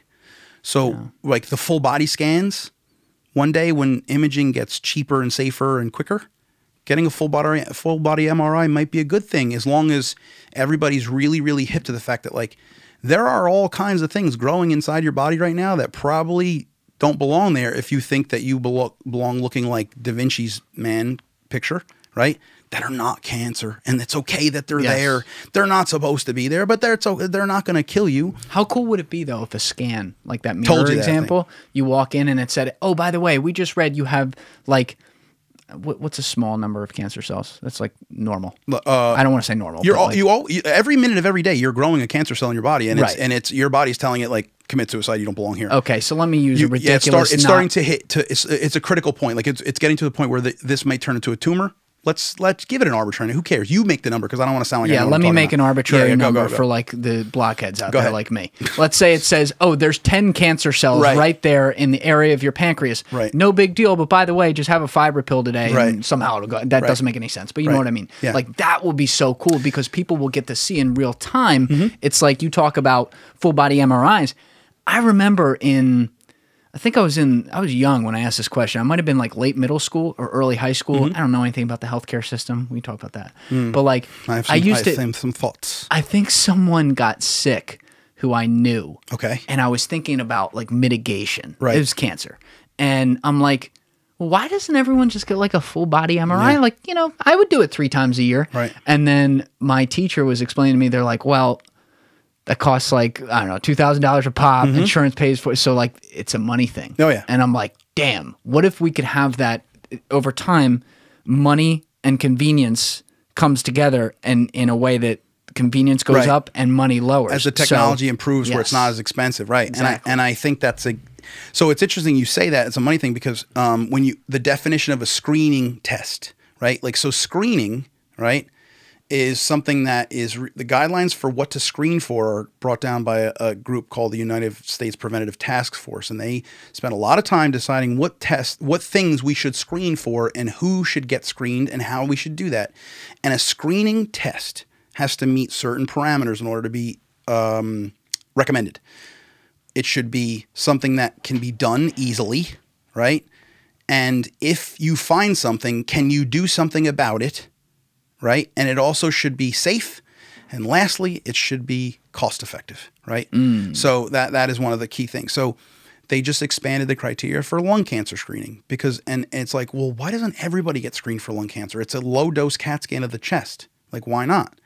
So yeah. like the full body scans, one day when imaging gets cheaper and safer and quicker, getting a full body, full body M R I might be a good thing as long as everybody's really, really hip to the fact that like, there are all kinds of things growing inside your body right now that probably don't belong there if you think that you belo belong looking like Da Vinci's man picture, right? That are not cancer, and it's okay that they're yes. there. They're not supposed to be there, but they're, so, they're not going to kill you. How cool would it be, though, if a scan, like that mirror Told you example, that you walk in and it said, oh, by the way, we just read you have, like, what's a small number of cancer cells? That's like normal. Uh, I don't want to say normal. You're all, like, you all, you, every minute of every day, you're growing a cancer cell in your body, and right. it's and it's your body's telling it like commit suicide. You don't belong here. Okay, so let me use you, a ridiculous. Yeah, it's, start, it's starting to hit. To it's, it's a critical point. Like it's it's getting to the point where the, this might turn into a tumor. Let's let's give it an arbitrary. Who cares? You make the number because I don't want to sound like yeah. I know let what I'm me make about. an arbitrary yeah, yeah, go, number go, go, go. for like the blockheads out go there ahead. like me. Let's say it says, oh, there's ten cancer cells right. right there in the area of your pancreas. Right. No big deal. But by the way, just have a fiber pill today. Right. And somehow it'll go. That right. doesn't make any sense. But you right. know what I mean. Yeah. Like that will be so cool because people will get to see in real time. Mm-hmm. It's like you talk about full body M R Is. I remember in. I think I was in, I was young when I asked this question. I might have been like late middle school or early high school. Mm-hmm. I don't know anything about the healthcare system. We can talk about that. Mm. But like, I, have some, I used I have to, some thoughts. I think someone got sick who I knew. Okay. And I was thinking about like mitigation. Right. It was cancer. And I'm like, well, why doesn't everyone just get like a full body M R I? Yeah. Like, you know, I would do it three times a year. Right. And then my teacher was explaining to me, they're like, well, that costs like, I don't know, two thousand dollars a pop, mm-hmm. insurance pays for it. So like, it's a money thing. Oh yeah. And I'm like, damn, what if we could have that over time, money and convenience comes together and in a way that convenience goes right. up and money lowers. As the technology so, improves yes. where it's not as expensive, right? Exactly. And I, and I think that's a, so it's interesting you say that it's a money thing because um, when you, the definition of a screening test, right? Like, so screening, right? Is something that is re the guidelines for what to screen for are brought down by a, a group called the United States Preventative Task Force. And they spent a lot of time deciding what tests, what things we should screen for and who should get screened and how we should do that. And a screening test has to meet certain parameters in order to be um, recommended. It should be something that can be done easily, right? And if you find something, can you do something about it? Right. And it also should be safe. And lastly, it should be cost effective. Right. Mm. So that that is one of the key things. So they just expanded the criteria for lung cancer screening because and it's like, well, why doesn't everybody get screened for lung cancer? It's a low dose CAT scan of the chest. Like, why not?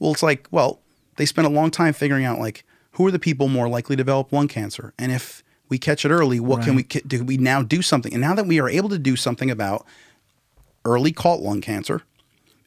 Well, it's like, well, they spent a long time figuring out, like, who are the people more likely to develop lung cancer? And if we catch it early, what right. can we do? We now do something. And now that we are able to do something about early caught lung cancer,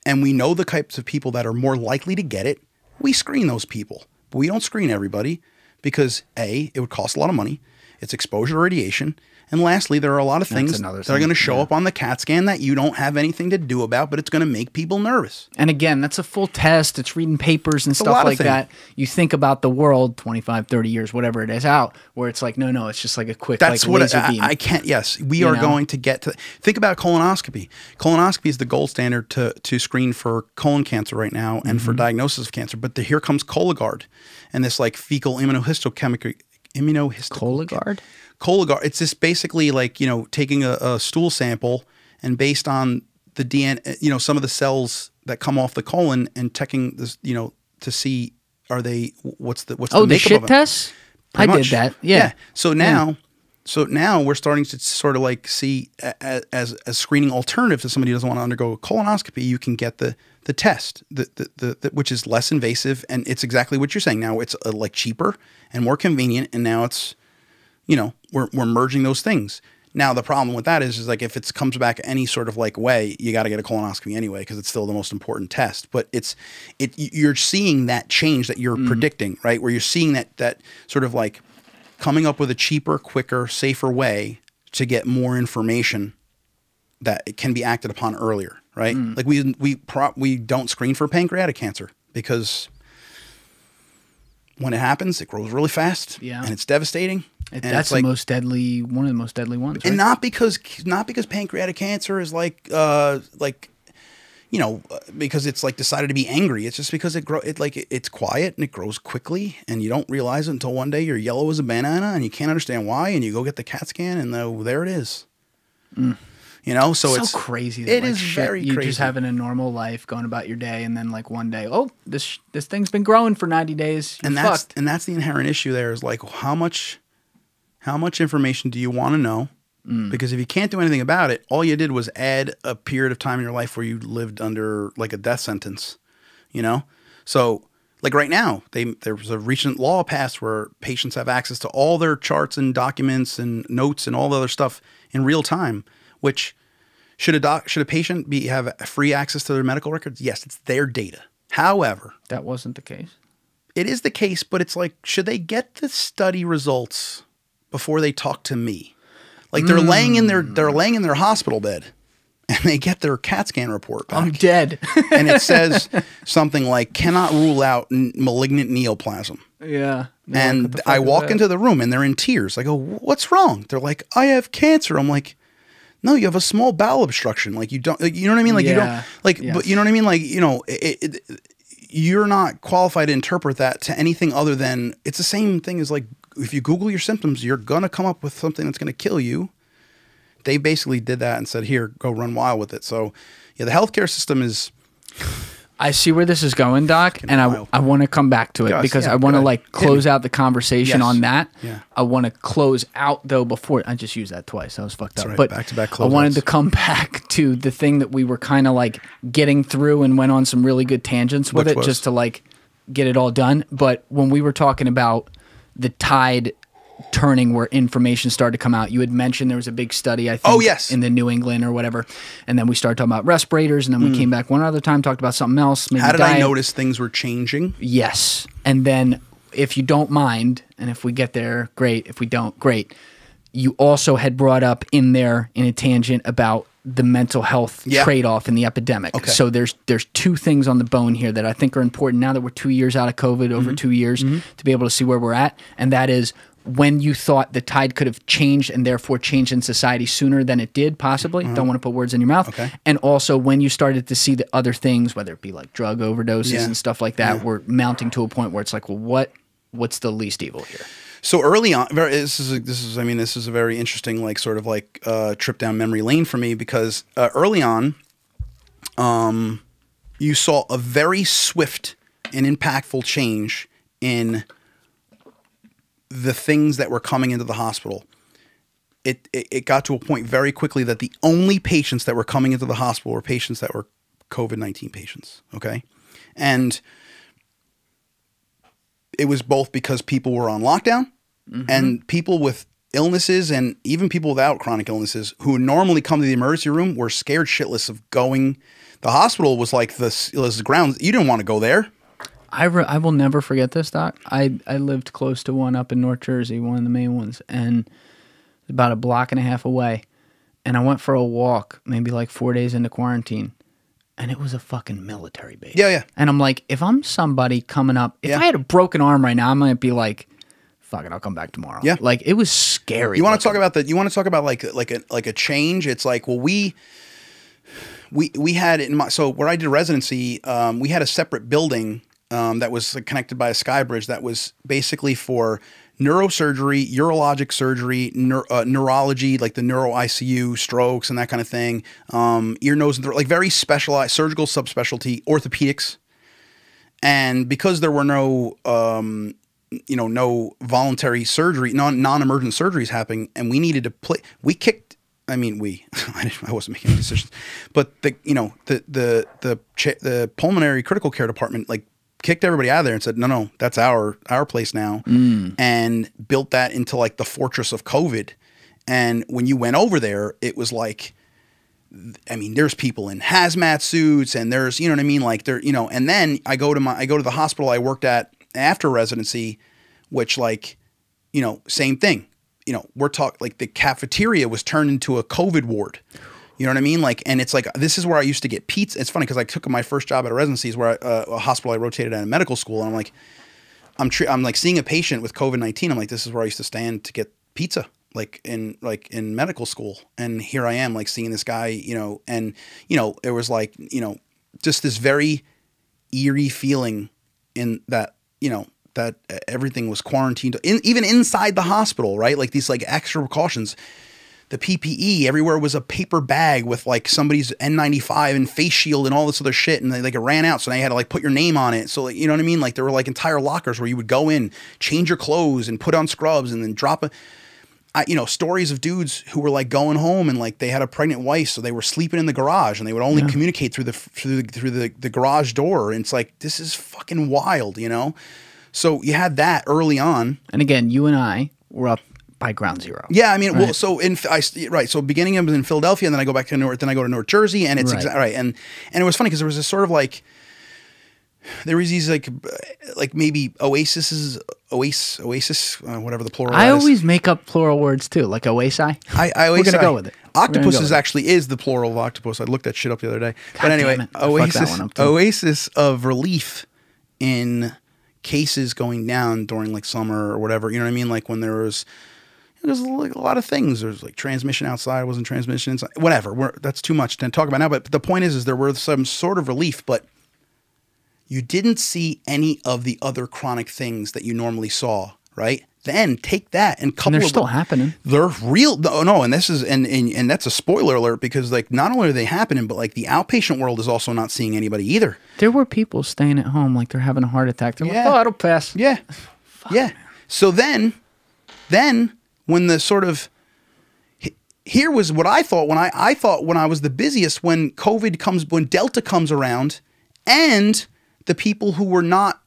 and we know the types of people that are more likely to get it, we screen those people. But we don't screen everybody because, A, it would cost a lot of money. It's exposure to radiation. And lastly, there are a lot of things that thing. are going to show yeah. up on the CAT scan that you don't have anything to do about, but it's going to make people nervous. And again, that's a full test. It's reading papers and it's stuff like that. You think about the world, twenty-five, thirty years, whatever it is out, where it's like, no, no, it's just like a quick that's like, what laser I, beam. I can't, yes, we you are know? going to get to, think about colonoscopy. Colonoscopy is the gold standard to, to screen for colon cancer right now and mm -hmm. for diagnosis of cancer. But the, here comes Cologuard and this like fecal immunohistochemistry. Immunohistochemistry. Cologuard. It's just basically like, you know, taking a, a stool sample and based on the D N A, you know, some of the cells that come off the colon and checking this, you know, to see, are they, what's the, what's oh, the, the shit test? I much. did that. Yeah. yeah. So now, yeah. so now we're starting to sort of like see as, as a screening alternative to somebody who doesn't want to undergo a colonoscopy, you can get the, the test, the, the, the, the, which is less invasive. And it's exactly what you're saying. Now it's uh, like cheaper and more convenient. And now it's, you know, we're, we're merging those things. Now, the problem with that is, is like, if it comes back any sort of like way, you got to get a colonoscopy anyway, because it's still the most important test, but it's, it, you're seeing that change that you're mm. predicting, right? Where you're seeing that, that sort of like coming up with a cheaper, quicker, safer way to get more information that it can be acted upon earlier, right? Mm. Like we, we prop, we don't screen for pancreatic cancer because when it happens, it grows really fast yeah. and it's devastating. It, and that's like, the most deadly, one of the most deadly ones. And right? not because, not because pancreatic cancer is like, uh, like, you know, because it's like decided to be angry. It's just because it grow, it like it, it's quiet and it grows quickly, and you don't realize it until one day you're yellow as a banana and you can't understand why, and you go get the CAT scan and the, oh, there it is. Mm. You know, so, so it's crazy. That, it like, is shit, very you're crazy. You're just having a normal life, going about your day, and then like one day, oh, this this thing's been growing for ninety days. You're and that's fucked. and that's the inherent issue. There is like how much. How much information do you want to know? Mm. Because if you can't do anything about it, all you did was add a period of time in your life where you lived under like a death sentence, you know? So like right now, they, there was a recent law passed where patients have access to all their charts and documents and notes and all the other stuff in real time, which should a doc, should a patient be have free access to their medical records? Yes, it's their data. However, that wasn't the case. It is the case, but it's like, should they get the study results before they talk to me? Like they're mm. laying in their, they're laying in their hospital bed and they get their CAT scan report back. I'm dead. And it says something like, cannot rule out n malignant neoplasm. Yeah. yeah and I walk that. into the room and they're in tears. I go, what's wrong? They're like, I have cancer. I'm like, no, you have a small bowel obstruction. Like you don't, like, you know what I mean? Like yeah. you don't, like, yes. but you know what I mean? Like, you know, it, it, you're not qualified to interpret that to anything other than it's the same thing as like, if you Google your symptoms, you're going to come up with something that's going to kill you. They basically did that and said, here, go run wild with it. So, yeah, the healthcare system is... I see where this is going, Doc, and I, I want to come back to it yes, because yeah, I want to, like, close out the conversation yes. on that. Yeah. I want to close out, though, before... I just used that twice. I was fucked That's up. Right. But back to back close I wanted outs. to come back to the thing that we were kind of, like, getting through and went on some really good tangents with Which it was? just to, like, get it all done. But when we were talking about the tide... turning where information started to come out. You had mentioned there was a big study, I think, oh, yes. in the New England or whatever. And then we started talking about respirators, and then we mm. came back one other time, talked about something else. Maybe How did diet. I notice things were changing? Yes. And then if you don't mind, and if we get there, great. If we don't, great. You also had brought up in there in a tangent about the mental health yeah. trade-off in the epidemic. Okay. So there's there's two things on the bone here that I think are important now that we're two years out of COVID, over mm-hmm. two years, mm-hmm. to be able to see where we're at. And that is... when you thought the tide could have changed and therefore changed in society sooner than it did, possibly. Mm-hmm. Don't want to put words in your mouth. Okay. And also when you started to see the other things, whether it be like drug overdoses yeah. and stuff like that, yeah. were mounting to a point where it's like, well, what what's the least evil here? So early on, very, this is a, this is I mean this is a very interesting like sort of like uh, trip down memory lane for me because uh, early on, um, you saw a very swift and impactful change in the things that were coming into the hospital. It, it it got to a point very quickly that the only patients that were coming into the hospital were patients that were COVID nineteen patients, okay? And it was both because people were on lockdown mm-hmm. and people with illnesses and even people without chronic illnesses who normally come to the emergency room were scared shitless of going. The hospital was like this, this ground. You didn't want to go there. I, re I will never forget this, Doc. I, I lived close to one up in North Jersey, one of the main ones, and about a block and a half away. And I went for a walk maybe like four days into quarantine, and it was a fucking military base. Yeah, yeah. And I'm like, if I'm somebody coming up, if yeah. I had a broken arm right now, I might be like, fuck it, I'll come back tomorrow. Yeah. Like, it was scary. You want to talk about that? You want to talk about like like a, like a change? It's like, well, we... We, we had it in my... So where I did residency, um, we had a separate building... Um, that was connected by a sky bridge that was basically for neurosurgery, urologic surgery, neur uh, neurology, like the neuro I C U, strokes and that kind of thing, um, ear, nose, and throat, like very specialized surgical subspecialty, orthopedics. And because there were no, um, you know, no voluntary surgery, non, non-emergent surgeries happening, and we needed to play, we kicked, I mean, we, I, didn't, I wasn't making any decisions, but the, you know, the, the, the, the pulmonary critical care department, like, kicked everybody out of there and said, no, no, that's our our place now, mm. and built that into like the fortress of COVID. And when you went over there, it was like, I mean, there's people in hazmat suits and there's, you know what I mean? Like there, you know, and then I go to my, I go to the hospital I worked at after residency, which like, you know, same thing, you know, we're talking like the cafeteria was turned into a COVID ward. You know what I mean? Like, and it's like, this is where I used to get pizza. It's funny because I took my first job at a residency is where I, uh, a hospital I rotated at in medical school. And I'm like, I'm, I'm like seeing a patient with COVID nineteen. I'm like, this is where I used to stand to get pizza, like in, like in medical school. And here I am like seeing this guy, you know, and you know, it was like, you know, just this very eerie feeling in that, you know, that everything was quarantined in, even inside the hospital, right? Like these like extra precautions. The P P E, everywhere was a paper bag with like somebody's N ninety-five and face shield and all this other shit. And they like it ran out. So now you had to like put your name on it. So like, you know what I mean? Like there were like entire lockers where you would go in, change your clothes and put on scrubs and then drop a, I, you know, stories of dudes who were like going home and like they had a pregnant wife. So they were sleeping in the garage and they would only yeah. communicate through the, through the, through the, the garage door. And it's like, this is fucking wild, you know? So you had that early on. And again, you and I were up by ground zero. Yeah, I mean, right? well, so in I right, so beginning I was in Philadelphia, and then I go back to North, then I go to North Jersey, and it's right, exa right. and and it was funny because there was this sort of like there was these like like maybe oases, oasis, oasis, uh, whatever the plural. I is. always make up plural words too, like oasi. I, I oasis. We're gonna go with it. Octopus go is actually is the plural of octopus. I looked that shit up the other day. God but anyway, oasis, oasis of relief in cases going down during like summer or whatever. You know what I mean? Like when there was, there's like a lot of things. There's like transmission outside, wasn't transmission inside, whatever. We're, that's too much to talk about now. But the point is, is there were some sort of relief, but you didn't see any of the other chronic things that you normally saw, right? Then take that and couple. And they're of still them, happening. They're real. No, no, and this is and, and and that's a spoiler alert because like not only are they happening, but like the outpatient world is also not seeing anybody either. There were people staying at home like they're having a heart attack. They're yeah. like, oh, it'll pass. Yeah, Fuck, yeah. Man. So then, then when the sort of here was what I thought when I I thought when I was the busiest when COVID comes when Delta comes around and the people who were not,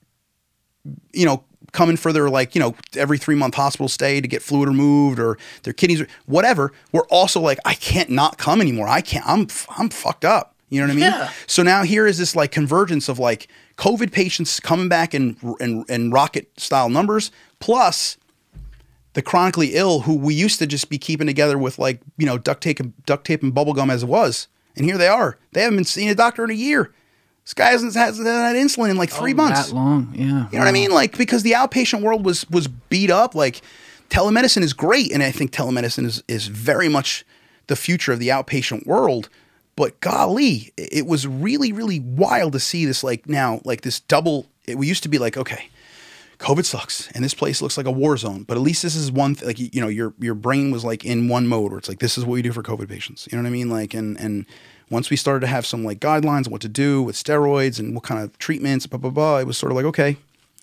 you know. coming for their like, you know, every three month hospital stay to get fluid removed or their kidneys, whatever. We're also like, I can't not come anymore. I can't, I'm, I'm fucked up. You know what I mean? Yeah. So now here is this like convergence of like COVID patients coming back in, in, in rocket style numbers, plus the chronically ill who we used to just be keeping together with like, you know, duct tape and duct tape and bubble gum as it was. And here they are, they haven't been seeing a doctor in a year. This guy hasn't had insulin in like three oh, months. That long, yeah. You know wow. what I mean? Like because the outpatient world was was beat up. Like telemedicine is great, and I think telemedicine is is very much the future of the outpatient world. But golly, it was really really wild to see this like now like this double. It, we used to be like okay, COVID sucks, and this place looks like a war zone. But at least this is one th like you know your your brain was like in one mode where it's like this is what we do for COVID patients. You know what I mean? Like and and. Once we started to have some like guidelines, what to do with steroids and what kind of treatments, blah, blah, blah, it was sort of like, okay.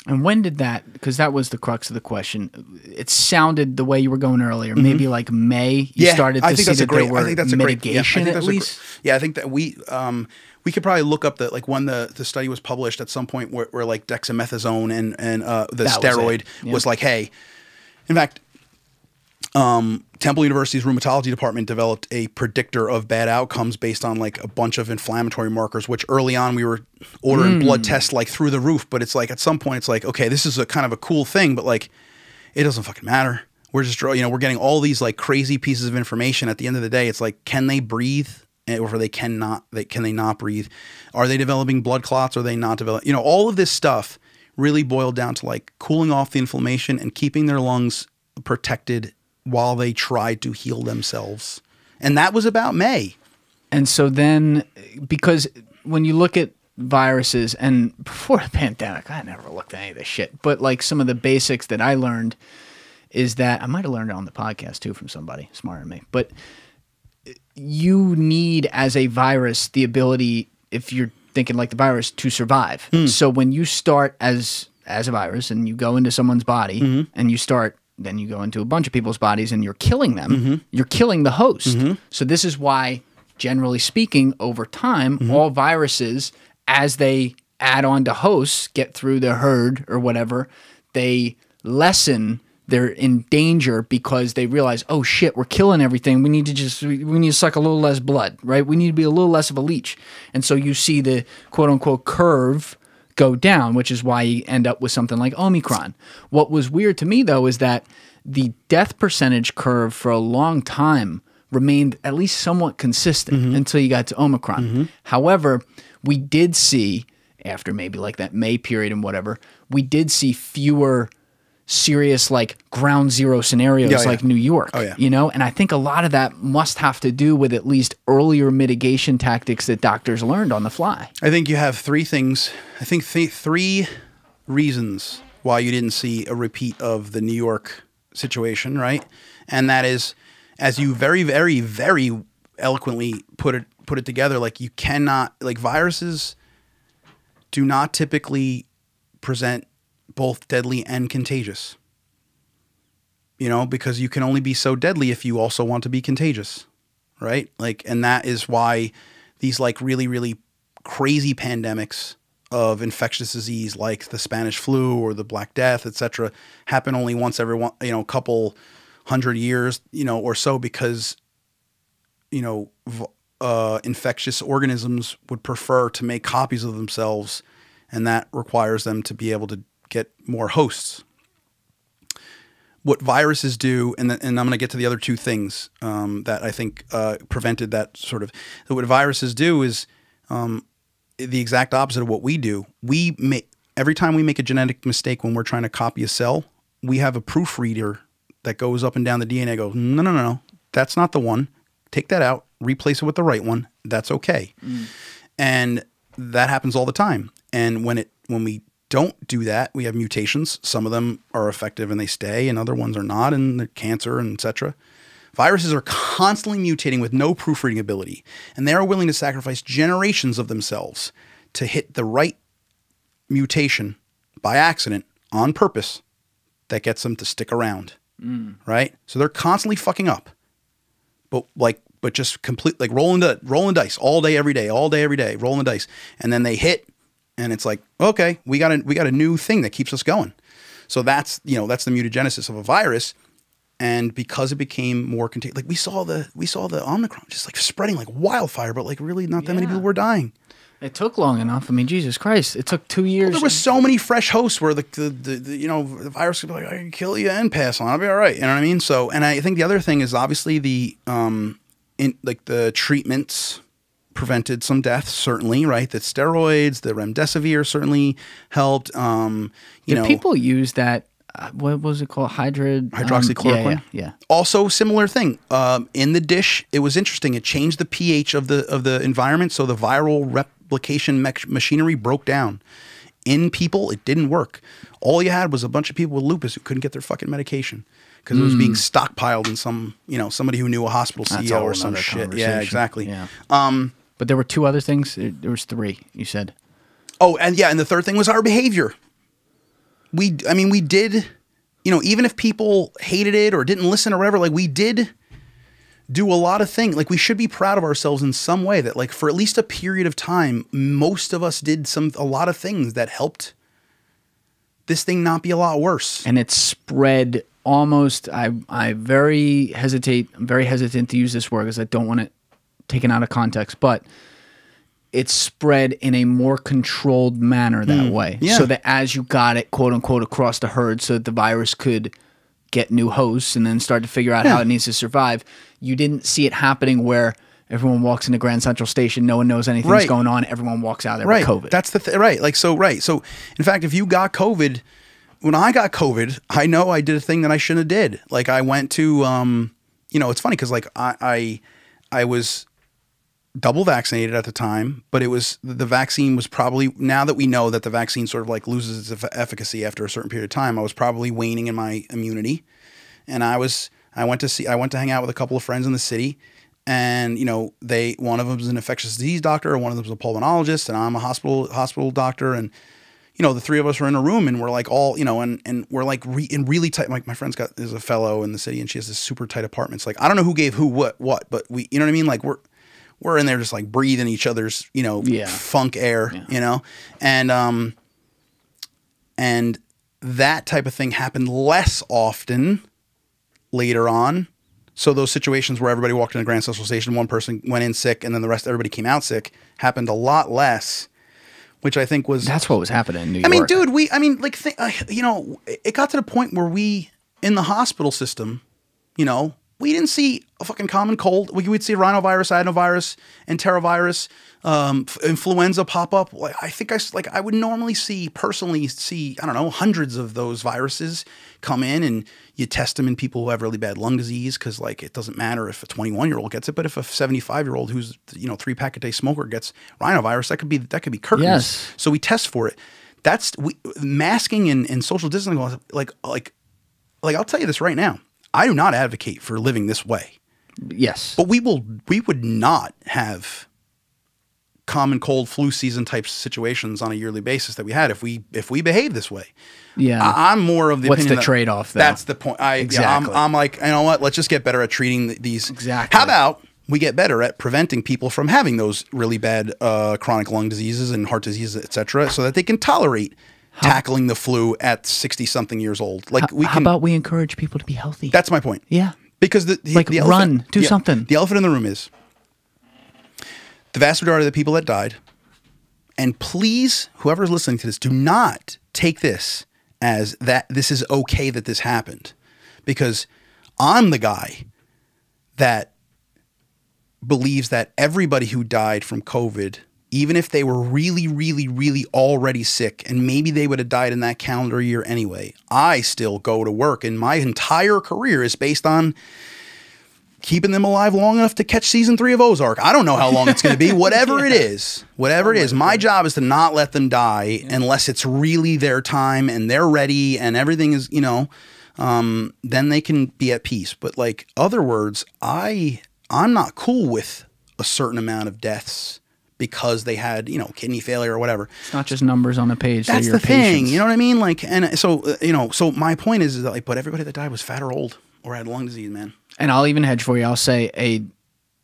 And when did that, because that was the crux of the question. It sounded the way you were going earlier, mm-hmm. maybe like May, you yeah, started to I think see that's that a great, there were I think that's a mitigation great, yeah, I think that's at least. A, yeah, I think that we, um, we could probably look up that like when the, the study was published at some point where, where like dexamethasone and, and uh, the that steroid was, yeah. was like, hey, in fact, Um, Temple University's rheumatology department developed a predictor of bad outcomes based on like a bunch of inflammatory markers, which early on we were ordering mm. blood tests like through the roof. But it's like at some point it's like, okay, this is a kind of a cool thing, but like it doesn't fucking matter. We're just, you know, we're getting all these like crazy pieces of information. At the end of the day, it's like, can they breathe? Or they cannot, they, can they not breathe? Are they developing blood clots? Are they not developing? You know, all of this stuff really boiled down to like cooling off the inflammation and keeping their lungs protected while they tried to heal themselves. And that was about May. And so then, because when you look at viruses, and before the pandemic, I never looked at any of this shit, but like some of the basics that I learned is that, I might have learned it on the podcast too from somebody smarter than me, but you need as a virus the ability, if you're thinking like the virus, to survive. Hmm. So when you start as, as a virus and you go into someone's body mm-hmm. and you start then you go into a bunch of people's bodies and you're killing them. Mm-hmm. You're killing the host. Mm-hmm. So this is why, generally speaking, over time, mm-hmm. all viruses, as they add on to hosts, get through the herd or whatever, they lessen their in danger because they realize, oh shit, we're killing everything. We need to just, we, we need to suck a little less blood, right? We need to be a little less of a leech. And so you see the quote unquote curve go down, which is why you end up with something like Omicron. What was weird to me, though, is that the death percentage curve for a long time remained at least somewhat consistent mm-hmm. until you got to Omicron. Mm-hmm. However, we did see, after maybe like that May period and whatever, we did see fewer serious like ground zero scenarios yeah, like yeah. New York, oh, yeah. you know? And I think a lot of that must have to do with at least earlier mitigation tactics that doctors learned on the fly. I think you have three things. I think th three reasons why you didn't see a repeat of the New York situation, right? And that is, as you very, very, very eloquently put it, put it together, like you cannot, like viruses do not typically present both deadly and contagious, you know, because you can only be so deadly if you also want to be contagious, right? Like, and that is why these like really, really crazy pandemics of infectious disease, like the Spanish flu or the Black Death, et cetera, happen only once every one, you know, couple hundred years, you know, or so because, you know, uh, infectious organisms would prefer to make copies of themselves. And that requires them to be able to get more hosts. what viruses do, and, the, and I'm going to get to the other two things um, that I think uh, prevented that sort of – what viruses do is um, the exact opposite of what we do. We make, every time we make a genetic mistake when we're trying to copy a cell, we have a proofreader that goes up and down the D N A, goes, no, no, no, no, that's not the one. Take that out, replace it with the right one. That's okay. Mm. And that happens all the time. And when it when we don't do that, we have mutations. Some of them are effective and they stay, and other ones are not, and they're cancer, and et cetera. Viruses are constantly mutating with no proofreading ability, and they are willing to sacrifice generations of themselves to hit the right mutation by accident, on purpose, that gets them to stick around, mm. right? So they're constantly fucking up, but like, but just complete, like rolling the rolling dice all day, every day, all day, every day, rolling the dice, and then they hit. And it's like, okay, we got a we got a new thing that keeps us going. So that's, you know, that's the mutagenesis of a virus. And because it became more contagious, like we saw the we saw the Omicron just like spreading like wildfire, but like really not that yeah. many people were dying. It took long enough. I mean, Jesus Christ, it took two years. Well, there were so many fresh hosts where the, the, the, the you know the virus could be like, I can kill you and pass on. I'll be all right. You know what I mean? So, and I think the other thing is obviously the um in like the treatments prevented some deaths, certainly, right? The steroids, the remdesivir certainly helped. Um, you Did know, people use that. Uh, what was it called? Hydro hydroxychloroquine. Um, yeah, yeah, yeah. Also, similar thing um, in the dish. It was interesting. It changed the pH of the of the environment, so the viral replication mach machinery broke down. In people, it didn't work. All you had was a bunch of people with lupus who couldn't get their fucking medication because mm. it was being stockpiled in some, you know, somebody who knew a hospital C E O or some shit. Yeah, exactly. Yeah. Um, But there were two other things. There was three, you said. Oh, and yeah, and the third thing was our behavior. We, I mean, we did, you know, even if people hated it or didn't listen or whatever, like we did do a lot of things. Like we should be proud of ourselves in some way that like for at least a period of time, most of us did some, a lot of things that helped this thing not be a lot worse. And it spread almost, I, I very hesitate, I'm very hesitant to use this word because I don't want it taken out of context, but it's spread in a more controlled manner that mm, way. Yeah. So that as you got it, quote unquote, across the herd so that the virus could get new hosts and then start to figure out yeah. how it needs to survive, you didn't see it happening where everyone walks into Grand Central Station, no one knows anything's right. going on, everyone walks out of there right. with COVID. That's the th right. Like, so, right. So, in fact, if you got COVID, when I got COVID, I know I did a thing that I shouldn't have did. Like, I went to, um, you know, it's funny because, like, I, I, I was double vaccinated at the time, but it was the vaccine was probably, now that we know that the vaccine sort of like loses its efficacy after a certain period of time, I was probably waning in my immunity. And I was, I went to see, I went to hang out with a couple of friends in the city, and, you know, they, one of them was an infectious disease doctor, and one of them was a pulmonologist, and I'm a hospital, hospital doctor. And, you know, the three of us were in a room and we're like all, you know, and, and we're like re, in really tight, like my friend's got, there's a fellow in the city and she has this super tight apartment. It's like, I don't know who gave who, what, what, but we, you know what I mean? Like we're, We're in there just like breathing each other's, you know, yeah. funk air, yeah. you know, and um, and that type of thing happened less often later on. So those situations where everybody walked into Grand Central Station, one person went in sick, and then the rest, everybody came out sick, happened a lot less, which I think was that's what was happening in New York. I mean, dude, we, I mean, like, th uh, you know, it got to the point where we in the hospital system, you know. We didn't see a fucking common cold. We would see rhinovirus, adenovirus, enterovirus, um, influenza pop up. Like, I think I like I would normally see personally see I don't know hundreds of those viruses come in, and you test them in people who have really bad lung disease because like it doesn't matter if a twenty-one year old gets it, but if a seventy-five year old who's you know three pack a day smoker gets rhinovirus, that could be that could be curtains. Yes. So we test for it. That's we, masking and, and social distancing. Like like like I'll tell you this right now. I do not advocate for living this way. Yes. But we will we would not have common cold flu season type situations on a yearly basis that we had if we if we behave this way. Yeah. I, I'm more of the What's opinion the that trade-off though? That's the point. I exactly. yeah, I'm I'm like, you know what? Let's just get better at treating these. Exactly. How about we get better at preventing people from having those really bad uh, chronic lung diseases and heart diseases, et cetera, so that they can tolerate How? tackling the flu at sixty something years old. Like how, we can, how about we encourage people to be healthy? That's my point. Yeah. Because the, the, like the run, elephant, do yeah, something. The elephant in the room is the vast majority of the people that died, and please, whoever's listening to this, do not take this as that this is okay that this happened. because I'm the guy that believes that everybody who died from COVID, even if they were really, really, really already sick, and maybe they would have died in that calendar year anyway, I still go to work. And my entire career is based on keeping them alive long enough to catch season three of Ozark. I don't know how long it's going to be. Whatever yeah. it is, whatever oh it is, my, my job is to not let them die yeah. unless it's really their time and they're ready and everything is, you know, um, then they can be at peace. But like other words, I, I'm not cool with a certain amount of deaths because they had, you know, kidney failure or whatever. It's not just numbers on a page. That's the thing. You know what I mean? Like, and so, uh, you know, so my point is, is that like, but everybody that died was fat or old or had lung disease, man. And I'll even hedge for you. I'll say a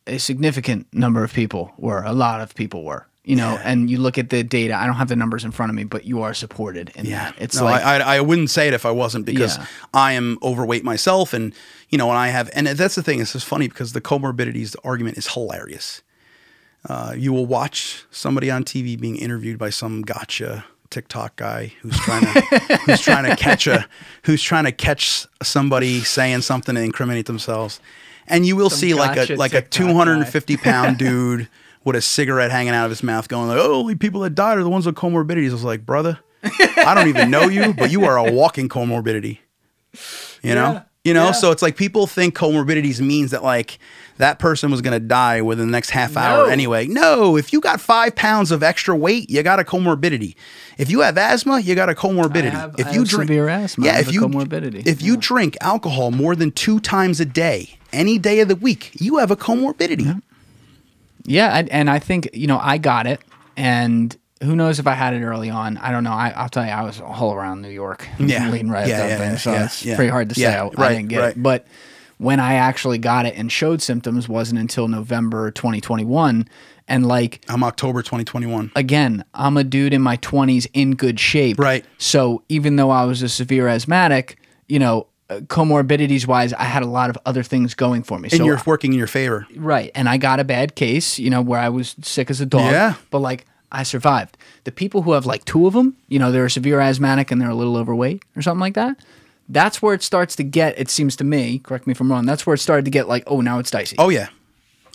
a significant number of people were, a lot of people were, you know, yeah. and you look at the data. I don't have the numbers in front of me, but you are supported in yeah. that. It's no, like, I, I wouldn't say it if I wasn't, because yeah. I am overweight myself. And, you know, and I have, and that's the thing. It's just funny because the comorbidities argument is hilarious. Uh, you will watch somebody on T V being interviewed by some gotcha TikTok guy who's trying to who's trying to catch a who's trying to catch somebody saying something to incriminate themselves, and you will Some see gotcha like a like TikTok a two hundred fifty pound dude with a cigarette hanging out of his mouth going like, "Oh, only people that died are the ones with comorbidities." I was like, brother, I don't even know you, but you are a walking comorbidity. You know, yeah, you know. Yeah. So it's like people think comorbidities means that like that person was going to die within the next half no. hour anyway. No, if you got five pounds of extra weight, you got a comorbidity. If you have asthma, you got a comorbidity. I have, if I you have drink severe asthma, yeah, I have if a you, comorbidity. If yeah. you drink alcohol more than two times a day, any day of the week, you have a comorbidity. Yeah, yeah and, and I think, you know, I got it, and who knows if I had it early on. I don't know. I, I'll tell you, I was all around New York. Yeah. Leading right yeah, up yeah, that yeah, thing, so yeah, it's yeah. pretty hard to yeah, say I, right, I didn't get right. it. But when I actually got it and showed symptoms wasn't until November twenty twenty-one. And like, I'm October twenty twenty-one. Again, I'm a dude in my twenties in good shape. Right. So even though I was a severe asthmatic, you know, comorbidities wise, I had a lot of other things going for me. And so you're working in your favor. Right. And I got a bad case, you know, where I was sick as a dog. Yeah. But like, I survived. The people who have like two of them, you know, they're a severe asthmatic and they're a little overweight or something like that. That's where it starts to get, it seems to me, correct me if I'm wrong, that's where it started to get like, oh, now it's dicey. Oh, yeah.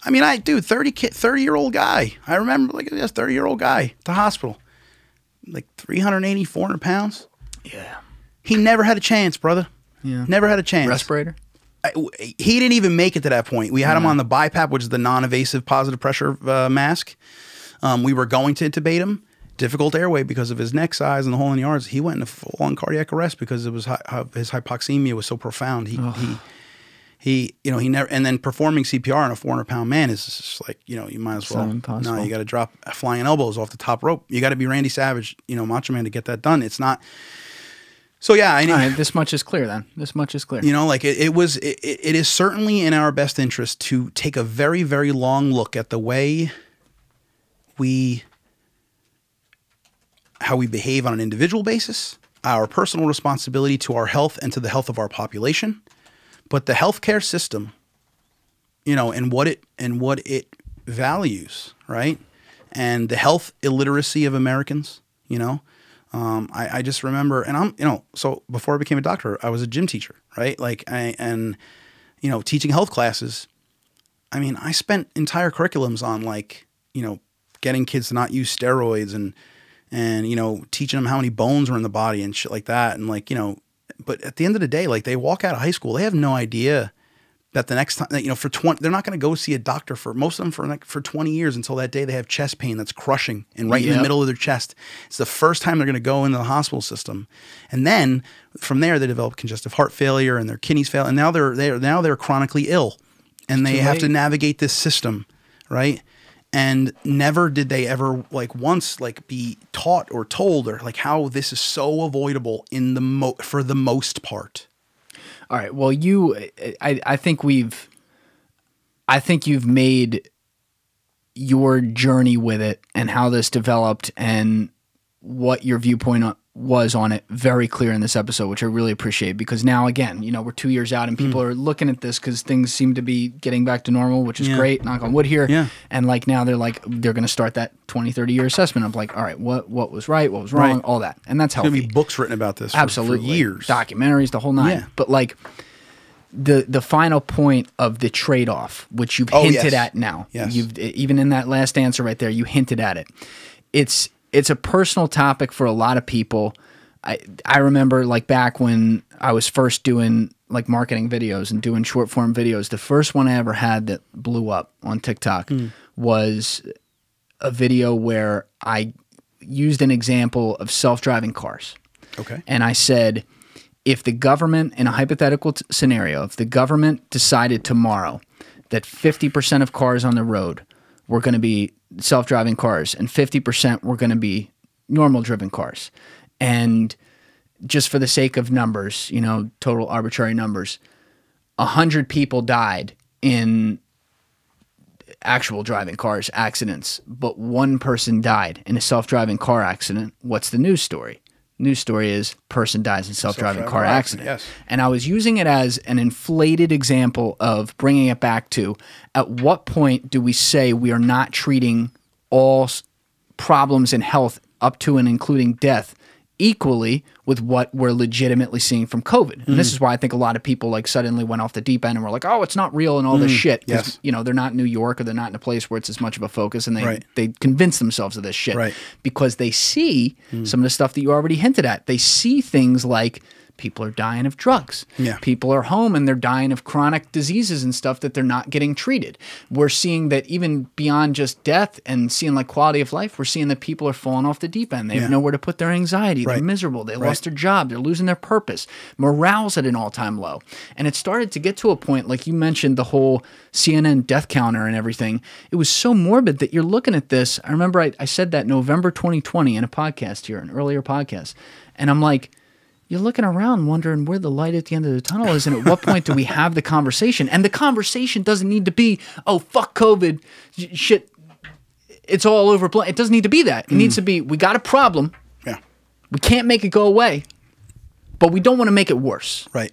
I mean, I, dude, thirty-year-old guy. I remember, like, this thirty-year-old guy at the hospital. Like, three hundred eighty, four hundred pounds. Yeah. He never had a chance, brother. Yeah. Never had a chance. Respirator? I, he didn't even make it to that point. We had yeah. him on the BiPAP, which is the non-invasive positive pressure uh, mask. Um, we were going to intubate him. Difficult airway because of his neck size and the hole in the yards. He went into full-on cardiac arrest because it was hi his hypoxemia was so profound. He, oh. he, he, you know, he never. And then performing C P R on a four hundred pound man is just like, you know, you might as well. Impossible. No, you got to drop flying elbows off the top rope. You got to be Randy Savage, you know, Macho Man to get that done. It's not. So yeah, I, right, this much is clear. Then this much is clear. You know, like it, it was. It, it is certainly in our best interest to take a very, very long look at the way we. how we behave on an individual basis, our personal responsibility to our health and to the health of our population, but the healthcare system, you know, and what it and what it values, right? And the health illiteracy of Americans, you know. Um, I, I just remember, and I'm, you know, so before I became a doctor, I was a gym teacher, right? Like, I and you know, teaching health classes. I mean, I spent entire curriculums on like, you know, getting kids to not use steroids and. And, you know, teaching them how many bones are in the body and shit like that. And like, you know, but at the end of the day, like they walk out of high school, they have no idea that the next time, that, you know, for twenty, they're not going to go see a doctor for most of them for like for twenty years until that day they have chest pain that's crushing and right yep. in the middle of their chest. It's the first time they're going to go into the hospital system. And then from there, they develop congestive heart failure and their kidneys fail. And now they're, they're, now they're chronically ill and it's they have late. to navigate this system, right? And never did they ever like once like be taught or told or like how this is so avoidable in the mo for the most part. All right. Well, you, I, I think we've, I think you've made your journey with it and how this developed and what your viewpoint on was on it very clear in this episode, which I really appreciate because now again, you know, we're two years out and people mm. are looking at this because things seem to be getting back to normal, which is yeah. great. Knock on wood here. Yeah. And like now they're like, they're going to start that twenty, thirty year assessment of like, all right, what, what was right? What was wrong? Right. All that. And that's healthy. There's going to be books written about this. Absolutely. For, for years. Documentaries, the whole nine. Yeah. But like, the the final point of the trade-off, which you've oh, hinted yes. at now. Yes. You've, even in that last answer right there, you hinted at it. It's it's a personal topic for a lot of people. I I remember like back when I was first doing like marketing videos and doing short form videos, the first one I ever had that blew up on TikTok mm. was a video where I used an example of self-driving cars. Okay. And I said, if the government, in a hypothetical t scenario, if the government decided tomorrow that fifty percent of cars on the road were going to be self-driving cars and fifty percent were going to be normal driven cars, and just for the sake of numbers, you know, total arbitrary numbers, one hundred people died in actual driving cars accidents, but one person died in a self-driving car accident, what's the news story? News story is person dies in self-driving car accident. Yes. And I was using it as an inflated example of bringing it back to, at what point do we say we are not treating all problems in health up to and including death equally with what we're legitimately seeing from COVID? And mm. this is why I think a lot of people like suddenly went off the deep end and were like, oh, it's not real and all mm. this shit. Yes. You know, they're not in New York or they're not in a place where it's as much of a focus, and they, right. they convince themselves of this shit right. because they see mm. some of the stuff that you already hinted at. They see things like people are dying of drugs. Yeah. People are home and they're dying of chronic diseases and stuff that they're not getting treated. We're seeing that even beyond just death and seeing like quality of life, we're seeing that people are falling off the deep end. They yeah. have nowhere to put their anxiety. Right. They're miserable. They right. lost their job. They're losing their purpose. Morale's at an all-time low. And it started to get to a point, like you mentioned, the whole C N N death counter and everything. It was so morbid that you're looking at this. I remember I, I said that November twenty twenty in a podcast here, an earlier podcast. And I'm like, you're looking around wondering where the light at the end of the tunnel is, and at what point do we have the conversation? And the conversation doesn't need to be, oh, fuck COVID, shit, it's all over. It doesn't need to be that. It mm. needs to be, we got a problem. Yeah. We can't make it go away, but we don't want to make it worse. Right.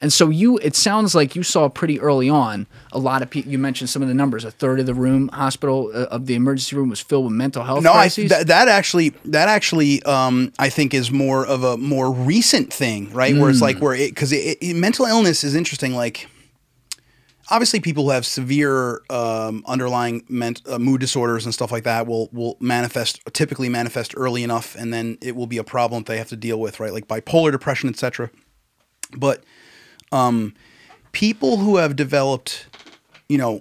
And so you, it sounds like you saw pretty early on a lot of people. You mentioned some of the numbers. A third of the room, hospital uh, of the emergency room, was filled with mental health. No, crises. I, th that actually, that actually, um, I think is more of a more recent thing, right? Mm. Where it's like where it because it, it, mental illness is interesting. Like, obviously, people who have severe um, underlying ment uh, mood disorders and stuff like that will will manifest typically manifest early enough, and then it will be a problem they have to deal with, right? Like bipolar depression, et cetera. But Um, people who have developed, you know,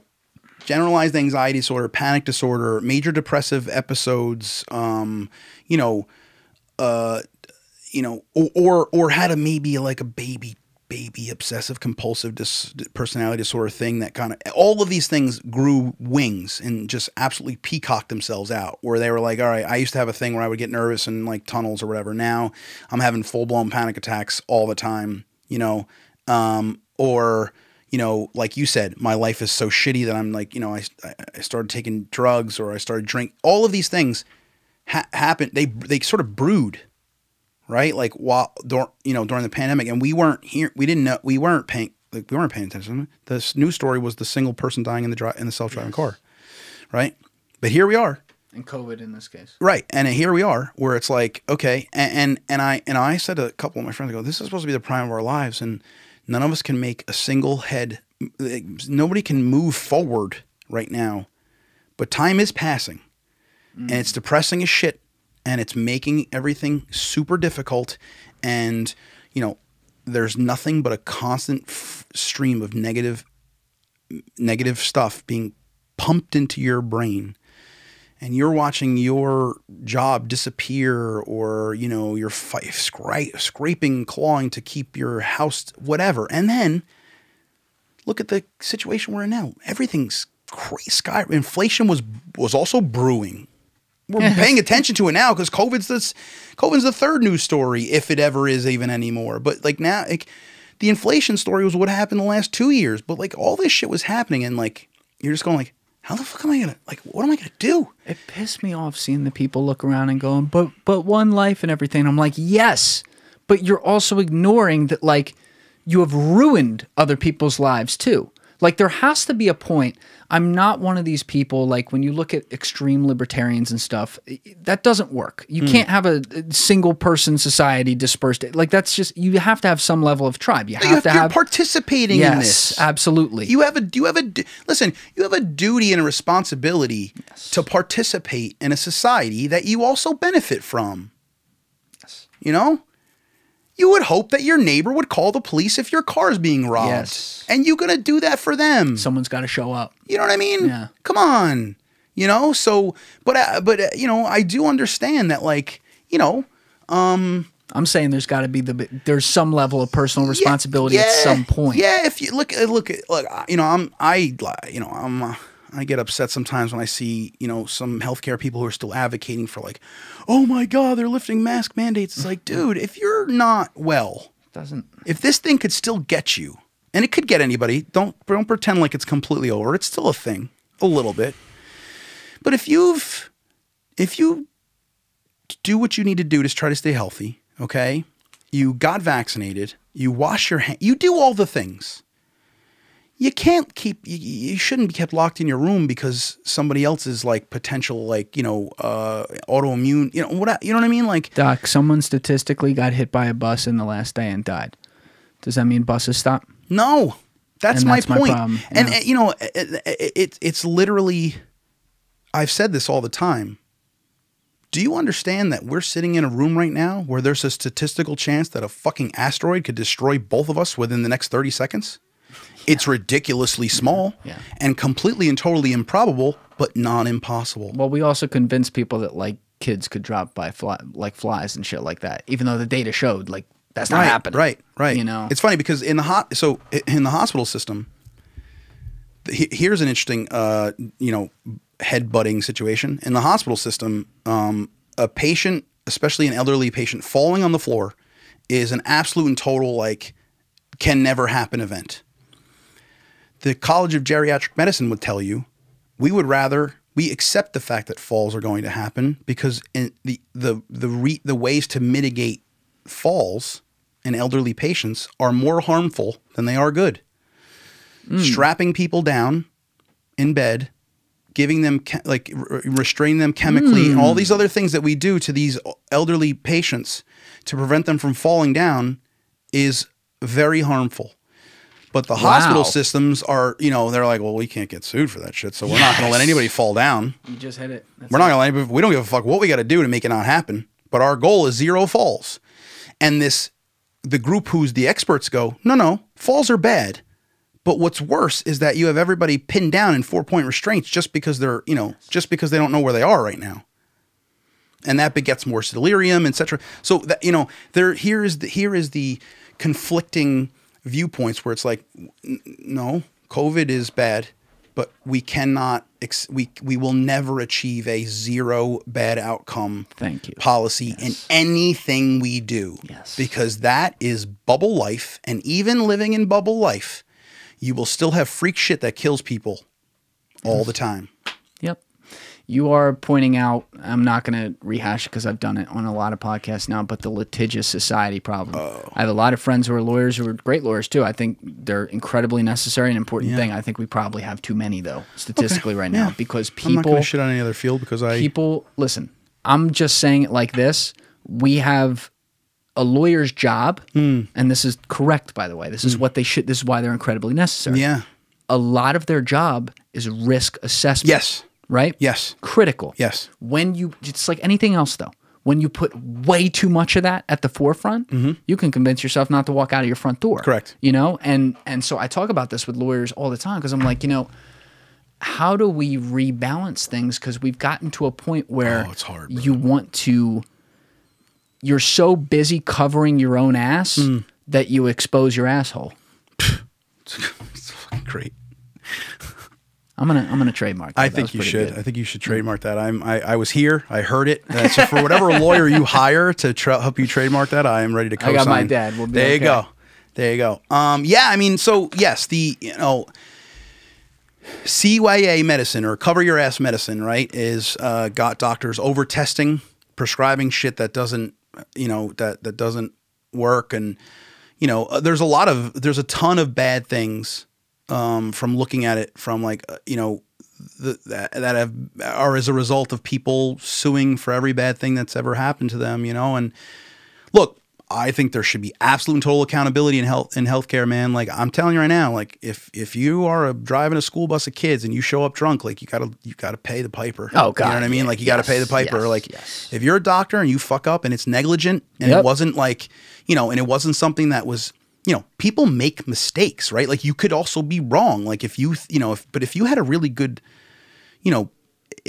generalized anxiety disorder, panic disorder, major depressive episodes, um, you know, uh, you know, or, or, or had a, maybe like a baby, baby obsessive compulsive dis personality disorder thing that kind of, all of these things grew wings and just absolutely peacocked themselves out, where they were like, all right, I used to have a thing where I would get nervous and like tunnels or whatever. Now I'm having full blown panic attacks all the time, you know? Um, or, you know, like you said, my life is so shitty that I'm like, you know, I, I started taking drugs, or I started drinking. All of these things ha happened. They, they sort of brewed, right? Like while, you know, during the pandemic, and we weren't here, we didn't know, we weren't paying, like, we weren't paying attention. This news story was the single person dying in the dri in the self-driving yes. car. Right. But here we are. And COVID in this case. Right. And here we are, where it's like, okay. And, and, and I, and I said to a couple of my friends, I go, this is supposed to be the prime of our lives. And none of us can make a single head. Nobody can move forward right now, but time is passing mm. and it's depressing as shit, and it's making everything super difficult. And, you know, there's nothing but a constant f stream of negative, negative stuff being pumped into your brain, and you're watching your job disappear, or, you know, you're f scra scraping, clawing to keep your house, whatever. And then look at the situation we're in now. Everything's crazy. Sky inflation was, was also brewing. We're paying attention to it now because COVID's this, COVID's the third news story, if it ever is even anymore. But like now, like the inflation story was what happened the last two years, but like all this shit was happening. And like, you're just going like, how the fuck am I gonna, like, what am I gonna do? It pissed me off seeing the people look around and going, but but one life and everything. I'm like, yes, but you're also ignoring that, like, you have ruined other people's lives too. Like, there has to be a point. I'm not one of these people, like, when you look at extreme libertarians and stuff, that doesn't work. You mm. can't have a single person society dispersed. Like, that's just, you have to have some level of tribe. You have, you have to you're have participating yes, in this. Absolutely. You have a, you have a, listen, you have a duty and a responsibility yes. to participate in a society that you also benefit from. Yes. You know? You would hope that your neighbor would call the police if your car is being robbed. Yes. And you're going to do that for them. Someone's got to show up. You know what I mean? Yeah. Come on. You know, so, but, uh, but uh, you know, I do understand that, like, you know. Um, I'm saying there's got to be the, there's some level of personal responsibility yeah, yeah, at some point. Yeah, if you, look, look, look, you know, I'm, I, you know, I'm, uh, I get upset sometimes when I see, you know, some healthcare people who are still advocating for, like, oh my God, they're lifting mask mandates. It's like, dude, if you're not well, doesn't if this thing could still get you, and it could get anybody, don't don't pretend like it's completely over. It's still a thing, a little bit. But if you've if you do what you need to do to try to stay healthy, okay, you got vaccinated, you wash your hands, you do all the things. You can't keep, you, you shouldn't be kept locked in your room because somebody else's, like, potential, like, you know, uh, autoimmune, you know, what, you know what I mean? Like, Doc, someone statistically got hit by a bus in the last day and died. Does that mean buses stop? No, that's, my, that's my point. Problem. Yeah. And, you know, it, it, it's literally, I've said this all the time. Do you understand that we're sitting in a room right now where there's a statistical chance that a fucking asteroid could destroy both of us within the next thirty seconds? It's yeah. ridiculously small yeah. Yeah. and completely and totally improbable, but not impossible. Well, we also convinced people that, like, kids could drop by fly, like flies and shit like that, even though the data showed, like, that's not right, happening. Right, right. You know, it's funny because in the hot, so in the hospital system, here's an interesting, uh, you know, headbutting situation. In the hospital system, um, a patient, especially an elderly patient, falling on the floor, is an absolute and total, like, can never happen event. The College of Geriatric Medicine would tell you, we would rather, we accept the fact that falls are going to happen because in the, the, the, re, the ways to mitigate falls in elderly patients are more harmful than they are good. Mm. Strapping people down in bed, giving them, like, re restraining them chemically mm. and all these other things that we do to these elderly patients to prevent them from falling down is very harmful. But the wow. hospital systems are, you know, they're like, well, we can't get sued for that shit, so we're yes. not going to let anybody fall down. You just hit it. That's we're not going to let anybody, we don't give a fuck what we got to do to make it not happen. But our goal is zero falls. And this, the group who's the experts go, no, no, falls are bad. But what's worse is that you have everybody pinned down in four-point restraints just because they're, you know, just because they don't know where they are right now. And that begets more delirium, et cetera. So, that, you know, there, here is the, here is the conflicting viewpoints where it's like, no, COVID is bad, but we cannot, ex we, we will never achieve a zero bad outcome Thank you. policy yes. in anything we do yes. because that is bubble life. And even living in bubble life, you will still have freak shit that kills people all yes. the time. Yep. You are pointing out, I'm not going to rehash it because I've done it on a lot of podcasts now, but the litigious society problem. Oh. I have a lot of friends who are lawyers who are great lawyers too. I think they're incredibly necessary and important yeah. thing. I think we probably have too many though, statistically okay. right yeah. now because people- I'm not going to shit on any other field because I- People, listen, I'm just saying it like this. We have a lawyer's job, mm. and this is correct, by the way. This mm. is what they should, this is why they're incredibly necessary. Yeah. A lot of their job is risk assessment. Yes. Right? Yes. Critical. Yes. When you, it's like anything else though, when you put way too much of that at the forefront, mm-hmm. you can convince yourself not to walk out of your front door. Correct. You know? And, and so I talk about this with lawyers all the time because I'm like, you know, how do we rebalance things? Because we've gotten to a point where oh, it's hard, you want to, you're so busy covering your own ass mm. that you expose your asshole. It's fucking great. I'm gonna I'm gonna trademark that. I think you should. Good. I think you should trademark that. I'm I, I was here. I heard it. Uh, so for whatever lawyer you hire to tra help you trademark that, I am ready to co-sign. I got my dad. We'll be there okay. you go. There you go. Um, yeah. I mean, so yes, the you know C Y A medicine or cover your ass medicine, right? Is uh, got doctors over testing, prescribing shit that doesn't you know that that doesn't work, and you know there's a lot of there's a ton of bad things um, from looking at it from like, uh, you know, the, that, that have, are as a result of people suing for every bad thing that's ever happened to them, you know? And look, I think there should be absolute and total accountability in health in healthcare, man. Like I'm telling you right now, like if if you are a, driving a school bus of kids and you show up drunk, like you gotta you gotta pay the piper. Oh God, you know what I mean? Yeah. Like you yes. gotta pay the piper. Yes. Like yes. if you're a doctor and you fuck up and it's negligent and yep. it wasn't like you know, and it wasn't something that was you know, people make mistakes, right? Like you could also be wrong. Like if you you know, if but if you had a really good, you know.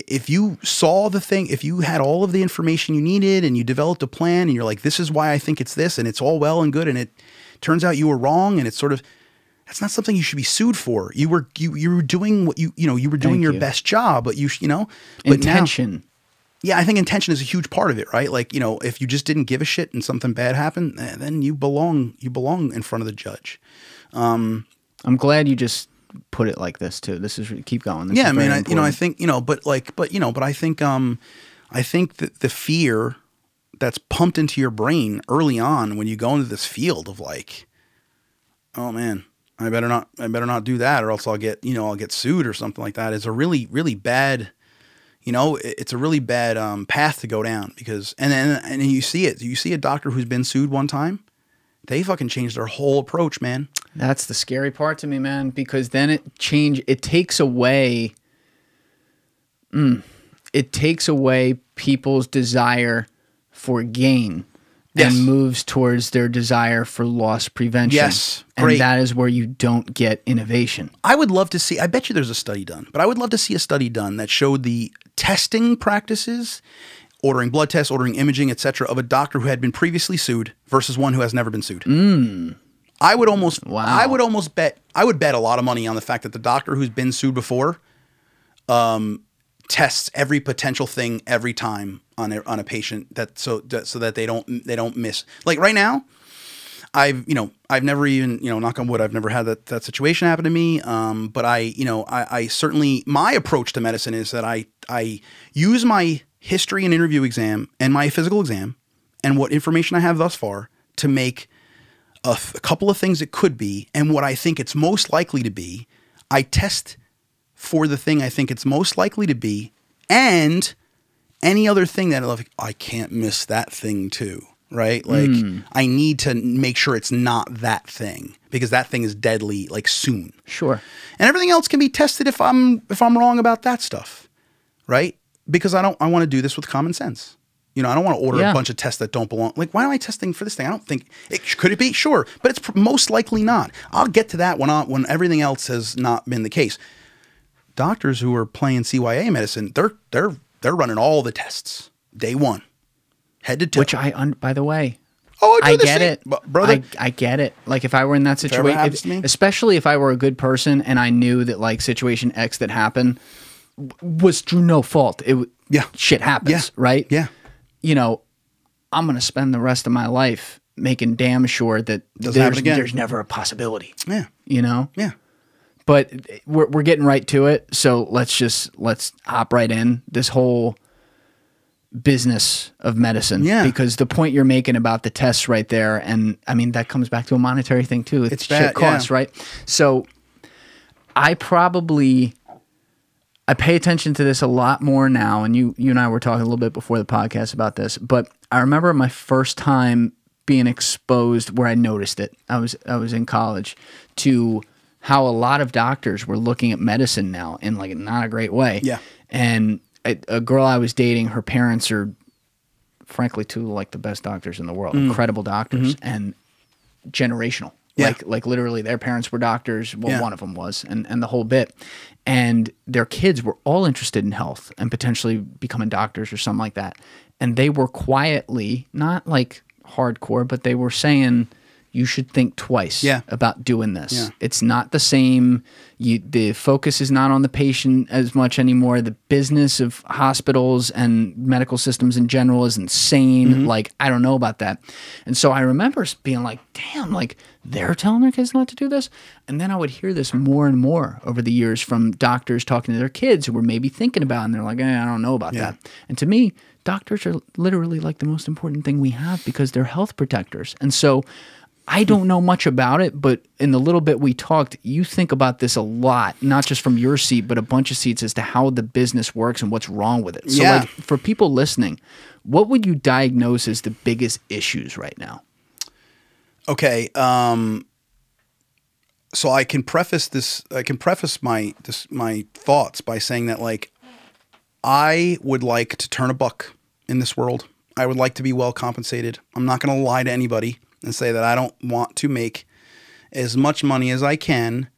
If you saw the thing, if you had all of the information you needed and you developed a plan and you're like, this is why I think it's this and it's all well and good and it turns out you were wrong and it's sort of, that's not something you should be sued for. You were, you, you were doing what you, you know, you were doing Thank your you. best job, but you, you know. But intention. Now, yeah, I think intention is a huge part of it, right? Like, you know, if you just didn't give a shit and something bad happened, then you belong, you belong in front of the judge. Um, I'm glad you just put it like this too. This is keep going. This yeah, I mean, I, you know, I think, you know, but like, but you know, but I think, um, I think that the fear that's pumped into your brain early on when you go into this field of like, oh man, I better not, I better not do that or else I'll get, you know, I'll get sued or something like that is a really, really bad, you know, it's a really bad um, path to go down because, and then, and you see it, you see a doctor who's been sued one time. They fucking changed their whole approach, man. That's the scary part to me, man, because then it change it takes away mm, it takes away people's desire for gain yes. and moves towards their desire for loss prevention. Yes. Great. And that is where you don't get innovation. I would love to see I bet you there's a study done, but I would love to see a study done that showed the testing practices, ordering blood tests, ordering imaging, et cetera, of a doctor who had been previously sued versus one who has never been sued. Mm. I would almost, wow. I would almost bet, I would bet a lot of money on the fact that the doctor who's been sued before um, tests every potential thing every time on a, on a patient that so that, so that they don't they don't miss. Like right now, I've you know I've never even you know knock on wood I've never had that that situation happen to me. Um, but I you know I, I certainly my approach to medicine is that I I use my history and interview exam and my physical exam and what information I have thus far to make a, th a couple of things it could be. And what I think it's most likely to be, I test for the thing I think it's most likely to be and any other thing that I love, I can't miss that thing too, right? Like mm. I need to make sure it's not that thing because that thing is deadly like soon. Sure. And everything else can be tested if I'm, if I'm wrong about that stuff, right? Because I don't, I want to do this with common sense. You know, I don't want to order yeah. a bunch of tests that don't belong. Like, why am I testing for this thing? I don't think, it, could it be? Sure, but it's most likely not. I'll get to that when, I, when everything else has not been the case. Doctors who are playing C Y A medicine, they're, they're, they're running all the tests. Day one, head to toe. Which I, un, by the way, oh, I, I get same. it. Brother. I, I get it. Like if I were in that situation, especially if I were a good person and I knew that like situation X that happened, was through no fault. It yeah. shit happens, yeah. right? Yeah. You know, I'm going to spend the rest of my life making damn sure that there's, there's never a possibility. Yeah. You know? Yeah. But we're, we're getting right to it. So let's just, let's hop right in this whole business of medicine. Yeah. Because the point you're making about the tests right there. And I mean, that comes back to a monetary thing too. It's, it's shit bad, costs, yeah. right? So I probably... I pay attention to this a lot more now, and you you and I were talking a little bit before the podcast about this, but I remember my first time being exposed where I noticed it. I was I was in college to how a lot of doctors were looking at medicine now in like not a great way. Yeah. And a, a girl I was dating, her parents are frankly two like the best doctors in the world, mm. incredible doctors mm-hmm. and generational. Yeah. Like, like literally their parents were doctors. Well, yeah. one of them was, and, and the whole bit. And their kids were all interested in health and potentially becoming doctors or something like that. And they were quietly, not like hardcore, but they were saying, you should think twice yeah. about doing this. Yeah. It's not the same. You, the focus is not on the patient as much anymore. The business of hospitals and medical systems in general is insane. Mm-hmm. Like, I don't know about that. And so I remember being like, damn, like they're telling their kids not to do this. And then I would hear this more and more over the years from doctors talking to their kids who were maybe thinking about it. And they're like, eh, I don't know about yeah. that. And to me, doctors are literally like the most important thing we have because they're health protectors. And so I don't know much about it, but in the little bit we talked, you think about this a lot, not just from your seat, but a bunch of seats as to how the business works and what's wrong with it. So yeah. like, for people listening, what would you diagnose as the biggest issues right now? Okay. Um, so I can preface this, I can preface my, this, my thoughts by saying that, like, I would like to turn a buck in this world. I would like to be well compensated. I'm not going to lie to anybody and say that I don't want to make as much money as I can,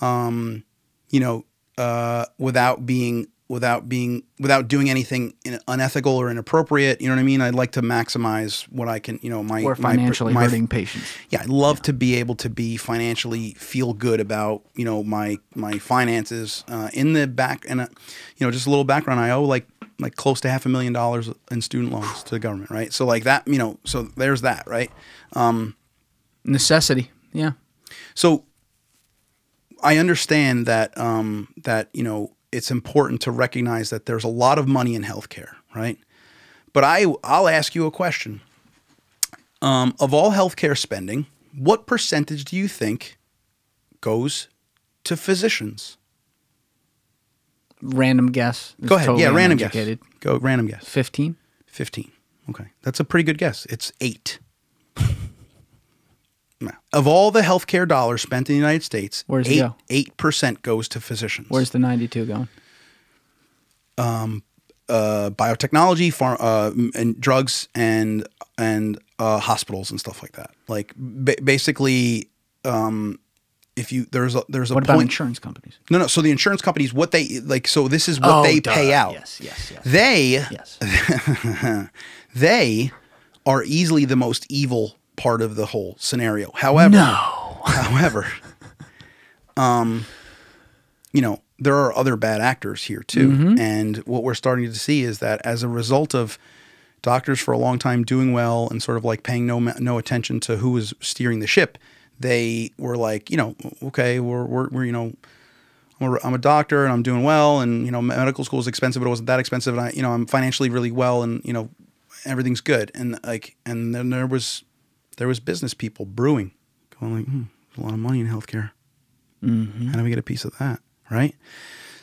um, you know, uh, without being, without being, without doing anything unethical or inappropriate. You know what I mean? I'd like to maximize what I can, you know, my, or financially my, my, hurting patients. Yeah. I'd love yeah. to be able to be financially feel good about, you know, my, my finances, uh, in the back. And, uh, you know, just a little background, I owe like, like close to half a million dollars in student loans to the government, right? So like that, you know, so there's that, right? Um, Necessity, yeah. So I understand that, um, that, you know, it's important to recognize that there's a lot of money in healthcare, right? But I, I'll ask you a question. Um, of all healthcare spending, what percentage do you think goes to physicians? Random guess. Go ahead. Totally yeah, random uneducated. guess. Go random guess. fifteen? fifteen. Okay. That's a pretty good guess. It's eight. Of all the healthcare dollars spent in the United States, where's eight, go? eight percent goes to physicians. Where's the ninety-two going? Um, uh, biotechnology, farm, uh, and drugs, and and uh, hospitals and stuff like that. Like ba basically, um, if you there's a, there's a what point, about insurance companies? No, no. So the insurance companies, what they like, so this is what oh, they duh. pay out. Yes, yes, yes. They yes. they are easily the most evil part of the whole scenario. However, no. however, um, you know, there are other bad actors here too. Mm-hmm. And what we're starting to see is that as a result of doctors for a long time doing well and sort of like paying no, no attention to who was steering the ship, they were like, you know, okay, we're, we're, we're you know, I'm a doctor and I'm doing well. And, you know, medical school is expensive, but it wasn't that expensive. And I, you know, I'm financially really well and, you know, everything's good. And like, and then there was, There was business people brewing, going like, hmm, there's a lot of money in healthcare. Mm-hmm. How do we get a piece of that, right?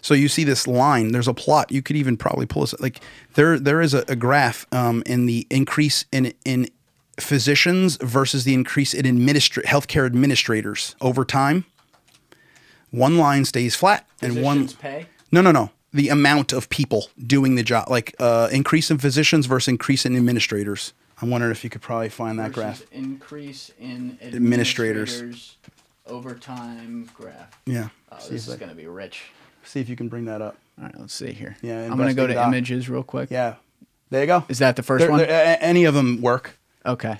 So you see this line. There's a plot. You could even probably pull this. Like there, there is a, a graph um, in the increase in in physicians versus the increase in administra healthcare administrators over time. One line stays flat, physicians and one pay. No, no, no. The amount of people doing the job, like uh, increase in physicians versus increase in administrators. I'm wondering if you could probably find that graph. Increase in administrators, administrators over time graph. Yeah. Oh, this is going to be rich. See if you can bring that up. All right, let's see here. Yeah, I'm going to go to images real quick. Yeah. There you go. Is that the first there, one? There, any of them work. Okay.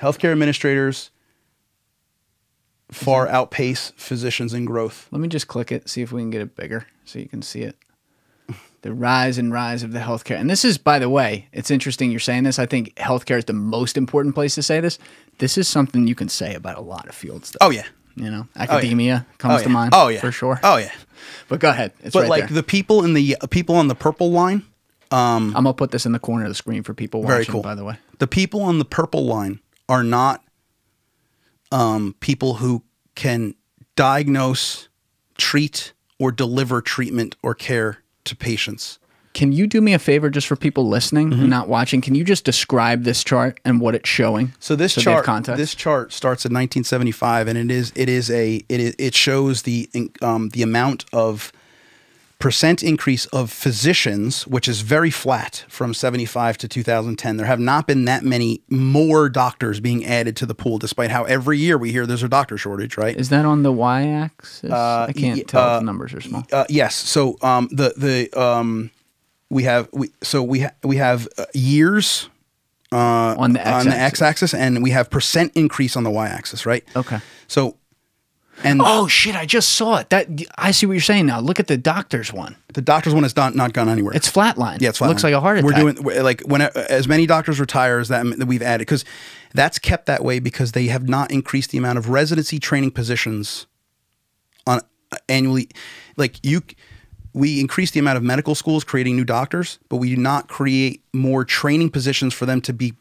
Healthcare administrators far outpace physicians in growth. Let me just click it, see if we can get it bigger so you can see it. The rise and rise of the healthcare. And this is, by the way, it's interesting you're saying this. I think healthcare is the most important place to say this. This is something you can say about a lot of fields, though. Oh, yeah. You know, academia oh, yeah. comes oh, yeah. to mind. Oh, yeah. For sure. Oh, yeah. But go ahead. It's but, right like, there. the people in the uh, people on the purple line. Um, I'm going to put this in the corner of the screen for people watching, very cool. by the way. The people on the purple line are not um, people who can diagnose, treat, or deliver treatment or care to patients. Can you do me a favor, just for people listening mm-hmm. and not watching? Can you just describe this chart and what it's showing? So this so chart, this chart starts in nineteen seventy-five, and it is it is a it is, it shows the um, the amount of percent increase of physicians, which is very flat from seventy-five to two thousand ten. There have not been that many more doctors being added to the pool, despite how every year we hear there's a doctor shortage. Right? Is that on the y-axis? Uh, I can't uh, tell if the numbers are small. Uh, yes. So um, the the um, we have we so we ha we have years uh, on the x-axis. on the x-axis, and we have percent increase on the y-axis. Right? Okay. So. And oh shit! I just saw it. That I see what you're saying now. Look at the doctor's one. The doctor's one is not not gone anywhere. It's flatline. Yeah, it's flatline. Looks like a heart attack. We're doing like when as many doctors retire as that that we've added, because that's kept that way because they have not increased the amount of residency training positions on uh, annually. Like you, we increase the amount of medical schools creating new doctors, but we do not create more training positions for them to be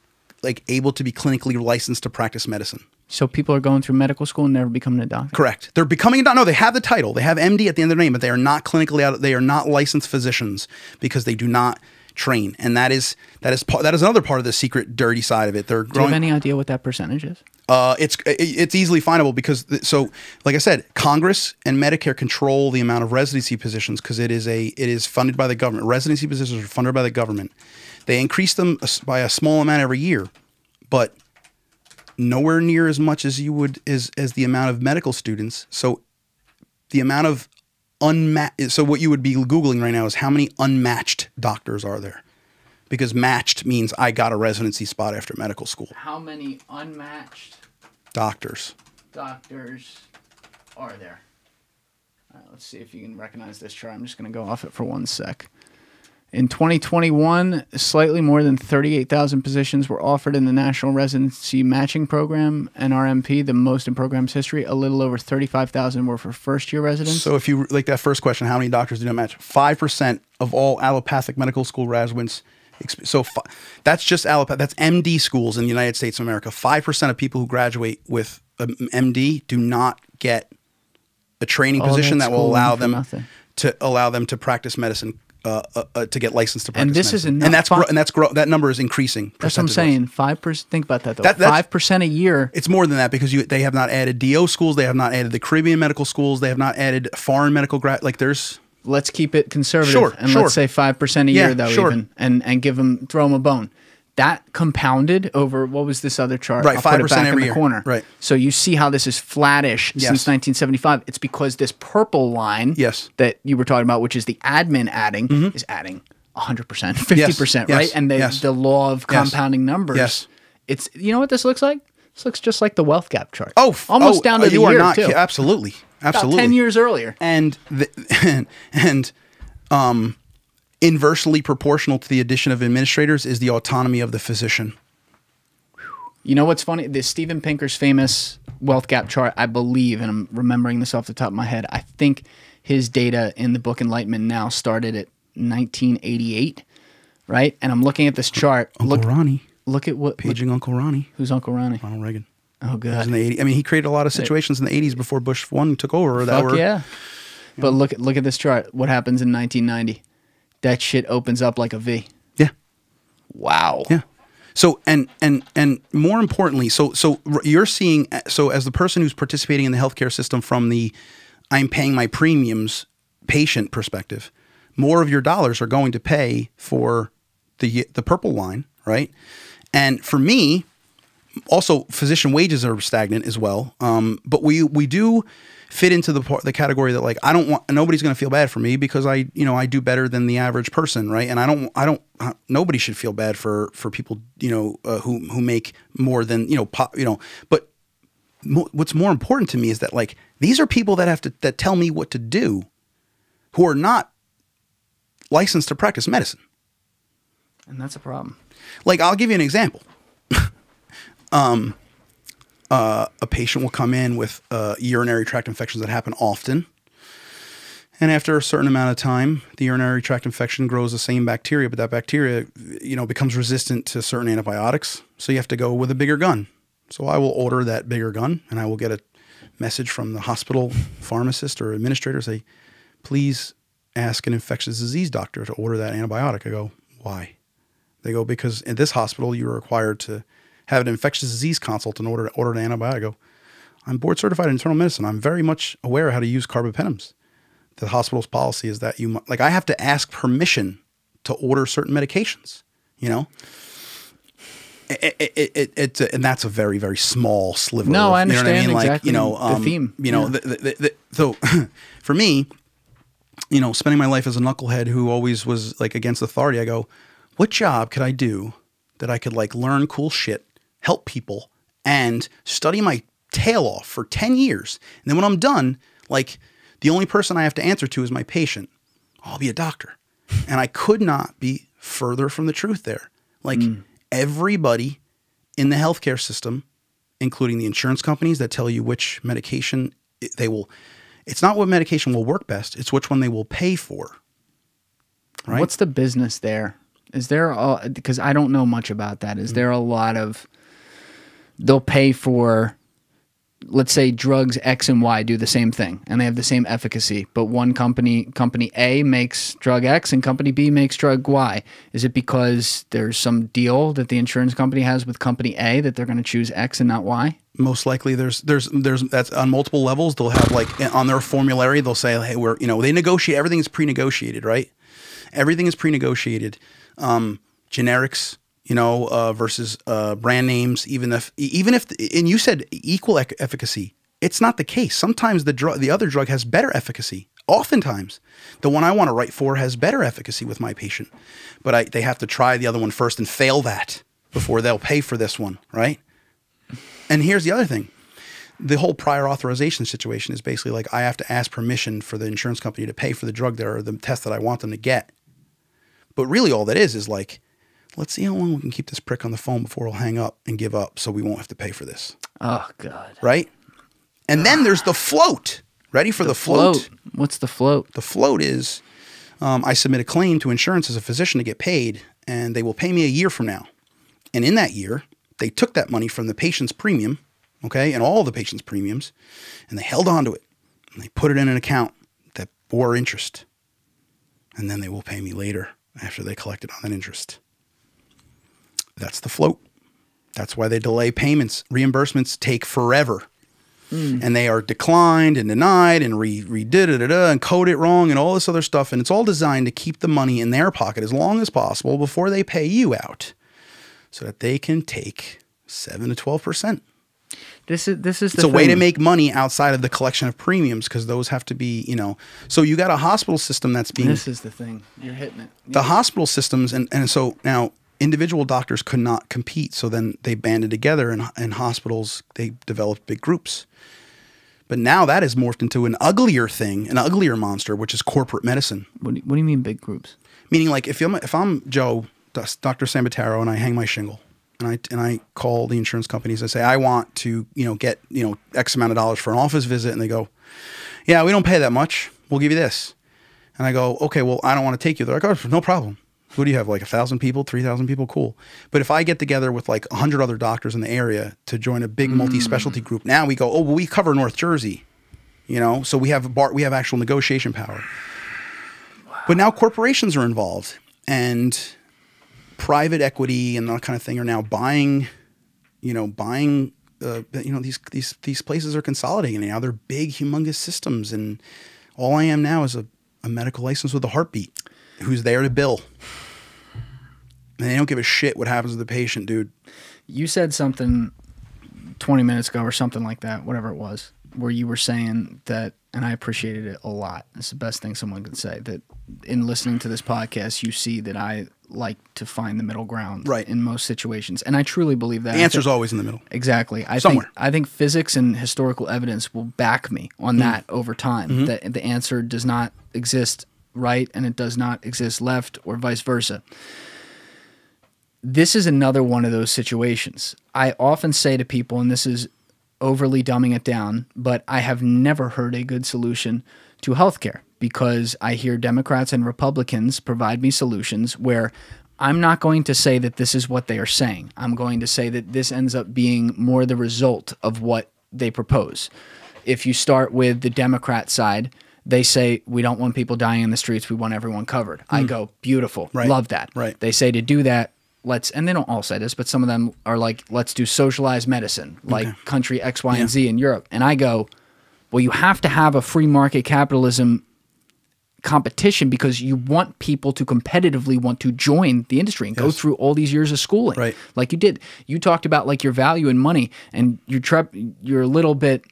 like able to be clinically licensed to practice medicine. So people are going through medical school and never becoming a doctor? Correct. They're becoming a doctor. No, they have the title. They have M D at the end of their name, but they are not clinically out. They are not licensed physicians because they do not train. And that is that is that is another part of the secret dirty side of it. They're growing. Do you have any idea what that percentage is? Uh, it's it's easily findable because, so like I said, Congress and Medicare control the amount of residency positions because it is a it is funded by the government. Residency positions are funded by the government. They increase them by a small amount every year, but nowhere near as much as you would as as the amount of medical students. So the amount of unmatched. So what you would be Googling right now is how many unmatched doctors are there? Because matched means I got a residency spot after medical school. How many unmatched doctors doctors are there? All right, let's see if you can recognize this chart. I'm just going to go off it for one sec. In twenty twenty-one, slightly more than thirty-eight thousand positions were offered in the National Residency Matching Program, N R M P, the most in program's history. A little over thirty-five thousand were for first-year residents. So if you, like that first question, how many doctors do not match? five percent of all allopathic medical school graduates. So that's just allopathic. That's M D schools in the United States of America. five percent of people who graduate with an M D do not get a training oh, position that will allow them nothing. to allow them to practice medicine. Uh, uh, uh, to get licensed to practice and this medicine. Is and that's and that's that number is increasing. That's what I'm saying. Five percent. Think about that though. That, Five percent a year. It's more than that because you they have not added D O schools. They have not added the Caribbean medical schools. They have not added foreign medical grad. Like there's. Let's keep it conservative. Sure, and sure. Let's say five percent a year yeah, though. Sure. Even and and give them throw them a bone. That compounded over what was this other chart? Right, five percent every in the year. Corner. Right. So you see how this is flattish yes. since nineteen seventy-five. It's because this purple line, yes. that you were talking about, which is the admin adding, mm-hmm. is adding one hundred percent, fifty percent, yes. right? Yes. And they, yes. the law of compounding yes. numbers. Yes. It's you know what this looks like? This looks just like the wealth gap chart. Oh, almost oh, down to oh, the you year are not, too. Absolutely, absolutely. About ten years earlier, and the, and um. inversely proportional to the addition of administrators is the autonomy of the physician. You know what's funny? This Steven Pinker's famous wealth gap chart, I believe, and I'm remembering this off the top of my head, I think his data in the book Enlightenment Now started at nineteen eighty-eight, right? And I'm looking at this chart. Uncle look, Ronnie. Look at what... Paging look, Uncle Ronnie. Who's Uncle Ronnie? Ronald Reagan. Oh, God. In the eighties. I mean, he created a lot of situations in the eighties before Bush one took over. That Fuck were, yeah. But know. look at look at this chart. What happens in nineteen ninety? That shit opens up like a V. Yeah. Wow. Yeah. So and and and more importantly, so so you're seeing so as the person who's participating in the healthcare system from the I'm paying my premiums patient perspective, more of your dollars are going to pay for the the purple line, right? And for me, also physician wages are stagnant as well. Um, but we we do. fit into the part, the category that like I don't want nobody's going to feel bad for me because I you know I do better than the average person, right? And I don't I don't nobody should feel bad for for people you know uh, who who make more than you know pop, you know but mo what's more important to me is that like these are people that have to that tell me what to do who are not licensed to practice medicine. And that's a problem. Like I'll give you an example. um Uh, a patient will come in with uh, urinary tract infections that happen often. And after a certain amount of time, the urinary tract infection grows the same bacteria, but that bacteria, you know, becomes resistant to certain antibiotics. So you have to go with a bigger gun. So I will order that bigger gun and I will get a message from the hospital pharmacist or administrator say, please ask an infectious disease doctor to order that antibiotic. I go, why? They go, because in this hospital, you are required to have an infectious disease consult in order to order an antibiotic. I go, I'm board certified in internal medicine. I'm very much aware of how to use carbapenems. The hospital's policy is that you mu like I have to ask permission to order certain medications. You know, it, it, it, it, it's a, and that's a very very small sliver. No, of, I understand you know what I mean? Like, exactly. You know, um, the theme. You know, yeah. the, the, the, the, so for me, you know, spending my life as a knucklehead who always was like against authority, I go, what job could I do that I could like learn cool shit, help people, and study my tail off for ten years. And then when I'm done, like the only person I have to answer to is my patient. I'll be a doctor. And I could not be further from the truth there. Like mm. everybody in the healthcare system, including the insurance companies that tell you which medication they will, it's not what medication will work best, it's which one they will pay for, right? What's the business there? Is there a, because I don't know much about that. Is there a lot of, they'll pay for let's say drugs X and Y do the same thing and they have the same efficacy, but one company, company A makes drug X and company B makes drug Y. Is it because there's some deal that the insurance company has with company A that they're going to choose X and not Y? Most likely there's, there's, there's, that's on multiple levels. They'll have like on their formulary, they'll say, hey, we're, you know, they negotiate, everything's pre-negotiated, right? Everything is pre-negotiated. Um, generics, you know, uh, versus uh, brand names, even if, even if, and you said equal e efficacy, it's not the case. Sometimes the drug, the other drug has better efficacy. Oftentimes the one I want to write for has better efficacy with my patient, but I, they have to try the other one first and fail that before they'll pay for this one, right? And here's the other thing. The whole prior authorization situation is basically like, I have to ask permission for the insurance company to pay for the drug there or the test that I want them to get. But really all that is, is like, let's see how long we can keep this prick on the phone before he'll hang up and give up so we won't have to pay for this. Oh, God. Right? And God. Then there's the float. Ready for the, the float? float? What's the float? The float is um, I submit a claim to insurance as a physician to get paid, and they will pay me a year from now. And in that year, they took that money from the patient's premium, okay, and all the patient's premiums, and they held on to it, and they put it in an account that bore interest. And then they will pay me later after they collected on that interest. That's the float. That's why they delay payments. Reimbursements take forever. Mm. And they are declined and denied and re redid it and code it wrong and all this other stuff. And it's all designed to keep the money in their pocket as long as possible before they pay you out so that they can take seven to twelve percent. This is, this is the It's a thing. way to make money outside of the collection of premiums because those have to be, you know, so you got a hospital system that's being. This is the thing. You're hitting it. You the hospital systems. And, and so now. Individual doctors could not compete, so then they banded together, and, and hospitals, they developed big groups. But now that has morphed into an uglier thing, an uglier monster, which is corporate medicine. What do you, what do you mean big groups? Meaning like if I'm, if I'm Joe, Doctor Sambataro, and I hang my shingle, and I, and I call the insurance companies, I say, I want to you know, get you know, X amount of dollars for an office visit, and they go, yeah, we don't pay that much. We'll give you this. And I go, okay, well, I don't want to take you. They're like, oh, no problem. What do you have, like a thousand people, three thousand people? Cool. But if I get together with like a hundred other doctors in the area to join a big mm. multi-specialty group, now we go, oh, well, we cover North Jersey, you know, so we have, bar we have actual negotiation power. Wow. But now corporations are involved, and private equity and that kind of thing are now buying, you know, buying, uh, you know, these, these, these places are consolidating now. They're big, humongous systems, and all I am now is a, a medical license with a heartbeat who's there to bill. And they don't give a shit what happens to the patient, dude. You said something twenty minutes ago or something like that, whatever it was, where you were saying that, and I appreciated it a lot. It's the best thing someone could say, that in listening to this podcast, you see that I like to find the middle ground right. in most situations. And I truly believe that. The answer's always in the middle. Exactly. I Somewhere. Think, I think physics and historical evidence will back me on mm. that over time, mm-hmm. that the answer does not exist right and it does not exist left or vice versa. This is another one of those situations. I often say to people, and this is overly dumbing it down, but I have never heard a good solution to healthcare because I hear Democrats and Republicans provide me solutions where I'm not going to say that this is what they are saying. I'm going to say that this ends up being more the result of what they propose. If you start with the Democrat side, they say, we don't want people dying in the streets. We want everyone covered. Mm. I go, beautiful. Right. Love that. Right. They say to do that, let's, and they don't all say this, but some of them are like, let's do socialized medicine, like okay. country X, Y, yeah. and Z in Europe. And I go, well, you have to have a free market capitalism competition because you want people to competitively want to join the industry and yes. go through all these years of schooling. Right. Like you did. You talked about like your value in money, and you're, you're a little bit,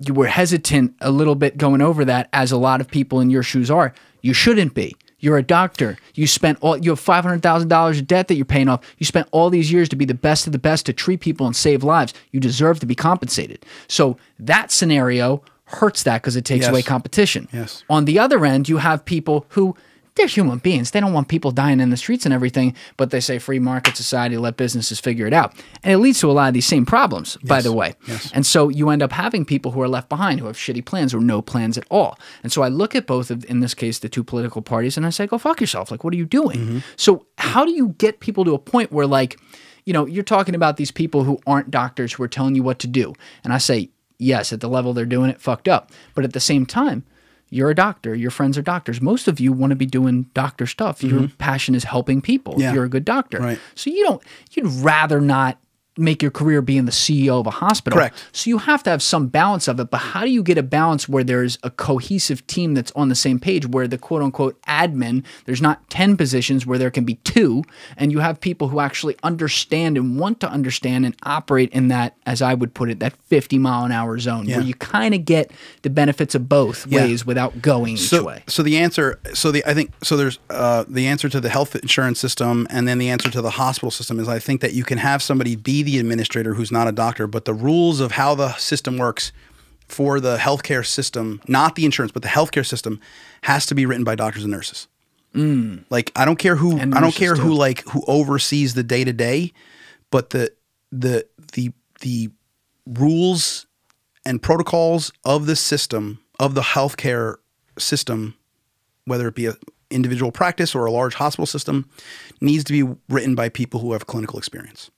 you were hesitant a little bit going over that, as a lot of people in your shoes are. You shouldn't be. You're a doctor. You spent all, you have five hundred thousand dollars of debt that you're paying off. You spent all these years to be the best of the best, to treat people and save lives. You deserve to be compensated. So that scenario hurts that because it takes yes. away competition. Yes. On the other end, you have people who, they're human beings. They don't want people dying in the streets and everything, but they say free market society, let businesses figure it out. And it leads to a lot of these same problems, yes. by the way. Yes. And so you end up having people who are left behind, who have shitty plans or no plans at all. And so I look at both of, in this case, the two political parties, and I say, go fuck yourself. Like, what are you doing? Mm-hmm. So how do you get people to a point where like, you know, you're talking about these people who aren't doctors who are telling you what to do. And I say, yes, at the level they're doing it, fucked up. But at the same time, you're a doctor. Your friends are doctors. Most of you want to be doing doctor stuff. Mm-hmm. Your passion is helping people. Yeah. If you're a good doctor. Right. So you don't, you'd rather not make your career being the C E O of a hospital. Correct. So you have to have some balance of it. But how do you get a balance where there's a cohesive team that's on the same page, where the quote unquote admin, there's not ten positions where there can be two, and you have people who actually understand and want to understand and operate in that, as I would put it, that fifty mile an hour zone, yeah, where you kind of get the benefits of both, yeah, ways without going so, each way. So the answer, so the, I think, so there's uh, the answer to the health insurance system, and then the answer to the hospital system is I think that you can have somebody be the administrator who's not a doctor, but the rules of how the system works for the healthcare system, not the insurance, but the healthcare system, has to be written by doctors and nurses. Mm. Like I don't care who, I don't care too. who like who oversees the day to day, but the the the the rules and protocols of the system, of the healthcare system, whether it be a individual practice or a large hospital system, needs to be written by people who have clinical experience.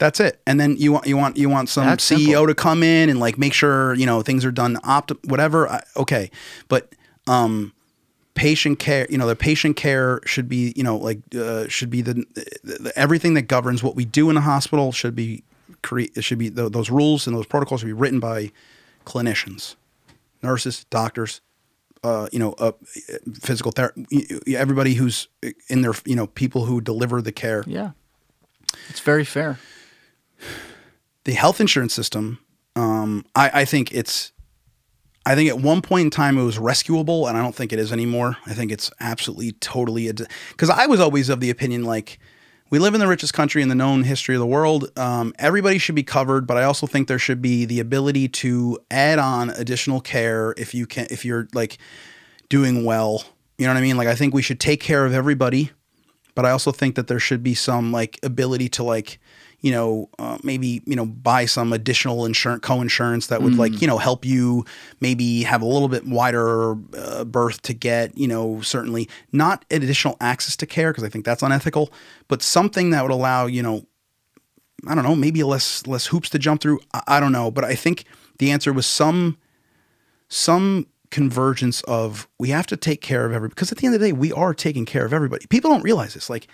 That's it. And then you want you want you want some That's C E O simple. to come in and like make sure, you know, things are done opt whatever. I, okay, but um, patient care, you know, the patient care should be, you know, like uh, should be the, the, the everything that governs what we do in a hospital should be create. Should be th those rules and those protocols should be written by clinicians, nurses, doctors, uh, you know, uh, physical therapy, everybody who's in their, you know, people who deliver the care. Yeah, it's very fair. The health insurance system, um, I, I think it's, I think at one point in time it was rescuable, and I don't think it is anymore. I think it's absolutely, totally, because I was always of the opinion, like, we live in the richest country in the known history of the world. Um, everybody should be covered, but I also think there should be the ability to add on additional care if you can, if you're like doing well, you know what I mean? Like, I think we should take care of everybody, but I also think that there should be some like ability to like, you know, uh, maybe, you know, buy some additional insurance, co-insurance that would mm. like, you know, help you maybe have a little bit wider uh, berth to get, you know, certainly not additional access to care, because I think that's unethical, but something that would allow, you know, I don't know, maybe less less hoops to jump through. I, I don't know. But I think the answer was some some convergence of we have to take care of everybody, because at the end of the day, we are taking care of everybody. People don't realize this. Like,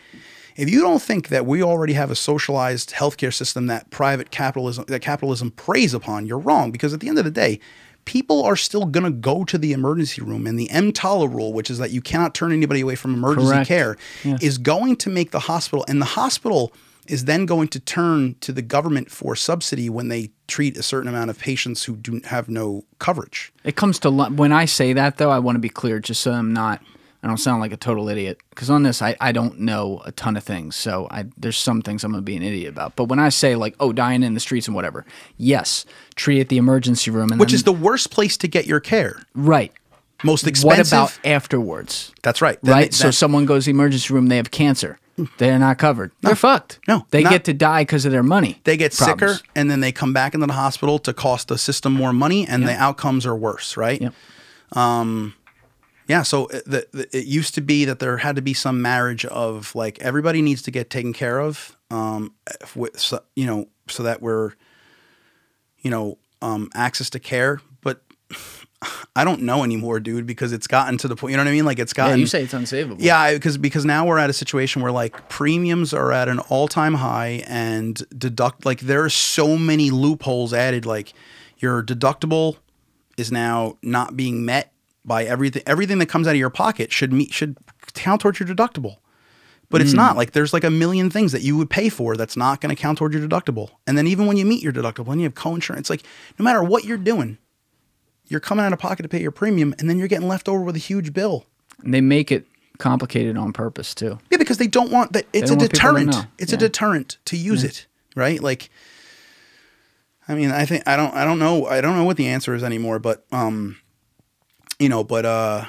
if you don't think that we already have a socialized healthcare system that private capitalism that capitalism preys upon, you're wrong. Because at the end of the day, people are still going to go to the emergency room, and the mTOR rule, which is that you cannot turn anybody away from emergency Correct. care, yeah. is going to make the hospital, and the hospital is then going to turn to the government for subsidy when they treat a certain amount of patients who do have no coverage. It comes to when I say that, though, I want to be clear, just so I'm not. I don't sound like a total idiot, because on this, I, I don't know a ton of things. So I, there's some things I'm going to be an idiot about. But when I say like, oh, dying in the streets and whatever, yes, treat at the emergency room. And Which then, is the worst place to get your care. Right. Most expensive. What about afterwards? That's right. That, right? That, so that. someone goes to the emergency room, they have cancer. They're not covered. No. They're fucked. No, They not. get to die because of their money. They get problems. sicker, and then they come back into the hospital to cost the system more money, and yep. the outcomes are worse, right? Yep. Um... Yeah, so the, the, it used to be that there had to be some marriage of like everybody needs to get taken care of, um, with, so, you know, so that we're, you know, um, access to care. But I don't know anymore, dude, because it's gotten to the point. You know what I mean? Like it's gotten. Yeah, you say it's unsavable. Yeah, because because now we're at a situation where like premiums are at an all-time high, and deduct like there are so many loopholes added. Like your deductible is now not being met. By everything, everything that comes out of your pocket should meet, should count towards your deductible, but mm. it's not. Like there's like a million things that you would pay for that's not going to count towards your deductible. And then even when you meet your deductible and you have coinsurance, like no matter what you're doing, you're coming out of pocket to pay your premium, and then you're getting left over with a huge bill. And they make it complicated on purpose too. Yeah, because they don't want that. It's a deterrent. It's yeah. a deterrent to use yeah. it, right? Like, I mean, I think I don't. I don't know. I don't know what the answer is anymore, but um. You know, but uh,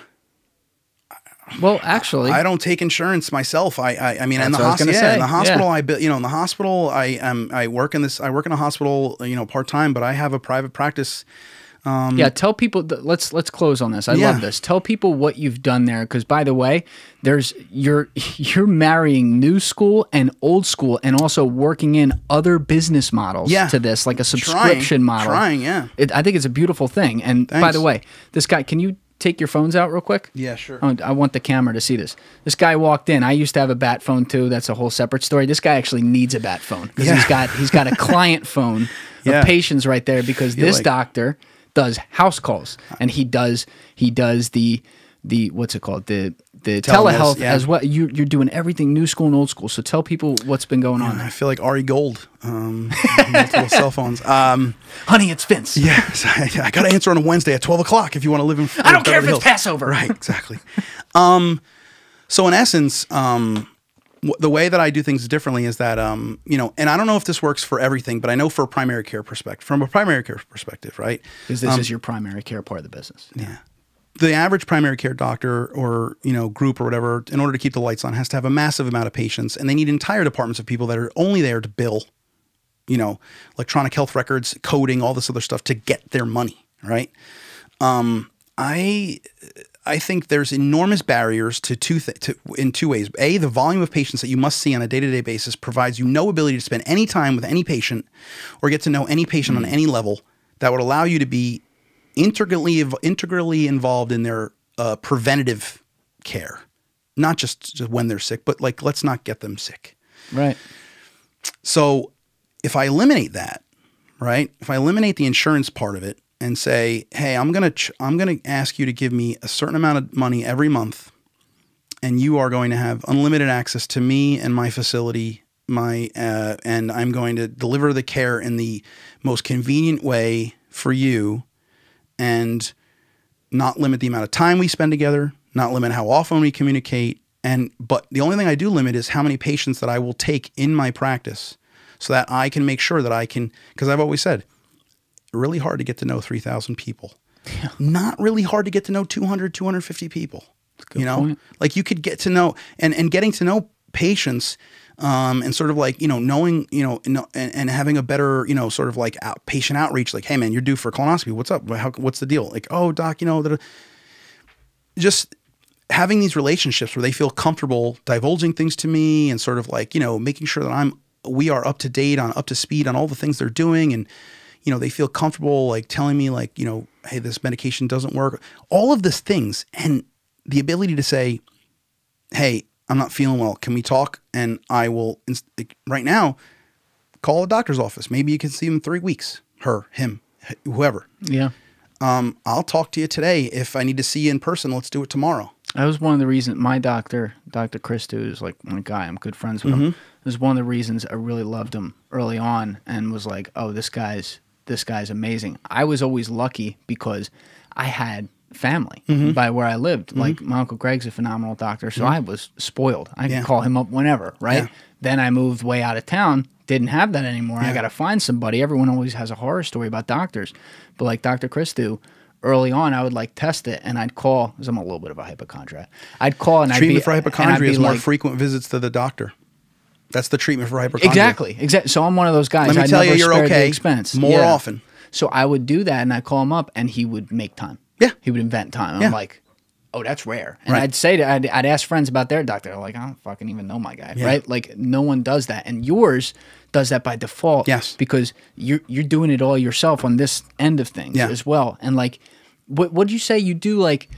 well, actually, I don't take insurance myself. I, I, I mean, in the, I hosp yeah, in the hospital, yeah. I, you know, in the hospital, I, um, I work in this, I work in a hospital, you know, part time, but I have a private practice. Um, yeah, tell people. Th let's let's close on this. I yeah. love this. Tell people what you've done there, because by the way, there's you're you're marrying new school and old school, and also working in other business models yeah. to this, like a subscription trying, model. Trying, yeah. It, I think it's a beautiful thing. And Thanks. by the way, this guy, can you take your phones out real quick? Yeah, sure. I want, I want the camera to see this. This guy walked in. I used to have a bat phone too. That's a whole separate story. This guy actually needs a bat phone because yeah. he's got he's got a client phone of yeah. patients right there, because this like doctor does house calls, and he does he does the the what's it called the the telehealth, telehealth yeah. as well. You, you're doing everything new school and old school. So tell people what's been going on. Yeah, I feel like Ari Gold, um, multiple cell phones. Um, Honey, it's Vince. Yes, yeah, I, I got to answer on a Wednesday at twelve o'clock if you want to live in I don't care if it's hills. Passover. Right, exactly. um, so in essence, um, w the way that I do things differently is that, um, you know, and I don't know if this works for everything, but I know for a primary care perspective, from a primary care perspective, right? Because this um, is your primary care part of the business. Yeah. yeah. The average primary care doctor or, you know, group or whatever, in order to keep the lights on, has to have a massive amount of patients, and they need entire departments of people that are only there to bill, you know, electronic health records, coding, all this other stuff to get their money, right? Um, I I think there's enormous barriers to two th to, in two ways. A, the volume of patients that you must see on a day-to-day basis provides you no ability to spend any time with any patient or get to know any patient mm-hmm. on any level that would allow you to be Integrally, integrally involved in their uh, preventative care, not just, just when they're sick, but like, let's not get them sick. Right. So if I eliminate that, right, if I eliminate the insurance part of it and say, hey, I'm going to, ch I'm going to ask you to give me a certain amount of money every month, and you are going to have unlimited access to me and my facility, my, uh, and I'm going to deliver the care in the most convenient way for you, and not limit the amount of time we spend together, not limit how often we communicate. And, but the only thing I do limit is how many patients that I will take in my practice, so that I can make sure that I can, because I've always said, really hard to get to know three thousand people. Yeah. Not really hard to get to know two hundred, two hundred fifty people. You know, point. like you could get to know, and, and getting to know patients Um, and sort of like, you know, knowing, you know, and, and having a better, you know, sort of like out, patient outreach, like, hey man, you're due for colonoscopy. What's up? How, what's the deal? Like, oh doc, you know, just having these relationships where they feel comfortable divulging things to me, and sort of like, you know, making sure that I'm, we are up to date on up to speed on all the things they're doing. And, you know, they feel comfortable like telling me like, you know, hey, this medication doesn't work, all of these things. And the ability to say, hey, I'm not feeling well. Can we talk? And I will, right now, call a doctor's office. Maybe you can see him in three weeks. Her, him, whoever. Yeah. Um, I'll talk to you today. If I need to see you in person, let's do it tomorrow. That was one of the reasons my doctor, Dr. Christou, who's like my guy, I'm good friends with mm-hmm. him. It was one of the reasons I really loved him early on, and was like, oh, this guy's, this guy's amazing. I was always lucky because I had family mm-hmm. by where I lived. Mm-hmm. Like my Uncle Greg's a phenomenal doctor, so mm-hmm. I was spoiled. I yeah. could call him up whenever, right? Yeah. Then I moved way out of town, didn't have that anymore. Yeah. I got to find somebody. Everyone always has a horror story about doctors. But like Doctor Christou, early on, I would like test it, and I'd call, because I'm a little bit of a hypochondriac. I'd call and treatment I'd be- Treatment for hypochondria is like, more frequent visits to the doctor. That's the treatment for hypochondria. Exactly, exactly. So I'm one of those guys. Let me I'd tell you, you're okay expense. more yeah. often. So I would do that, and I'd call him up, and he would make time. Yeah. He would invent time. I'm yeah. like, oh, that's rare. And right. I'd say to, I'd, I'd ask friends about their doctor. They're like, I don't fucking even know my guy, yeah. right? Like, no one does that. And yours does that by default. Yes. Because you're, you're doing it all yourself on this end of things yeah. as well. And like, what what'd you say you do? Like,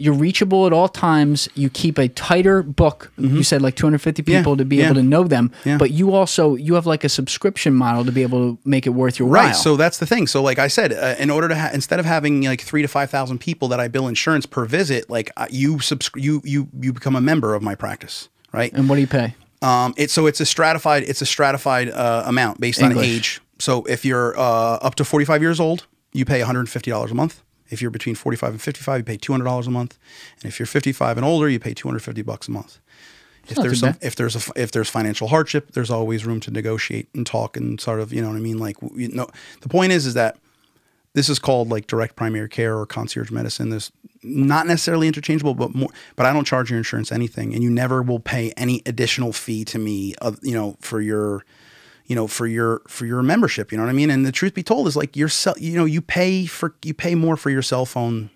you're reachable at all times. You keep a tighter book. Mm-hmm. You said like two hundred fifty people yeah. to be yeah. able to know them. Yeah. But you also, you have like a subscription model to be able to make it worth your right. while. Right. So that's the thing. So like I said, uh, in order to, ha instead of having like three to five thousand people that I bill insurance per visit, like uh, you, you, you, you become a member of my practice, right? And what do you pay? Um, it, so it's a stratified, it's a stratified uh, amount based English. on age. So if you're uh, up to forty-five years old, you pay one hundred fifty dollars a month. If you're between forty-five and fifty-five, you pay two hundred dollars a month, and if you're fifty-five and older, you pay two hundred fifty bucks a month. If there's some, if there's a, if there's financial hardship, there's always room to negotiate and talk and sort of, you know what I mean. Like, you know, the point is, is that this is called like direct primary care or concierge medicine. There's not necessarily interchangeable, but more. But I don't charge your insurance anything, and you never will pay any additional fee to me, uh, you know, for your. you know, for your, for your membership, you know what I mean? And the truth be told is like your cell, you know, you pay for, you pay more for your cell phone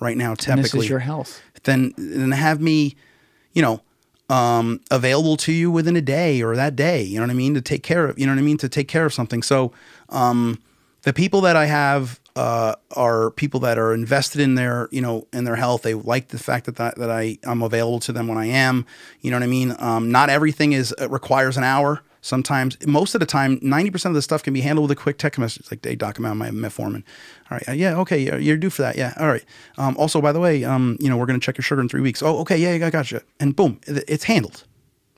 right now, typically. And this is your health. Then, then have me, you know, um, available to you within a day or that day, you know what I mean? To take care of, you know what I mean? To take care of something. So, um, the people that I have, uh, are people that are invested in their, you know, in their health. They like the fact that, that, that I, I'm available to them when I am, you know what I mean? Um, not everything is, it requires an hour. Sometimes, most of the time, ninety percent of the stuff can be handled with a quick text message. Like, hey, doc, I'm out of my metformin. All right. Yeah. Okay. You're due for that. Yeah. All right. Um, also, by the way, um, you know, we're going to check your sugar in three weeks. Oh, okay. Yeah, I gotcha. And boom, it's handled.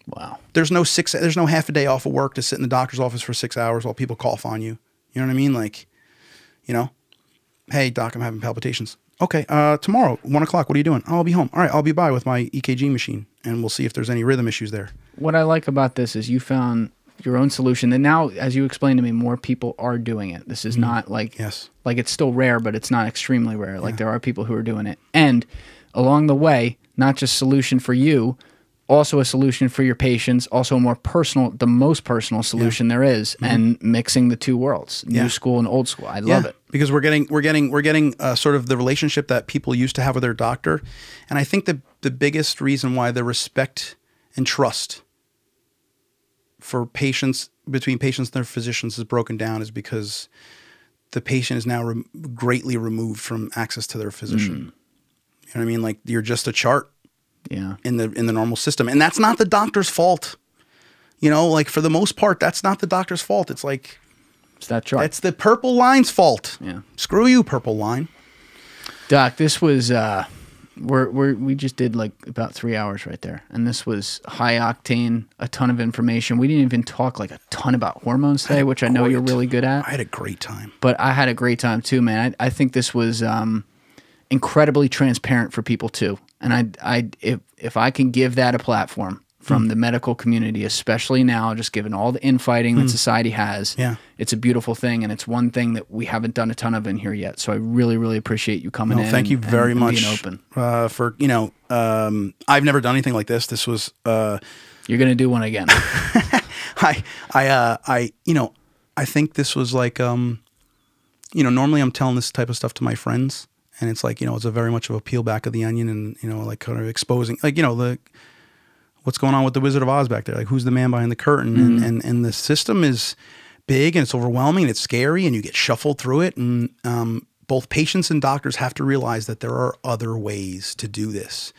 Wow. There's no six, there's no half a day off of work to sit in the doctor's office for six hours while people cough on you. You know what I mean? Like, you know, hey, doc, I'm having palpitations. Okay. Uh, tomorrow, one o'clock, what are you doing? I'll be home. All right. I'll be by with my E K G machine and we'll see if there's any rhythm issues there. What I like about this is you found your own solution. And now, as you explained to me, more people are doing it. This is mm-hmm. not like, yes. like it's still rare, but it's not extremely rare. Like yeah. there are people who are doing it. And along the way, not just solution for you, also a solution for your patients, also a more personal, the most personal solution yeah. there is, mm-hmm. and mixing the two worlds, new yeah. school and old school. I love yeah. it. Because we're getting, we're getting, we're getting uh, sort of the relationship that people used to have with their doctor. And I think the, the biggest reason why the respect and trust for patients, between patients and their physicians, is broken down is because the patient is now re greatly removed from access to their physician. Mm. You know what I mean? Like, you're just a chart yeah. in the, in the normal system. And that's not the doctor's fault. You know, like, for the most part, that's not the doctor's fault. It's like, it's that chart. That's the purple line's fault. Yeah. Screw you, purple line. Doc, this was, uh, We're, we're, we just did like about three hours right there. And this was high octane, a ton of information. We didn't even talk like a ton about hormones today, which I know you're really good at. I had a great time. But I had a great time too, man. I, I think this was um, incredibly transparent for people too. And I, I, if, if I can give that a platform from mm. the medical community, especially now, just given all the infighting mm. that society has, yeah. it's a beautiful thing. And it's one thing that we haven't done a ton of in here yet. So I really, really appreciate you coming no, in. Thank you very and, and much being open. Uh, for, you know, um, I've never done anything like this. This was, uh, you're going to do one again. I, I, uh, I, you know, I think this was like, um, you know, normally I'm telling this type of stuff to my friends and it's like, you know, it's a very much of a peel back of the onion and, you know, like kind of exposing, like, you know, the, what's going on with the Wizard of Oz back there? Like, who's the man behind the curtain? Mm-hmm. and, and and the system is big and it's overwhelming and it's scary and you get shuffled through it. And um, both patients and doctors have to realize that there are other ways to do this,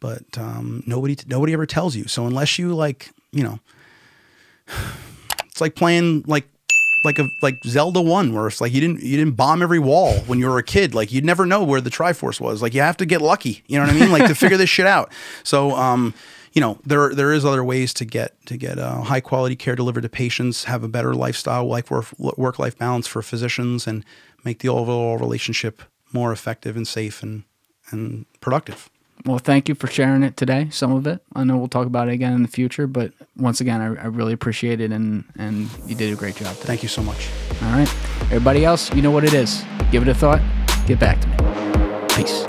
but um, nobody nobody ever tells you. So unless you like, you know, it's like playing like like a like Zelda one, where it's like you didn't you didn't bomb every wall when you were a kid. Like, you'd never know where the Triforce was. Like, you have to get lucky. You know what I mean? Like, to figure this shit out. So. Um, You know, there there is other ways to get to get uh, high quality care delivered to patients, have a better lifestyle, like work work life balance for physicians, and make the overall relationship more effective and safe and and productive. Well, thank you for sharing it today. Some of it, I know we'll talk about it again in the future, but once again, I, I really appreciate it, and and you did a great job today. Thank you so much. All right, everybody else, you know what it is. Give it a thought. Get back to me. Peace.